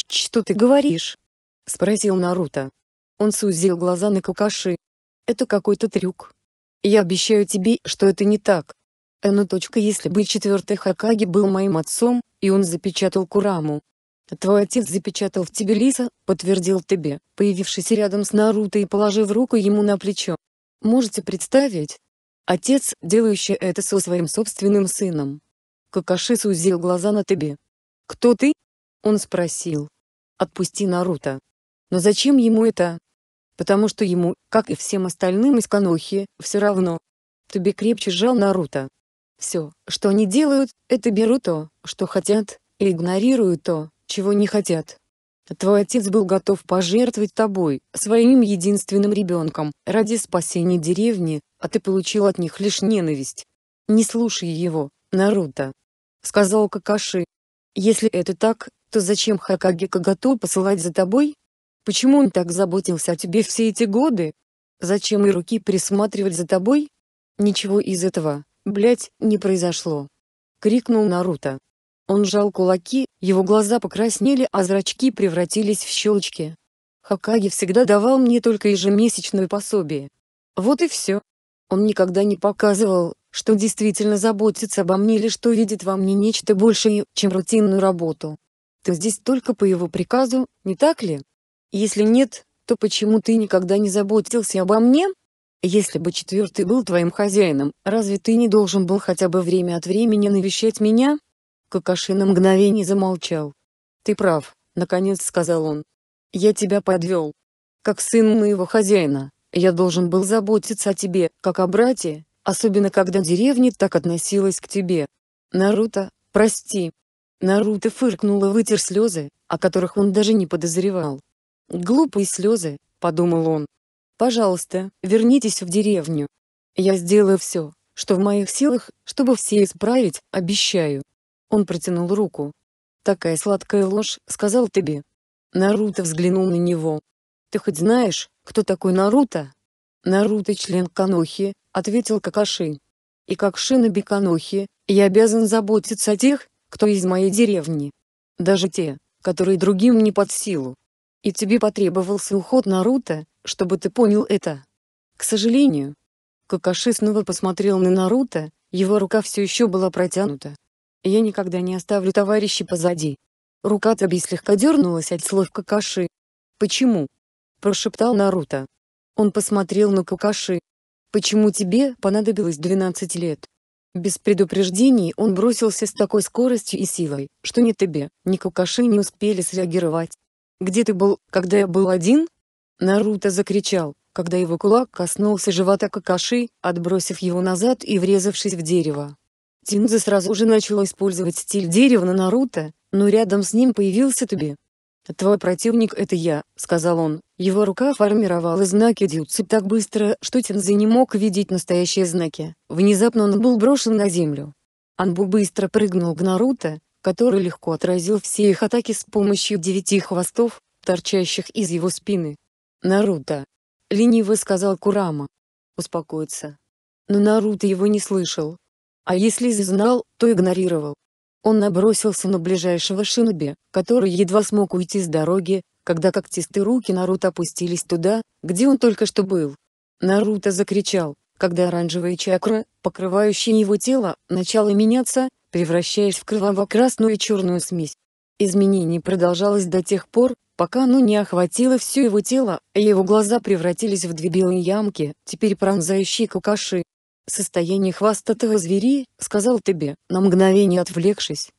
«Что ты говоришь?» — спросил Наруто. Он сузил глаза на Какаши. «Это какой-то трюк. Я обещаю тебе, что это не так. Но точка если бы четвертый Хокаге был моим отцом, и он запечатал Кураму». «Твой отец запечатал в тебе лиса», — подтвердил Тоби, появившись рядом с Наруто и положив руку ему на плечо. «Можете представить? Отец, делающий это со своим собственным сыном». Какаши сузил глаза на Тоби. «Кто ты?» Он спросил. «Отпусти Наруто». «Но зачем ему это?» «Потому что ему, как и всем остальным из Конохи, все равно». Тоби крепче сжал Наруто. «Все, что они делают, это берут то, что хотят, и игнорируют то, чего не хотят. Твой отец был готов пожертвовать тобой, своим единственным ребенком, ради спасения деревни, а ты получил от них лишь ненависть». «Не слушай его, Наруто», — сказал Какаши. «Если это так, то зачем Хокаге Кагото посылать за тобой? Почему он так заботился о тебе все эти годы? Зачем Ируки присматривать за тобой? Ничего из этого, блять, не произошло!» — крикнул Наруто. Он сжал кулаки, его глаза покраснели, а зрачки превратились в щелочки. «Хокаге всегда давал мне только ежемесячное пособие. Вот и все. Он никогда не показывал, что действительно заботится обо мне или что видит во мне нечто большее, чем рутинную работу. Ты здесь только по его приказу, не так ли? Если нет, то почему ты никогда не заботился обо мне? Если бы четвертый был твоим хозяином, разве ты не должен был хотя бы время от времени навещать меня?» Какаши на мгновение замолчал. «Ты прав», — наконец сказал он. «Я тебя подвел. Как сын моего хозяина, я должен был заботиться о тебе, как о брате, особенно когда деревня так относилась к тебе. Наруто, прости». Наруто фыркнул и вытер слезы, о которых он даже не подозревал. «Глупые слезы», — подумал он. «Пожалуйста, вернитесь в деревню. Я сделаю все, что в моих силах, чтобы все исправить, обещаю». Он протянул руку. «Такая сладкая ложь», — сказал Тоби. Наруто взглянул на него. «Ты хоть знаешь, кто такой Наруто?» «Наруто — член Конохи», — ответил Какаши. «И как шиноби Конохи, я обязан заботиться о тех, кто из моей деревни. Даже те, которые другим не под силу. И тебе потребовался уход Наруто, чтобы ты понял это. К сожалению». Какаши снова посмотрел на Наруто, его рука все еще была протянута. «Я никогда не оставлю товарищей позади». Рука Тоби слегка дернулась от слов Какаши. «Почему?» – прошептал Наруто. Он посмотрел на Какаши. «Почему тебе понадобилось двенадцать лет?» Без предупреждений он бросился с такой скоростью и силой, что ни Тоби, ни Какаши не успели среагировать. «Где ты был, когда я был один?» Наруто закричал, когда его кулак коснулся живота Какаши, отбросив его назад и врезавшись в дерево. Тинза сразу же начала использовать стиль дерева на Наруто, но рядом с ним появился Тоби. «Твой противник — это я», — сказал он. Его рука формировала знаки дюци так быстро, что Тинза не мог видеть настоящие знаки. Внезапно он был брошен на землю. Анбу быстро прыгнул к Наруто, который легко отразил все их атаки с помощью девяти хвостов, торчащих из его спины. «Наруто!» — лениво сказал Курама. «Успокоиться». Но Наруто его не слышал. А если и знал, то игнорировал. Он набросился на ближайшего шиноби, который едва смог уйти с дороги, когда когтистые руки Наруто опустились туда, где он только что был. Наруто закричал, когда оранжевая чакра, покрывающая его тело, начала меняться, превращаясь в кроваво-красную и черную смесь. Изменение продолжалось до тех пор, пока оно не охватило все его тело, и его глаза превратились в две белые ямки, теперь пронзающие Какаши. «Состояние хвостатого звери», — сказал Тоби, на мгновение отвлекшись.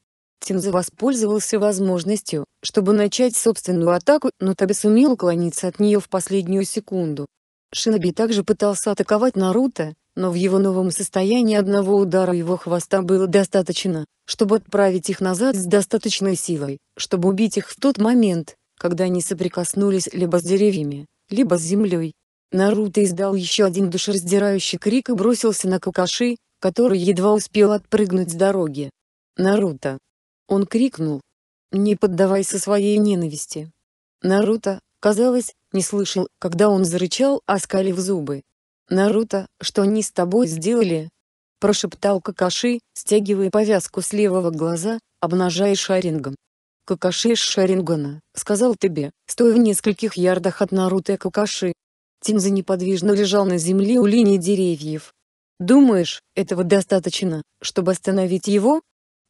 Тинза воспользовался возможностью, чтобы начать собственную атаку, но Тоби сумел уклониться от нее в последнюю секунду. Шиноби также пытался атаковать Наруто, но в его новом состоянии одного удара его хвоста было достаточно, чтобы отправить их назад с достаточной силой, чтобы убить их в тот момент, когда они соприкоснулись либо с деревьями, либо с землей. Наруто издал еще один душераздирающий крик и бросился на Какаши, который едва успел отпрыгнуть с дороги. «Наруто!» Он крикнул. «Не поддавайся своей ненависти!» Наруто, казалось, не слышал, когда он зарычал, оскалив зубы. «Наруто, что они с тобой сделали?» — прошептал Какаши, стягивая повязку с левого глаза, обнажая шарингом. «Какаши из Шарингана», — сказал Тоби, стоя в нескольких ярдах от Наруто и Какаши. Тинза неподвижно лежал на земле у линии деревьев. «Думаешь, этого достаточно, чтобы остановить его?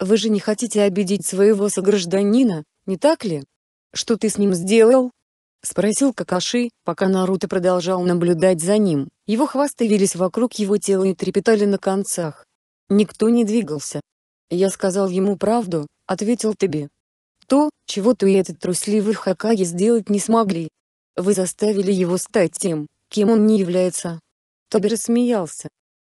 Вы же не хотите обидеть своего согражданина, не так ли? Что ты с ним сделал?» — спросил Какаши, пока Наруто продолжал наблюдать за ним. Его хвосты вились вокруг его тела и трепетали на концах. Никто не двигался. «Я сказал ему правду», — ответил Тоби. «То, чего ты и этот трусливый Хокаге сделать не смогли. Вы заставили его стать тем, кем он не является». Тоби рассмеялся.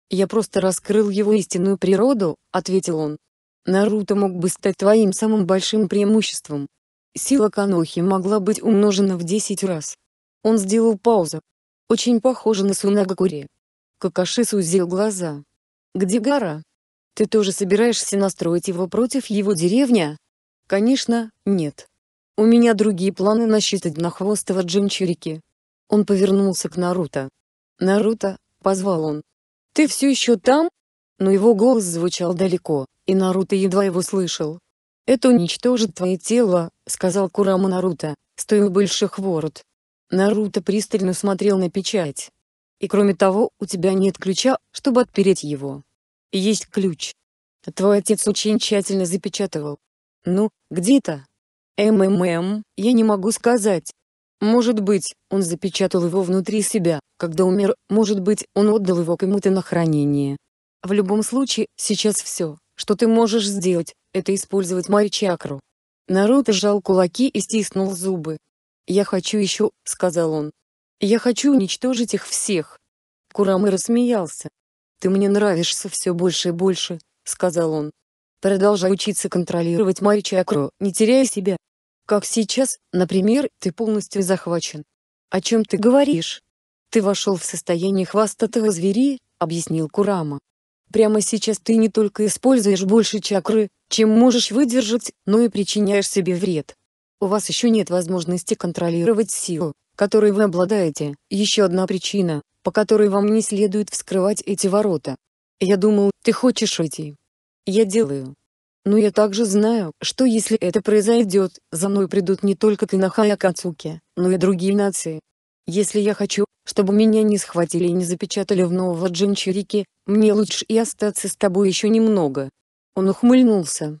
«Я просто раскрыл его истинную природу», — ответил он. «Наруто мог бы стать твоим самым большим преимуществом. Сила Конохи могла быть умножена в десять раз». Он сделал паузу. «Очень похоже на Сунагакури». Какаши сузил глаза. «Где Гаара? Ты тоже собираешься настроить его против его деревни?» «Конечно, нет. У меня другие планы насчет однохвостого Джинчурики». Он повернулся к Наруто. «Наруто», — позвал он. «Ты все еще там?» Но его голос звучал далеко, и Наруто едва его слышал. «Это уничтожит твое тело», — сказал Курама Наруто, стоя у больших ворот. Наруто пристально смотрел на печать. «И кроме того, у тебя нет ключа, чтобы отпереть его». «Есть ключ. Твой отец очень тщательно запечатывал». «Ну, где-то?» «МММ, я не могу сказать. Может быть, он запечатал его внутри себя, когда умер, может быть, он отдал его кому-то на хранение. В любом случае, сейчас все, что ты можешь сделать, это использовать мою чакру». Наруто сжал кулаки и стиснул зубы. «Я хочу еще», — сказал он. «Я хочу уничтожить их всех». Курама рассмеялся. «Ты мне нравишься все больше и больше», — сказал он. «Продолжай учиться контролировать мою чакру, не теряя себя. Как сейчас, например, ты полностью захвачен». «О чем ты говоришь?» «Ты вошел в состояние хвостатого звери», — объяснил Курама. «Прямо сейчас ты не только используешь больше чакры, чем можешь выдержать, но и причиняешь себе вред. У вас еще нет возможности контролировать силу, которой вы обладаете. Еще одна причина, по которой вам не следует вскрывать эти ворота. Я думал, ты хочешь уйти. Я делаю. Но я также знаю, что если это произойдет, за мной придут не только Коноха и Акацуки, но и другие нации. Если я хочу, чтобы меня не схватили и не запечатали в нового Джинчурики, мне лучше и остаться с тобой еще немного». Он ухмыльнулся.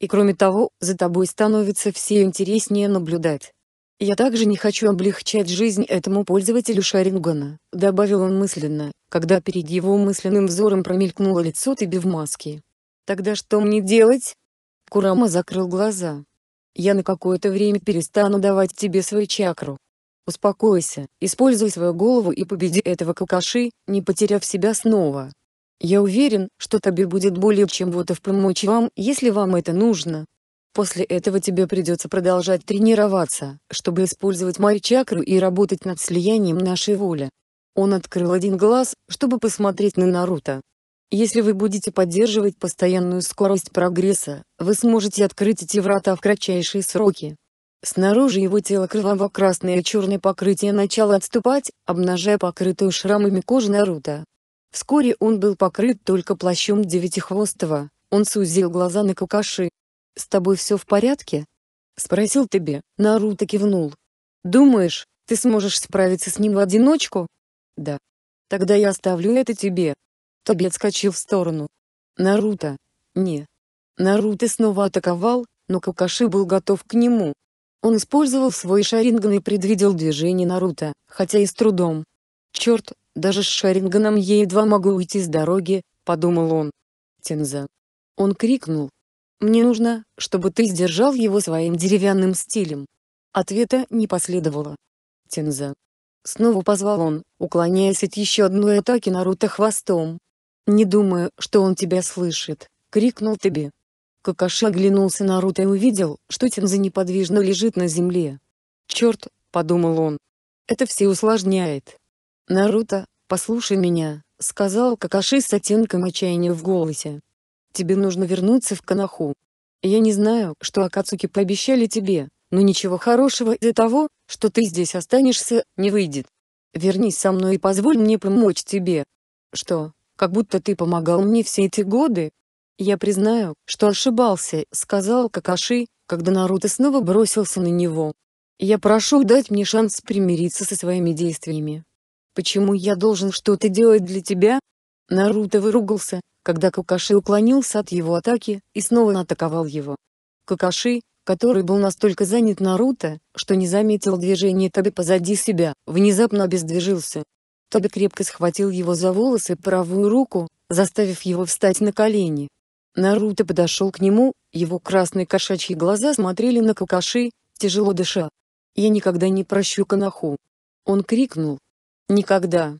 «И кроме того, за тобой становится все интереснее наблюдать. Я также не хочу облегчать жизнь этому пользователю Шарингана», — добавил он мысленно, когда перед его мысленным взором промелькнуло лицо Тоби в маске. «Тогда что мне делать?» Курама закрыл глаза. «Я на какое-то время перестану давать тебе свою чакру. Успокойся, используй свою голову и победи этого Какаши, не потеряв себя снова. Я уверен, что Тоби будет более чем готов помочь вам, если вам это нужно». После этого тебе придется продолжать тренироваться, чтобы использовать Мари-чакру и работать над слиянием нашей воли». Он открыл один глаз, чтобы посмотреть на Наруто. «Если вы будете поддерживать постоянную скорость прогресса, вы сможете открыть эти врата в кратчайшие сроки». Снаружи его тело кроваво-красное и черное покрытие начало отступать, обнажая покрытую шрамами кожу Наруто. Вскоре он был покрыт только плащом Девятихвостого. Он сузил глаза на Какаши. «С тобой все в порядке?» — спросил Тоби. Наруто кивнул. «Думаешь, ты сможешь справиться с ним в одиночку?» «Да. Тогда я оставлю это тебе». Тоби отскочил в сторону. «Наруто! Не!» Наруто снова атаковал, но Какаши был готов к нему. Он использовал свой шаринган и предвидел движение Наруто, хотя и с трудом. «Черт, даже с шаринганом я едва могу уйти с дороги», — подумал он. «Тинза!» Он крикнул. «Мне нужно, чтобы ты сдержал его своим деревянным стилем». Ответа не последовало. «Тинза!» Снова позвал он, уклоняясь от еще одной атаки Наруто хвостом. «Не думаю, что он тебя слышит», — крикнул Тоби. Какаши оглянулся на Наруто и увидел, что Тинза неподвижно лежит на земле. «Черт», — подумал он. «Это все усложняет». «Наруто, послушай меня», — сказал Какаши с оттенком отчаяния в голосе. «Тебе нужно вернуться в Коноху. Я не знаю, что Акацуки пообещали тебе, но ничего хорошего из-за того, что ты здесь останешься, не выйдет. Вернись со мной и позволь мне помочь тебе». «Что, как будто ты помогал мне все эти годы?» «Я признаю, что ошибался», — сказал Какаши, когда Наруто снова бросился на него. «Я прошу дать мне шанс примириться со своими действиями. Почему я должен что-то делать для тебя?» Наруто выругался, когда Какаши уклонился от его атаки, и снова атаковал его. Какаши, который был настолько занят Наруто, что не заметил движения Тоби позади себя, внезапно обездвижился. Тоби крепко схватил его за волосы правую руку, заставив его встать на колени. Наруто подошел к нему, его красные кошачьи глаза смотрели на Какаши, тяжело дыша. «Я никогда не прощу Коноху!» Он крикнул. «Никогда!»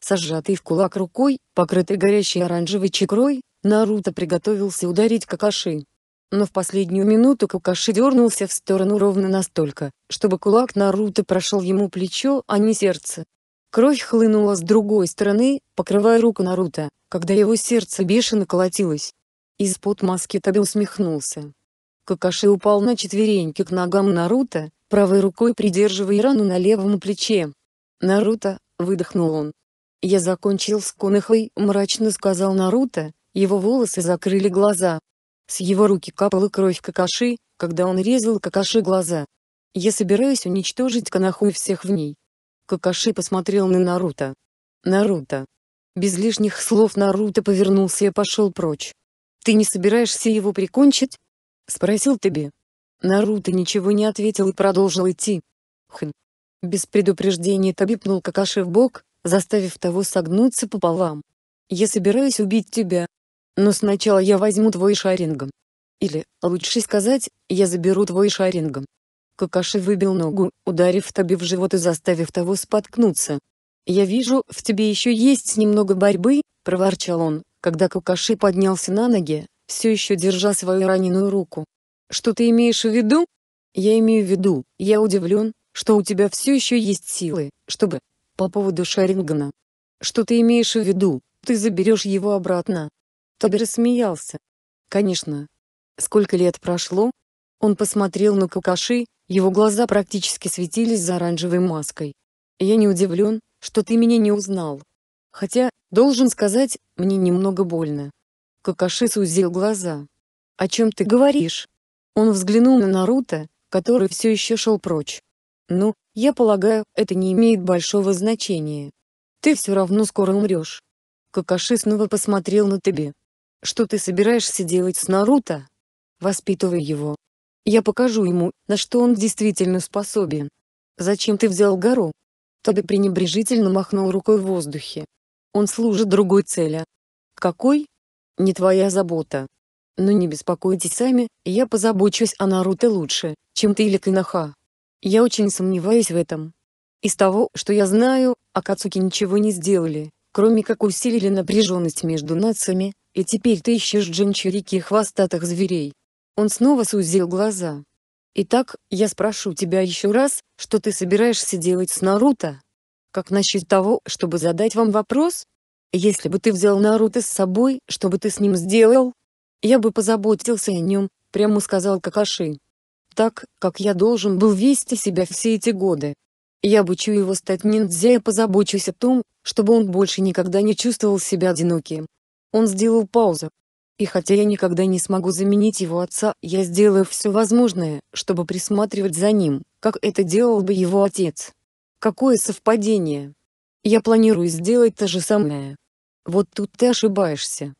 Со сжатой в кулак рукой, покрытой горящей оранжевой чакрой, Наруто приготовился ударить Какаши. Но в последнюю минуту Какаши дернулся в сторону ровно настолько, чтобы кулак Наруто прошел ему плечо, а не сердце. Кровь хлынула с другой стороны, покрывая руку Наруто, когда его сердце бешено колотилось. Из-под маски Тоби усмехнулся. Какаши упал на четвереньки к ногам Наруто, правой рукой придерживая рану на левом плече. «Наруто», — выдохнул он. «Я закончил с Конохой», — мрачно сказал Наруто, его волосы закрыли глаза. С его руки капала кровь Какаши, когда он резал Какаши глаза. «Я собираюсь уничтожить Коноху и всех в ней». Какаши посмотрел на Наруто. «Наруто». Без лишних слов Наруто повернулся и пошел прочь. «Ты не собираешься его прикончить?» — спросил Тоби. Наруто ничего не ответил и продолжил идти. «Хм». Без предупреждения Тоби пнул Какаши в бок, заставив того согнуться пополам. «Я собираюсь убить тебя. Но сначала я возьму твой шаринган. Или, лучше сказать, я заберу твой шаринган». Какаши выбил ногу, ударив Тоби в живот и заставив того споткнуться. «Я вижу, в тебе еще есть немного борьбы», — проворчал он, когда Какаши поднялся на ноги, все еще держа свою раненую руку. «Что ты имеешь в виду?» «Я имею в виду, я удивлен, что у тебя все еще есть силы, чтобы...» «По поводу шарингана». «Что ты имеешь в виду, ты заберешь его обратно?» Тоби рассмеялся. «Конечно. Сколько лет прошло?» Он посмотрел на Какаши, его глаза практически светились за оранжевой маской. «Я не удивлен, что ты меня не узнал. Хотя, должен сказать, мне немного больно». Какаши сузил глаза. «О чем ты говоришь?» Он взглянул на Наруто, который все еще шел прочь. «Ну, я полагаю, это не имеет большого значения. Ты все равно скоро умрешь». Какаши снова посмотрел на Тоби. «Что ты собираешься делать с Наруто?» «Воспитывай его. Я покажу ему, на что он действительно способен». «Зачем ты взял Гаару?» Тоби пренебрежительно махнул рукой в воздухе. «Он служит другой цели». «Какой?» «Не твоя забота. Но не беспокойтесь сами, я позабочусь о Наруто лучше, чем ты или Коноха». «Я очень сомневаюсь в этом. Из того, что я знаю, Акацуки ничего не сделали, кроме как усилили напряженность между нациями, и теперь ты ищешь джинчурики и хвостатых зверей. Он снова сузил глаза. «Итак, я спрошу тебя еще раз, что ты собираешься делать с Наруто? Как насчет того, чтобы задать вам вопрос? Если бы ты взял Наруто с собой, что бы ты с ним сделал?» «Я бы позаботился о нем», — прямо сказал Какаши. «Так, как я должен был вести себя все эти годы. Я обучу его стать ниндзя и позабочусь о том, чтобы он больше никогда не чувствовал себя одиноким». Он сделал паузу. «И хотя я никогда не смогу заменить его отца, я сделаю все возможное, чтобы присматривать за ним, как это делал бы его отец. Какое совпадение! Я планирую сделать то же самое. Вот тут ты ошибаешься.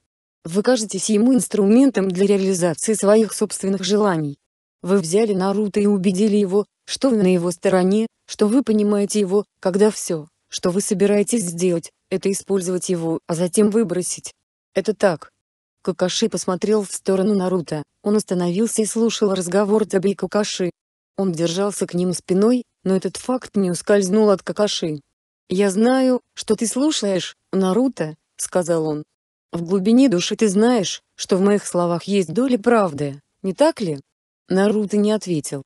Вы кажетесь ему инструментом для реализации своих собственных желаний. Вы взяли Наруто и убедили его, что вы на его стороне, что вы понимаете его, когда все, что вы собираетесь сделать, это использовать его, а затем выбросить. Это так». Какаши посмотрел в сторону Наруто, он остановился и слушал разговор Тоби и Какаши. Он держался к ним спиной, но этот факт не ускользнул от Какаши. «Я знаю, что ты слушаешь, Наруто», — сказал он. «В глубине души ты знаешь, что в моих словах есть доля правды, не так ли?» Наруто не ответил.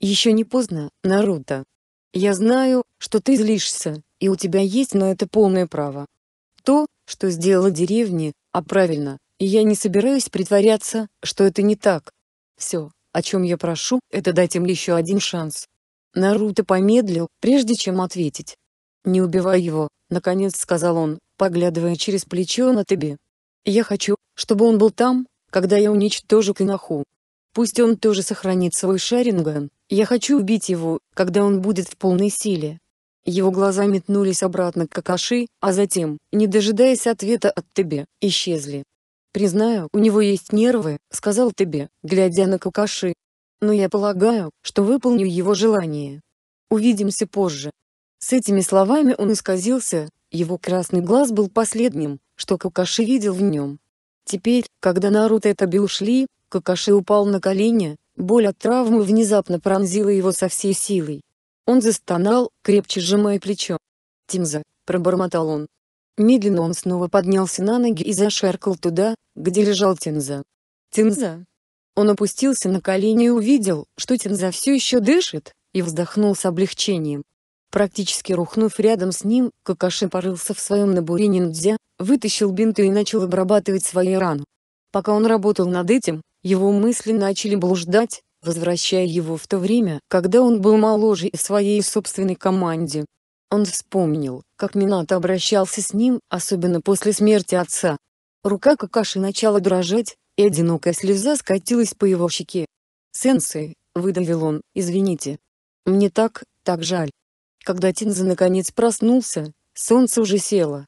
«Еще не поздно, Наруто. Я знаю, что ты злишься, и у тебя есть на это полное право. То, что сделала деревня, а правильно, и я не собираюсь притворяться, что это не так. Все, о чем я прошу, это дать им еще один шанс». Наруто помедлил, прежде чем ответить. «Не убивай его», — наконец сказал он, поглядывая через плечо на Тоби. «Я хочу, чтобы он был там, когда я уничтожу Коноху. Пусть он тоже сохранит свой Шаринган, я хочу убить его, когда он будет в полной силе». Его глаза метнулись обратно к Какаши, а затем, не дожидаясь ответа от Тоби, исчезли. «Признаю, у него есть нервы», — сказал Тоби, глядя на Какаши. «Но я полагаю, что выполню его желание. Увидимся позже». С этими словами он исказился, его красный глаз был последним, что Какаши видел в нем. Теперь, когда Наруто и Тоби ушли, Какаши упал на колени, боль от травмы внезапно пронзила его со всей силой. Он застонал, крепче сжимая плечо. «Тинза», — пробормотал он. Медленно он снова поднялся на ноги и зашаркал туда, где лежал Тинза. «Тинза!» Он опустился на колени и увидел, что Тинза все еще дышит, и вздохнул с облегчением. Практически рухнув рядом с ним, Какаши порылся в своем наборе ниндзя, вытащил бинт и начал обрабатывать свои раны. Пока он работал над этим, его мысли начали блуждать, возвращая его в то время, когда он был моложе и в своей собственной команде. Он вспомнил, как Минато обращался с ним, особенно после смерти отца. Рука Какаши начала дрожать, и одинокая слеза скатилась по его щеке. «Сенсей», — выдавил он, — «извините. Мне так, так жаль». Когда Тинза наконец проснулся, солнце уже село.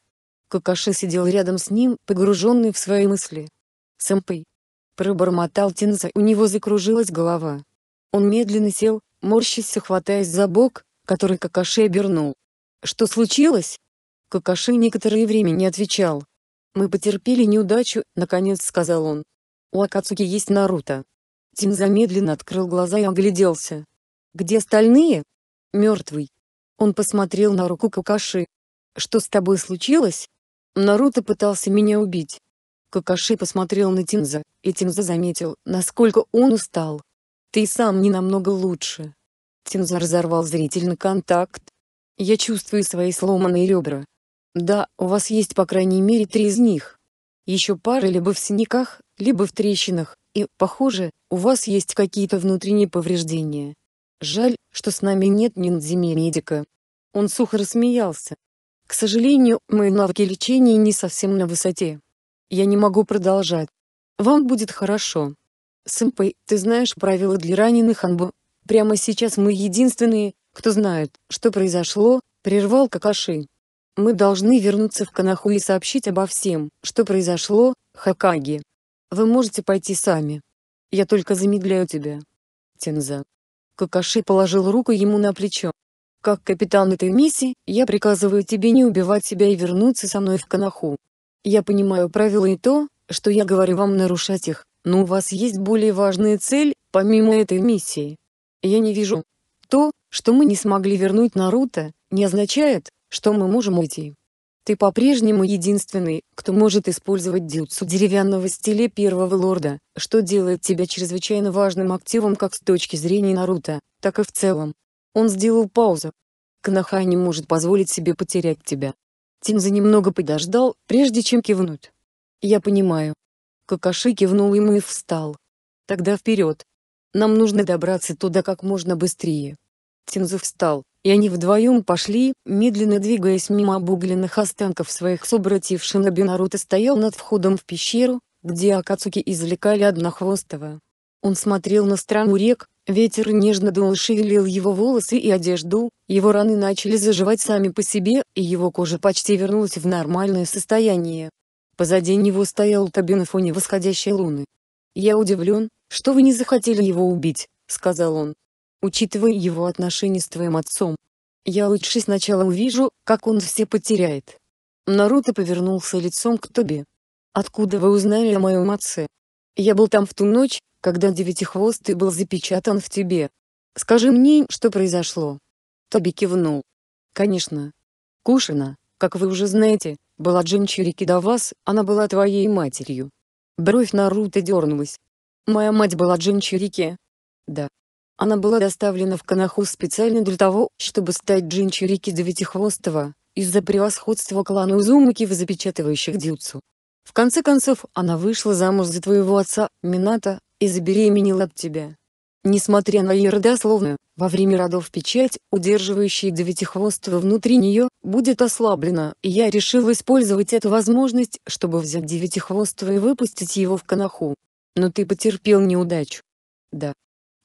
Какаши сидел рядом с ним, погруженный в свои мысли. «Сэмпэй», — пробормотал Тинза, у него закружилась голова. Он медленно сел, морщись, хватаясь за бок, который Какаши обернул. «Что случилось?» Какаши некоторое время не отвечал. «Мы потерпели неудачу», — наконец сказал он. «У Акацуки есть Наруто». Тинза медленно открыл глаза и огляделся. «Где остальные?» «Мертвый». Он посмотрел на руку Какаши. «Что с тобой случилось?» «Наруто пытался меня убить». Какаши посмотрел на Тинза, и Тинза заметил, насколько он устал. «Ты сам не намного лучше». Тинза разорвал зрительный контакт. «Я чувствую свои сломанные ребра». «Да, у вас есть по крайней мере три из них. Еще пара либо в синяках, либо в трещинах, и, похоже, у вас есть какие-то внутренние повреждения. Жаль, что с нами нет ниндзя-медика». Он сухо рассмеялся. «К сожалению, мои навыки лечения не совсем на высоте. Я не могу продолжать. Вам будет хорошо. Сэмпэй, ты знаешь правила для раненых анбу? Прямо сейчас мы единственные, кто знает, что произошло», — прервал Какаши. «Мы должны вернуться в Коноху и сообщить обо всем, что произошло, Хокаге. Вы можете пойти сами. Я только замедляю тебя, Тинза». Какаши положил руку ему на плечо. «Как капитан этой миссии, я приказываю тебе не убивать себя и вернуться со мной в Коноху. Я понимаю правила и то, что я говорю вам нарушать их, но у вас есть более важная цель, помимо этой миссии. Я не вижу. То, что мы не смогли вернуть Наруто, не означает, что мы можем уйти. Ты по-прежнему единственный, кто может использовать дзюцу деревянного стиля первого лорда, что делает тебя чрезвычайно важным активом как с точки зрения Наруто, так и в целом. Он сделал паузу. Коноха не может позволить себе потерять тебя. Тинза немного подождал, прежде чем кивнуть. Я понимаю. Какаши кивнул ему и встал. Тогда вперед. Нам нужно добраться туда как можно быстрее. Тинза встал, и они вдвоем пошли, медленно двигаясь мимо обугленных останков своих собратьев шиноби. Наруто стоял над входом в пещеру, где Акацуки извлекали Однохвостого. Он смотрел на страну рек, ветер нежно дул и шевелил его волосы и одежду, его раны начали заживать сами по себе, и его кожа почти вернулась в нормальное состояние. Позади него стоял Тоби на фоне восходящей луны. «Я удивлен, что вы не захотели его убить», — сказал он. «Учитывая его отношения с твоим отцом. Я лучше сначала увижу, как он все потеряет». Наруто повернулся лицом к Тоби. «Откуда вы узнали о моем отце?» «Я был там в ту ночь, когда Девятихвостый был запечатан в тебе. Скажи мне, что произошло». Тоби кивнул. «Конечно. Кушина, как вы уже знаете, была джинчурики до вас, она была твоей матерью». Бровь Наруто дернулась. «Моя мать была джинчурики?» «Да. Она была доставлена в Коноху специально для того, чтобы стать джинчурики Девятихвостого, из-за превосходства клана Узумаки в запечатывающих дзюцу. В конце концов, она вышла замуж за твоего отца, Минато, и забеременела от тебя. Несмотря на ее родословную, во время родов печать, удерживающая Девятихвостого внутри нее, будет ослаблена, и я решил использовать эту возможность, чтобы взять Девятихвостого и выпустить его в Коноху. Но ты потерпел неудачу». «Да.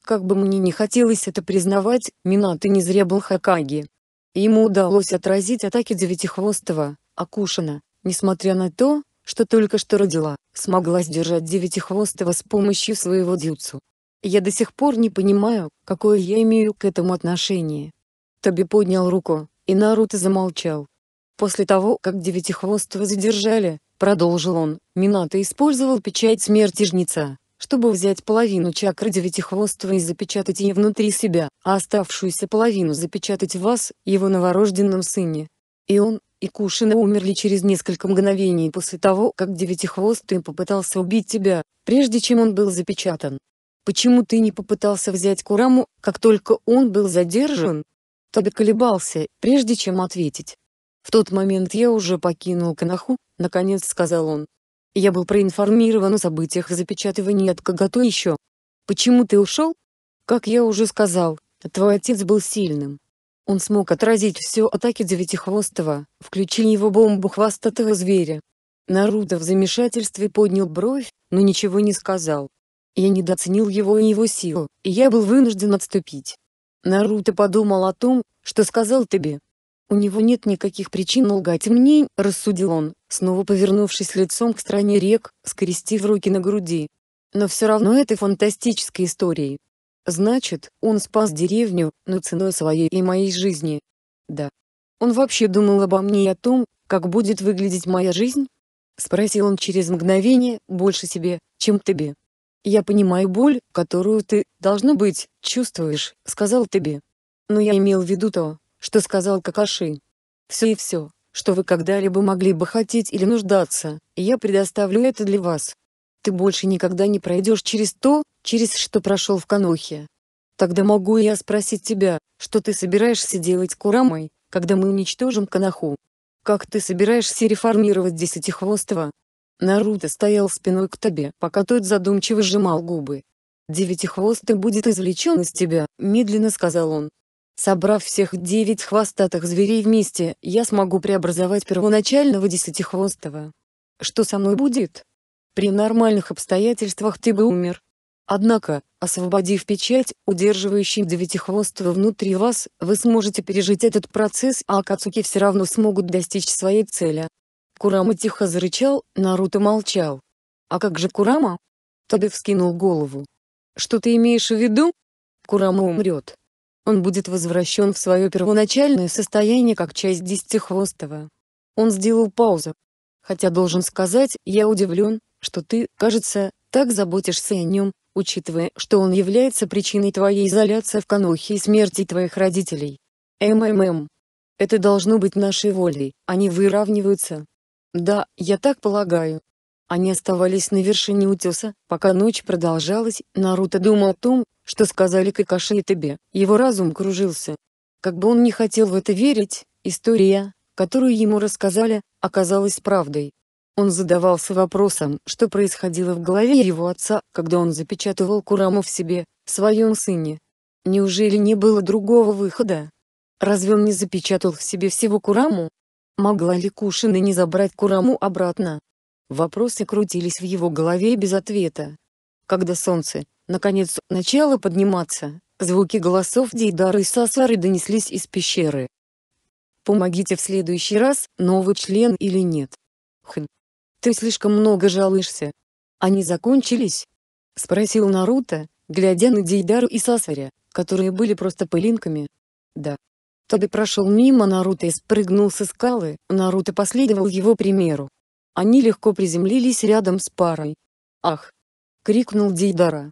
Как бы мне не хотелось это признавать, Минато не зря был Хокаге. Ему удалось отразить атаки Девятихвостого, а Кушина, несмотря на то, что только что родила, смогла сдержать Девятихвостого с помощью своего дзюцу. Я до сих пор не понимаю, какое я имею к этому отношение». Тоби поднял руку, и Наруто замолчал. «После того, как Девятихвостого задержали, — продолжил он, — Минато использовал печать смерти жнеца, чтобы взять половину чакры Девятихвостого и запечатать ее внутри себя, а оставшуюся половину запечатать в вас, его новорожденном сыне. И он, и Кушина умерли через несколько мгновений после того, как Девятихвостый попытался убить тебя, прежде чем он был запечатан. Почему ты не попытался взять Кураму, как только он был задержан?» Тоби колебался, прежде чем ответить. «В тот момент я уже покинул Коноху», — наконец сказал он. «Я был проинформирован о событиях запечатывания от Кагото еще. Почему ты ушел? Как я уже сказал, твой отец был сильным. Он смог отразить все атаки Девятихвостого, включая его бомбу хвостатого зверя». Наруто в замешательстве поднял бровь, но ничего не сказал. «Я недооценил его и его силу, и я был вынужден отступить». Наруто подумал о том, что сказал тебе. «У него нет никаких причин лгать мне», — рассудил он, снова повернувшись лицом к стране рек, скрестив руки на груди. «Но все равно это фантастическая история. Значит, он спас деревню, но ценой своей и моей жизни». «Да. Он вообще думал обо мне и о том, как будет выглядеть моя жизнь?» — спросил он через мгновение, больше себе, чем тебе. «Я понимаю боль, которую ты, должно быть, чувствуешь», — сказал тебе. «Но я имел в виду то, что сказал Какаши. Все и все, что вы когда-либо могли бы хотеть или нуждаться, я предоставлю это для вас. Ты больше никогда не пройдешь через то, через что прошел в Конохе. Тогда могу я спросить тебя, что ты собираешься делать Курамой, когда мы уничтожим Коноху? Как ты собираешься реформировать Десятихвостого?» Наруто стоял спиной к Тоби, пока тот задумчиво сжимал губы. «Девятихвостый будет извлечен из тебя», — медленно сказал он. «Собрав всех девять хвостатых зверей вместе, я смогу преобразовать первоначального Десятихвостого. Что со мной будет? При нормальных обстоятельствах ты бы умер. Однако, освободив печать, удерживающую Девятихвостого внутри вас, вы сможете пережить этот процесс, а Акацуки все равно смогут достичь своей цели». Курама тихо зарычал, Наруто молчал. «А как же Курама?» Тоби вскинул голову. «Что ты имеешь в виду?» «Курама умрет. Он будет возвращен в свое первоначальное состояние как часть Десятихвостого». Он сделал паузу. «Хотя должен сказать, я удивлен, что ты, кажется, так заботишься о нем, учитывая, что он является причиной твоей изоляции в Конохе и смерти твоих родителей». «МММ. Это должно быть нашей волей, они выравниваются. Да, я так полагаю. Они оставались на вершине утеса, пока ночь продолжалась. Наруто думал о том, что сказали Какаши и Тоби, его разум кружился. Как бы он ни хотел в это верить, история, которую ему рассказали, оказалась правдой. Он задавался вопросом, что происходило в голове его отца, когда он запечатывал Кураму в себе, в своем сыне. Неужели не было другого выхода? Разве он не запечатал в себе всего Кураму? Могла ли Кушина не забрать Кураму обратно? Вопросы крутились в его голове без ответа. Когда солнце, наконец, начало подниматься, звуки голосов Дейдары и Сасори донеслись из пещеры. «Помогите в следующий раз, новый член или нет?» «Хм, ты слишком много жалуешься. Они закончились?» — спросил Наруто, глядя на Дейдару и Сасори, которые были просто пылинками. «Да». Тоби прошел мимо Наруто и спрыгнул со скалы, Наруто последовал его примеру. Они легко приземлились рядом с парой. «Ах!» — крикнул Дейдара.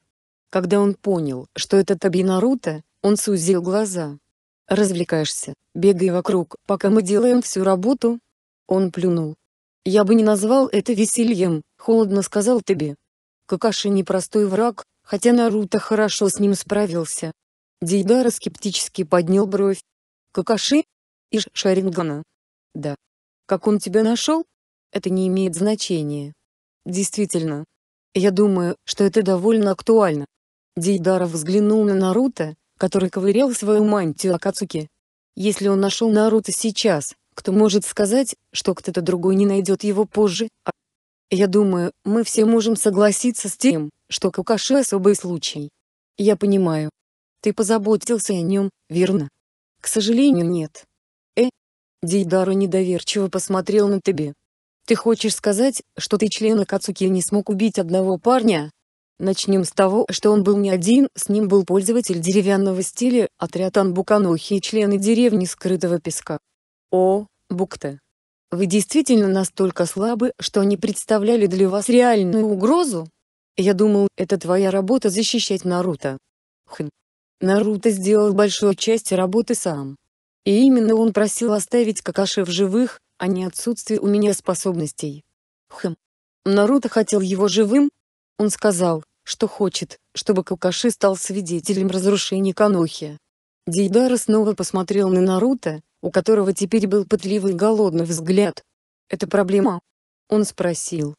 Когда он понял, что это Тоби Наруто, он сузил глаза. «Развлекаешься, бегай вокруг, пока мы делаем всю работу?» Он плюнул. «Я бы не назвал это весельем», — холодно сказал Тоби. Какаши непростой враг, хотя Наруто хорошо с ним справился. Дейдара скептически поднял бровь. «Какаши? Из Шарингана?» «Да». «Как он тебя нашел?» «Это не имеет значения». «Действительно. Я думаю, что это довольно актуально». Дейдара взглянул на Наруто, который ковырял свою мантию Акацуки. «Если он нашел Наруто сейчас, кто может сказать, что кто-то другой не найдет его позже?» а... «Я думаю, мы все можем согласиться с тем, что Какаши особый случай». «Я понимаю. Ты позаботился о нем, верно?» «К сожалению, нет». «Э?» Дейдара недоверчиво посмотрел на Тоби. «Ты хочешь сказать, что ты член Акацуки не смог убить одного парня?» Начнем с того, что он был не один, с ним был пользователь деревянного стиля, отряд Анбуканохи и члены деревни скрытого песка. О, Букта. Вы действительно настолько слабы, что они представляли для вас реальную угрозу? Я думал, это твоя работа защищать Наруто. Хм. Наруто сделал большую часть работы сам. И именно он просил оставить Какаши в живых, а не отсутствие у меня способностей. Хм. Наруто хотел его живым? Он сказал, что хочет, чтобы Какаши стал свидетелем разрушения Конохи. Дейдара снова посмотрел на Наруто, у которого теперь был пытливый голодный взгляд. «Это проблема?» Он спросил.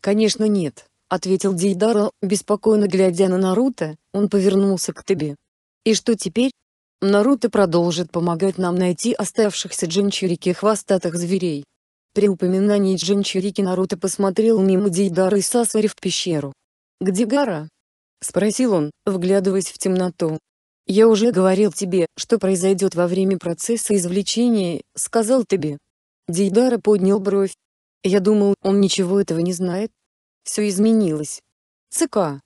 «Конечно нет», — ответил Дейдара, беспокойно глядя на Наруто, он повернулся к Тоби. «И что теперь?» «Наруто продолжит помогать нам найти оставшихся джинчурики хвостатых зверей». При упоминании джинчурики Наруто посмотрел мимо Дейдары и Сасори в пещеру. «Где Гаара?» — спросил он, вглядываясь в темноту. «Я уже говорил тебе, что произойдет во время процесса извлечения», — сказал Тоби. Дейдара поднял бровь. «Я думал, он ничего этого не знает». Все изменилось. ЦК.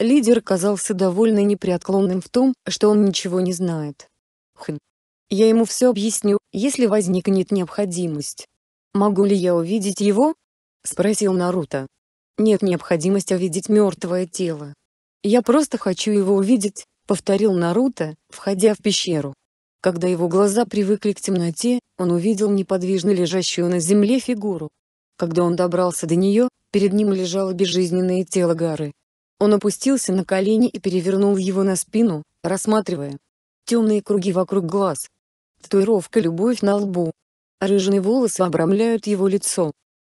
Лидер казался довольно непреклонным в том, что он ничего не знает. «Хм. Я ему все объясню, если возникнет необходимость». «Могу ли я увидеть его?» — спросил Наруто. «Нет необходимости увидеть мертвое тело. Я просто хочу его увидеть», — повторил Наруто, входя в пещеру. Когда его глаза привыкли к темноте, он увидел неподвижно лежащую на земле фигуру. Когда он добрался до нее, перед ним лежало безжизненное тело Гаары. Он опустился на колени и перевернул его на спину, рассматривая. Темные круги вокруг глаз. Татуировка «Любовь» на лбу. Рыжие волосы обрамляют его лицо.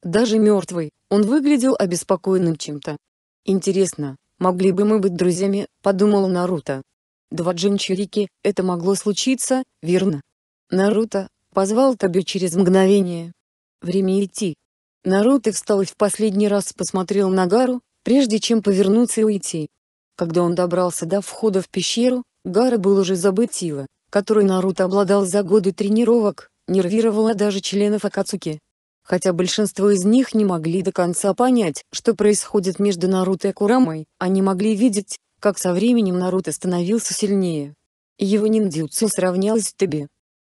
Даже мертвый, он выглядел обеспокоенным чем-то. «Интересно, могли бы мы быть друзьями?» — подумал Наруто. «Два джинчурики, это могло случиться, верно?» Наруто позвал Тоби через мгновение. «Время идти». Наруто встал и в последний раз посмотрел на Гаару, прежде чем повернуться и уйти. Когда он добрался до входа в пещеру, Гаара был уже забыт сила, которой Наруто обладал за годы тренировок. Нервировала даже членов Акацуки. Хотя большинство из них не могли до конца понять, что происходит между Наруто и Курамой, они могли видеть, как со временем Наруто становился сильнее. Его ниндзюцу сравнялось с Тоби.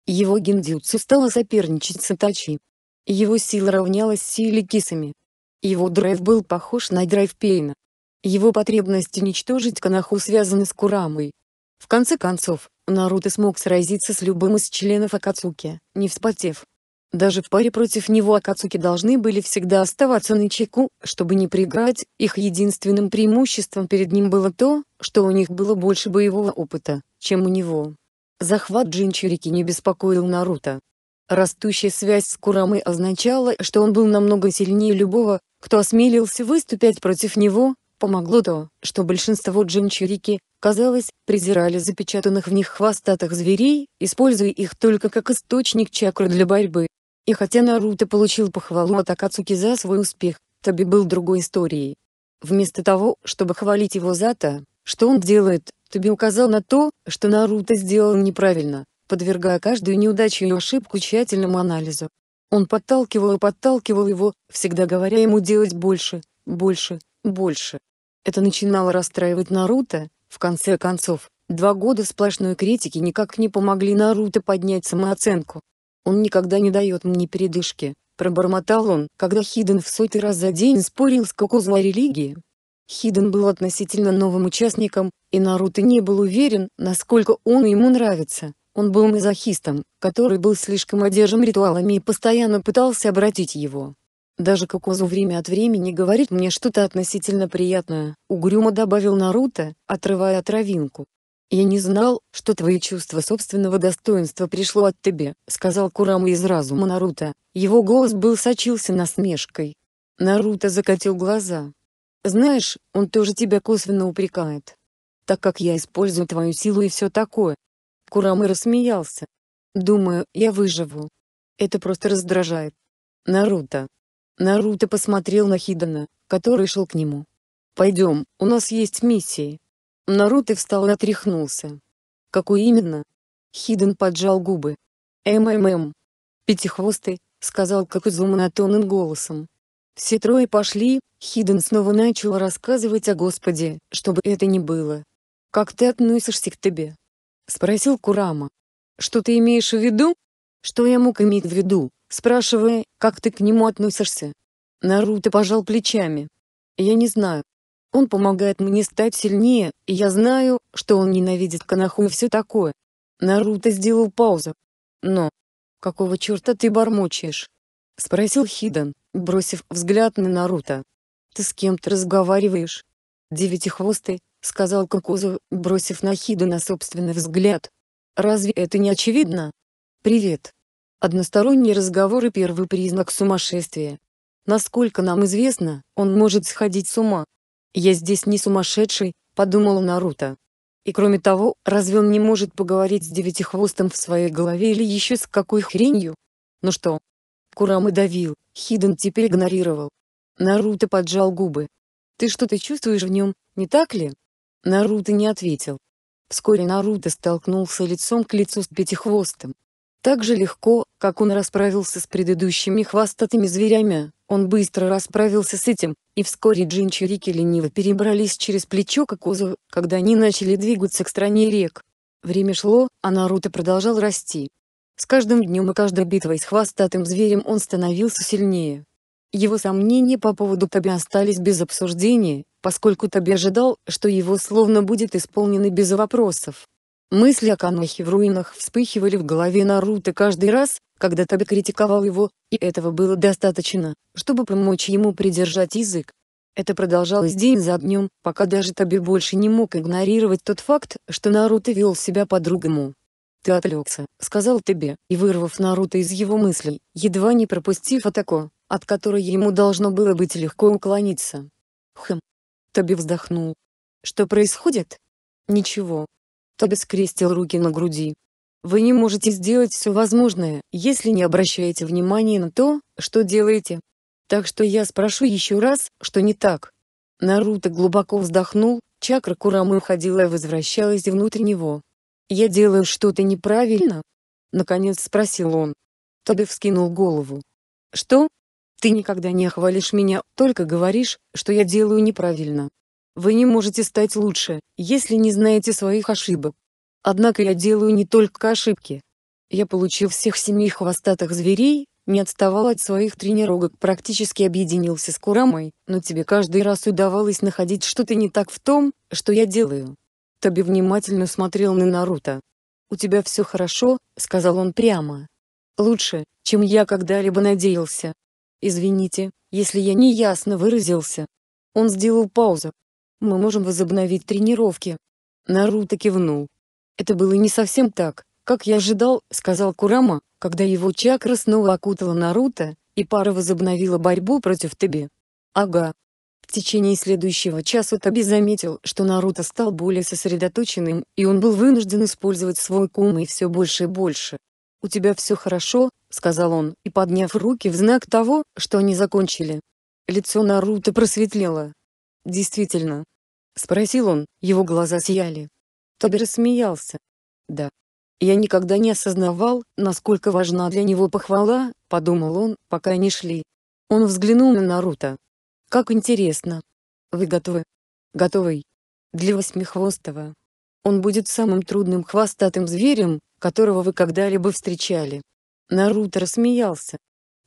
Его гиндзюцу стало соперничать с Итачи. Его сила равнялась силе Кисаме. Его драйв был похож на драйв Пейна. Его потребность уничтожить Коноху связана с Курамой. В конце концов, Наруто смог сразиться с любым из членов Акацуки, не вспотев. Даже в паре против него Акацуки должны были всегда оставаться начеку, чтобы не проиграть. Их единственным преимуществом перед ним было то, что у них было больше боевого опыта, чем у него. Захват Джинчурики не беспокоил Наруто. Растущая связь с Курамой означала, что он был намного сильнее любого, кто осмелился выступать против него. Помогло то, что большинство джинчурики, казалось, презирали запечатанных в них хвостатых зверей, используя их только как источник чакры для борьбы. И хотя Наруто получил похвалу от Акацуки за свой успех, Тоби был другой историей. Вместо того, чтобы хвалить его за то, что он делает, Тоби указал на то, что Наруто сделал неправильно, подвергая каждую неудачу и ошибку тщательному анализу. Он подталкивал и подталкивал его, всегда говоря ему делать больше, больше, больше. Это начинало расстраивать Наруто. В конце концов, два года сплошной критики никак не помогли Наруто поднять самооценку. «Он никогда не дает мне передышки», — пробормотал он, когда Хидан в сотый раз за день спорил с Кокузу о религии. Хидан был относительно новым участником, и Наруто не был уверен, насколько он ему нравится. Он был мазохистом, который был слишком одержим ритуалами и постоянно пытался обратить его. «Даже Кокузу время от времени говорит мне что-то относительно приятное», — угрюмо добавил Наруто, отрывая травинку. «Я не знал, что твое чувство собственного достоинства пришло от тебя», — сказал Курама из разума Наруто. Его голос был сочился насмешкой. Наруто закатил глаза. «Знаешь, он тоже тебя косвенно упрекает. Так как я использую твою силу и все такое». Курама рассмеялся. «Думаю, я выживу. Это просто раздражает. Наруто». Наруто посмотрел на Хидана, который шел к нему. «Пойдем, у нас есть миссии». Наруто встал и отряхнулся. «Какой именно?» Хидан поджал губы. «МММ. Пятихвостый», — сказал Кокузу монотонным голосом. Все трое пошли. Хидан снова начал рассказывать о Господе, чтобы это ни было. «Как ты относишься к тебе?» — спросил Курама. «Что ты имеешь в виду?» «Что я мог иметь в виду, спрашивая, как ты к нему относишься?» Наруто пожал плечами. «Я не знаю. Он помогает мне стать сильнее, и я знаю, что он ненавидит Коноху и все такое». Наруто сделал паузу. «Но... какого черта ты бормочешь?» — спросил Хидан, бросив взгляд на Наруто. «Ты с кем-то разговариваешь?» «Девятихвостый», — сказал Кокузу, бросив на Хидана собственный взгляд. «Разве это не очевидно?» «Привет. Односторонний разговор и первый признак сумасшествия. Насколько нам известно, он может сходить с ума». «Я здесь не сумасшедший», — подумал Наруто. «И кроме того, разве он не может поговорить с Девятихвостым в своей голове или еще с какой хренью?» «Ну что?» Курама давил, Хидан теперь игнорировал. Наруто поджал губы. «Ты что-то чувствуешь в нем, не так ли?» Наруто не ответил. Вскоре Наруто столкнулся лицом к лицу с Пятихвостым. Так же легко, как он расправился с предыдущими хвостатыми зверями, он быстро расправился с этим, и вскоре джинчурики лениво перебрались через плечо Кокузу, когда они начали двигаться к стране рек. Время шло, а Наруто продолжал расти. С каждым днем и каждой битвой с хвостатым зверем он становился сильнее. Его сомнения по поводу Тоби остались без обсуждения, поскольку Тоби ожидал, что его словно будет исполнены без вопросов. Мысли о Конохе в руинах вспыхивали в голове Наруто каждый раз, когда Тоби критиковал его, и этого было достаточно, чтобы помочь ему придержать язык. Это продолжалось день за днем, пока даже Тоби больше не мог игнорировать тот факт, что Наруто вел себя по-другому. «Ты отвлекся», — сказал Тоби, и вырвав Наруто из его мыслей, едва не пропустив атаку, от которой ему должно было быть легко уклониться. «Хм». Тоби вздохнул. «Что происходит?» «Ничего». Тоби скрестил руки на груди. «Вы не можете сделать все возможное, если не обращаете внимания на то, что делаете. Так что я спрошу еще раз, что не так». Наруто глубоко вздохнул, чакра Курамы уходила и возвращалась внутрь него. «Я делаю что-то неправильно?» — наконец спросил он. Тоби вскинул голову. «Что? Ты никогда не хвалишь меня, только говоришь, что я делаю неправильно. Вы не можете стать лучше, если не знаете своих ошибок. Однако я делаю не только ошибки. Я получил всех семи хвостатых зверей, не отставал от своих тренировок, практически объединился с Курамой, но тебе каждый раз удавалось находить что-то не так в том, что я делаю». Тоби внимательно смотрел на Наруто. «У тебя все хорошо», — сказал он прямо. «Лучше, чем я когда-либо надеялся. Извините, если я неясно выразился». Он сделал паузу. «Мы можем возобновить тренировки». Наруто кивнул. «Это было не совсем так, как я ожидал», — сказал Курама, когда его чакра снова окутала Наруто, и пара возобновила борьбу против Тоби. «Ага». В течение следующего часа Тоби заметил, что Наруто стал более сосредоточенным, и он был вынужден использовать свой кумы все больше и больше. «У тебя все хорошо», — сказал он, и подняв руки в знак того, что они закончили. Лицо Наруто просветлело. «Действительно?» — спросил он, его глаза сияли. Тоби рассмеялся. «Да. Я никогда не осознавал, насколько важна для него похвала», — подумал он, пока они шли. Он взглянул на Наруто. «Как интересно. Вы готовы?» «Готовый. Для восьмихвостого. Он будет самым трудным хвостатым зверем, которого вы когда-либо встречали». Наруто рассмеялся.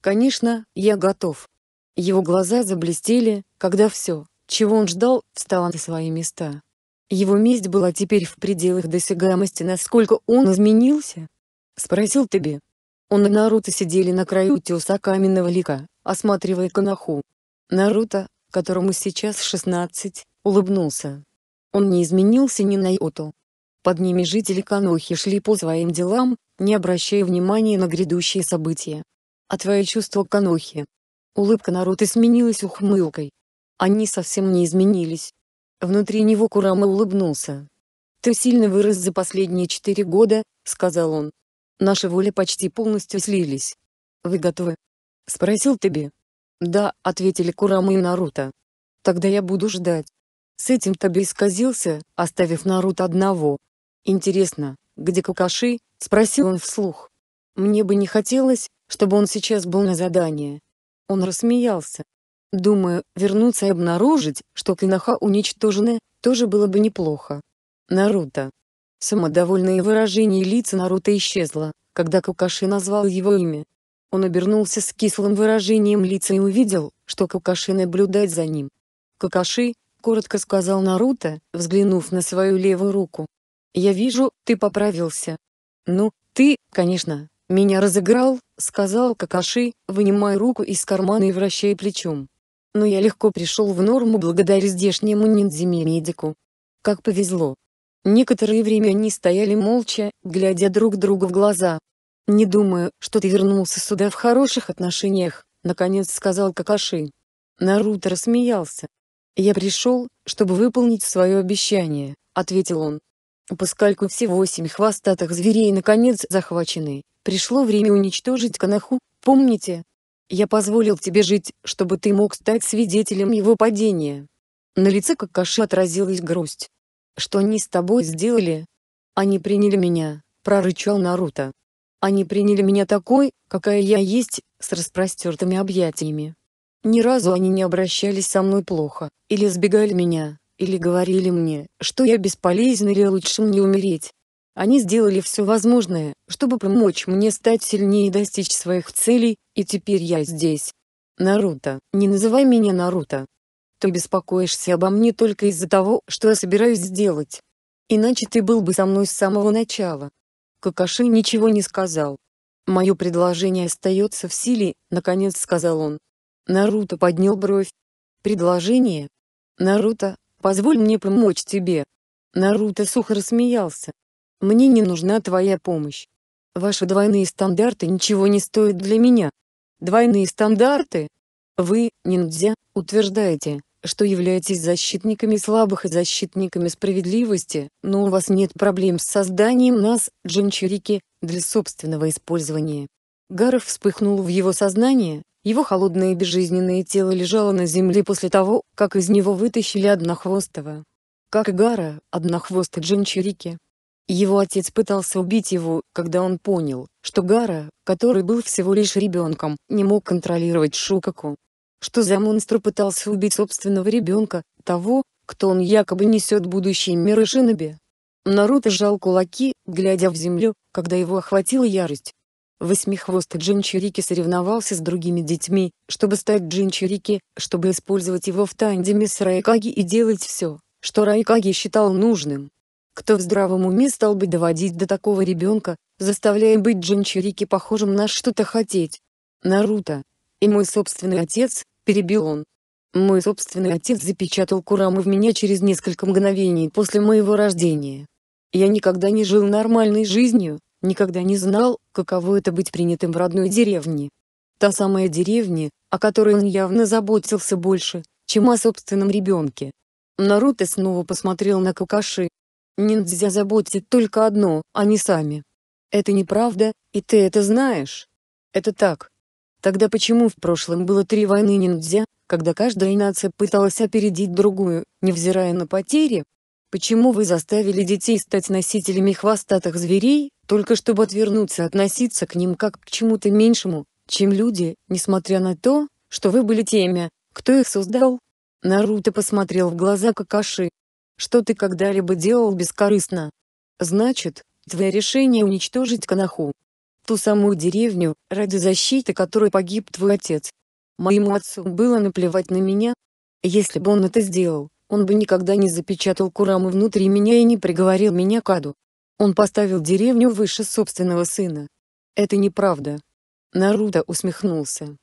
«Конечно, я готов». Его глаза заблестели, когда все, чего он ждал, встало на свои места. Его месть была теперь в пределах досягаемости. «Насколько он изменился?» — спросил Тоби. Он и Наруто сидели на краю утеса каменного лика, осматривая Коноху. Наруто, которому сейчас шестнадцать, улыбнулся. Он не изменился ни на йоту. Под ними жители Конохи шли по своим делам, не обращая внимания на грядущие события. «А твои чувства к Конохе?» Улыбка Наруто сменилась ухмылкой. Они совсем не изменились. Внутри него Курама улыбнулся. «Ты сильно вырос за последние четыре года», — сказал он. «Наши воли почти полностью слились. Вы готовы?» — спросил Тоби. «Да», — ответили Курама и Наруто. «Тогда я буду ждать». С этим Тоби исказился, оставив Наруто одного. «Интересно, где Какаши?» — спросил он вслух. «Мне бы не хотелось, чтобы он сейчас был на задании». Он рассмеялся. «Думаю, вернуться и обнаружить, что Коноха уничтожена, тоже было бы неплохо». «Наруто». Самодовольное выражение лица Наруто исчезло, когда Какаши назвал его имя. Он обернулся с кислым выражением лица и увидел, что Какаши наблюдает за ним. «Какаши», — коротко сказал Наруто, взглянув на свою левую руку. «Я вижу, ты поправился». «Ну, ты, конечно, меня разыграл», — сказал Какаши, вынимая руку из кармана и вращая плечом. «Но я легко пришел в норму благодаря здешнему ниндзями-медику. Как повезло». Некоторое время они стояли молча, глядя друг другу в глаза. «Не думаю, что ты вернулся сюда в хороших отношениях», — наконец сказал Какаши. Наруто рассмеялся. «Я пришел, чтобы выполнить свое обещание», — ответил он. «Поскольку все восемь хвостатых зверей наконец захвачены, пришло время уничтожить Коноху, помните? Я позволил тебе жить, чтобы ты мог стать свидетелем его падения». На лице Какаши отразилась грусть. «Что они с тобой сделали?» «Они приняли меня», — прорычал Наруто. «Они приняли меня такой, какая я есть, с распростертыми объятиями. Ни разу они не обращались со мной плохо, или избегали меня, или говорили мне, что я бесполезен или лучше мне умереть. Они сделали все возможное, чтобы помочь мне стать сильнее и достичь своих целей, и теперь я здесь». «Наруто, не называй меня Наруто. Ты беспокоишься обо мне только из-за того, что я собираюсь сделать. Иначе ты был бы со мной с самого начала». Какаши ничего не сказал. «Мое предложение остается в силе», — наконец сказал он. Наруто поднял бровь. «Предложение? Наруто, позволь мне помочь тебе». Наруто сухо рассмеялся. «Мне не нужна твоя помощь. Ваши двойные стандарты ничего не стоят для меня». «Двойные стандарты? Вы, ниндзя, утверждаете, что являетесь защитниками слабых и защитниками справедливости, но у вас нет проблем с созданием нас, джинчурики, для собственного использования». Гаара вспыхнул в его сознание, его холодное и безжизненное тело лежало на земле после того, как из него вытащили Однохвостого. Как и Гаара, Однохвостый джинчурики. Его отец пытался убить его, когда он понял, что Гаара, который был всего лишь ребенком, не мог контролировать Шукаку. Что за монстр пытался убить собственного ребенка, того, кто он якобы несет будущий мир и шиноби? Наруто сжал кулаки, глядя в землю, когда его охватила ярость. Восьмихвостый джинчурики соревновался с другими детьми, чтобы стать джинчурики, чтобы использовать его в тандеме с Раикаги и делать все, что Раикаги считал нужным. Кто в здравом уме стал бы доводить до такого ребенка, заставляя быть джинчурики похожим на что-то хотеть? Наруто. И мой собственный отец, перебил он. Мой собственный отец запечатал Кураму в меня через несколько мгновений после моего рождения. Я никогда не жил нормальной жизнью, никогда не знал, каково это быть принятым в родной деревне. Та самая деревня, о которой он явно заботился больше, чем о собственном ребенке. Наруто снова посмотрел на Какаши. Ниндзя заботит только одно, они сами. Это неправда, и ты это знаешь. Это так. Тогда почему в прошлом было три войны ниндзя, когда каждая нация пыталась опередить другую, невзирая на потери? Почему вы заставили детей стать носителями хвостатых зверей, только чтобы отвернуться относиться к ним как к чему-то меньшему, чем люди, несмотря на то, что вы были теми, кто их создал? Наруто посмотрел в глаза Какаши. Что ты когда-либо делал бескорыстно? Значит, твое решение уничтожить Коноху. Ту самую деревню, ради защиты которой погиб твой отец. Моему отцу было наплевать на меня. Если бы он это сделал, он бы никогда не запечатал Кураму внутри меня и не приговорил меня к аду. Он поставил деревню выше собственного сына. Это неправда. Наруто усмехнулся.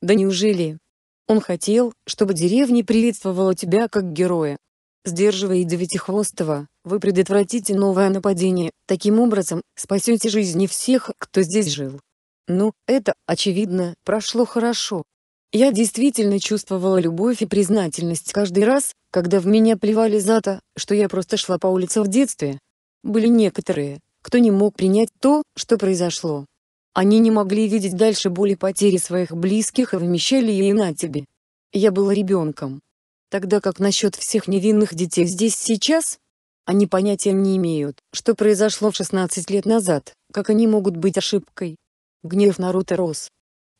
Да неужели? Он хотел, чтобы деревня приветствовала тебя как героя. Сдерживая Девятихвостого, вы предотвратите новое нападение, таким образом, спасете жизни всех, кто здесь жил. Ну, это, очевидно, прошло хорошо. Я действительно чувствовала любовь и признательность каждый раз, когда в меня плевали за то, что я просто шла по улице в детстве. Были некоторые, кто не мог принять то, что произошло. Они не могли видеть дальше боли потери своих близких и вымещали ее на тебе. Я была ребенком. Тогда как насчет всех невинных детей здесь сейчас? Они понятия не имеют, что произошло в шестнадцать лет назад, как они могут быть ошибкой. Гнев Наруто рос.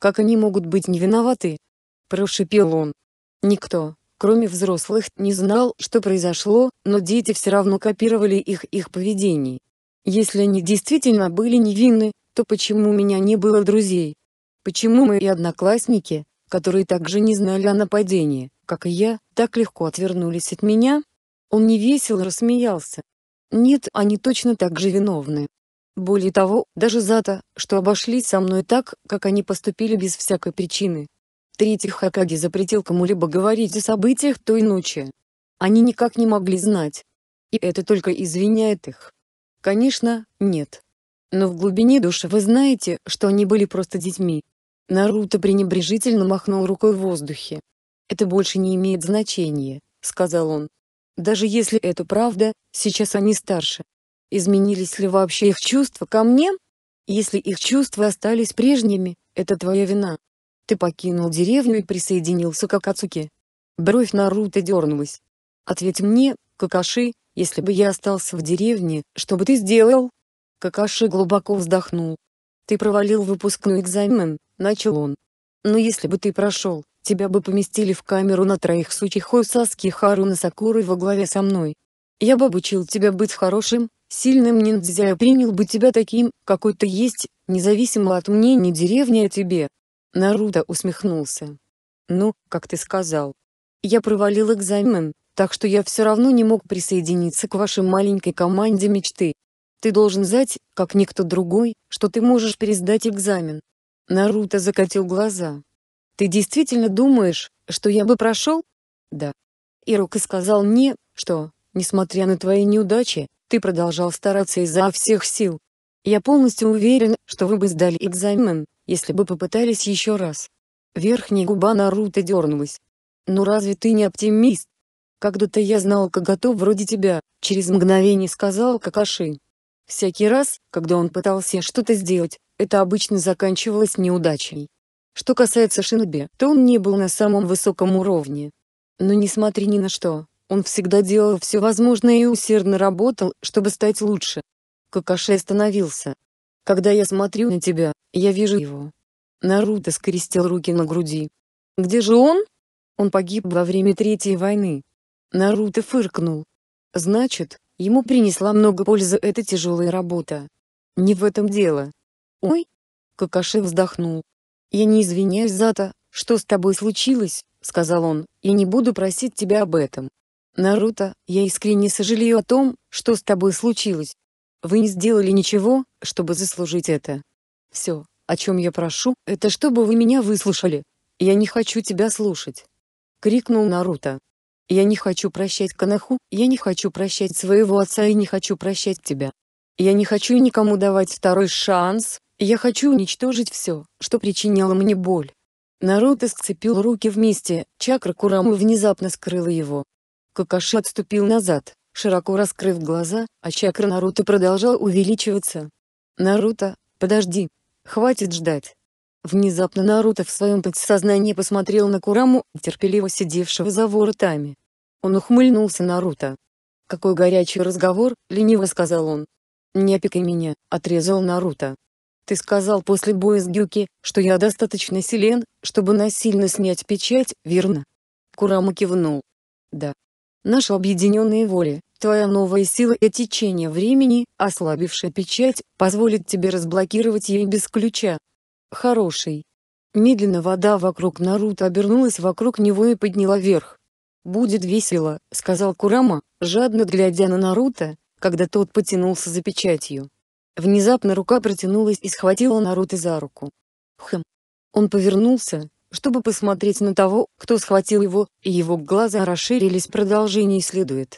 Как они могут быть не виноваты? Прошипел он. Никто, кроме взрослых, не знал, что произошло, но дети все равно копировали их их поведение. Если они действительно были невинны, то почему у меня не было друзей? Почему мои одноклассники, которые также не знали о нападении, как и я, так легко отвернулись от меня? Он невесело рассмеялся. Нет, они точно так же виновны. Более того, даже за то, что обошлись со мной так, как они поступили без всякой причины. Третий Хокаге запретил кому-либо говорить о событиях той ночи. Они никак не могли знать. И это только извиняет их. Конечно, нет. Но в глубине души вы знаете, что они были просто детьми. Наруто пренебрежительно махнул рукой в воздухе. Это больше не имеет значения, сказал он. Даже если это правда, сейчас они старше. Изменились ли вообще их чувства ко мне? Если их чувства остались прежними, это твоя вина. Ты покинул деревню и присоединился к Акацуки. Бровь Наруто дернулась. Ответь мне, Какаши, если бы я остался в деревне, что бы ты сделал? Какаши глубоко вздохнул. «Ты провалил выпускной экзамен», — начал он. «Но если бы ты прошел, тебя бы поместили в камеру на троих с Учихой, Саски и Харуна Сакурой во главе со мной. Я бы обучил тебя быть хорошим, сильным ниндзя и принял бы тебя таким, какой ты есть, независимо от мнения деревни о тебе». Наруто усмехнулся. «Ну, как ты сказал. Я провалил экзамен, так что я все равно не мог присоединиться к вашей маленькой команде мечты. Ты должен знать, как никто другой, что ты можешь пересдать экзамен». Наруто закатил глаза. «Ты действительно думаешь, что я бы прошел?» «Да». Ирука сказал мне, что, несмотря на твои неудачи, ты продолжал стараться изо всех сил. Я полностью уверен, что вы бы сдали экзамен, если бы попытались еще раз. Верхняя губа Наруто дернулась. «Ну разве ты не оптимист? Когда-то я знал кого-то вроде тебя», — через мгновение сказал Какаши. Всякий раз, когда он пытался что-то сделать, это обычно заканчивалось неудачей. Что касается Шиноби, то он не был на самом высоком уровне. Но несмотря ни на что, он всегда делал все возможное и усердно работал, чтобы стать лучше. Какаши остановился. «Когда я смотрю на тебя, я вижу его». Наруто скрестил руки на груди. «Где же он?» «Он погиб во время Третьей войны». Наруто фыркнул. «Значит, ему принесла много пользы эта тяжелая работа. Не в этом дело». «Ой!» — Какаши вздохнул. «Я не извиняюсь за то, что с тобой случилось», — сказал он, — «и не буду просить тебя об этом. «Наруто, я искренне сожалею о том, что с тобой случилось. Вы не сделали ничего, чтобы заслужить это. Все, о чем я прошу, это чтобы вы меня выслушали. Я не хочу тебя слушать!» — крикнул Наруто. «Я не хочу прощать Коноху, я не хочу прощать своего отца и не хочу прощать тебя. Я не хочу никому давать второй шанс, я хочу уничтожить все, что причиняло мне боль». Наруто сцепил руки вместе, чакра Курамы внезапно скрыла его. Какаши отступил назад, широко раскрыв глаза, а чакра Наруто продолжала увеличиваться. «Наруто, подожди! Хватит ждать!» Внезапно Наруто в своем подсознании посмотрел на Кураму, терпеливо сидевшего за воротами. Он ухмыльнулся Наруто. «Какой горячий разговор», — лениво сказал он. «Не опекай меня», — отрезал Наруто. «Ты сказал после боя с Гюки, что я достаточно силен, чтобы насильно снять печать, верно?» Курама кивнул. «Да. Наши объединенные воли, твоя новая сила и течение времени, ослабившая печать, позволит тебе разблокировать ее без ключа». «Хороший». Медленно вода вокруг Наруто обернулась вокруг него и подняла вверх. «Будет весело», — сказал Курама, жадно глядя на Наруто, когда тот потянулся за печатью. Внезапно рука протянулась и схватила Наруто за руку. Хм. Он повернулся, чтобы посмотреть на того, кто схватил его, и его глаза расширились. Продолжение следует.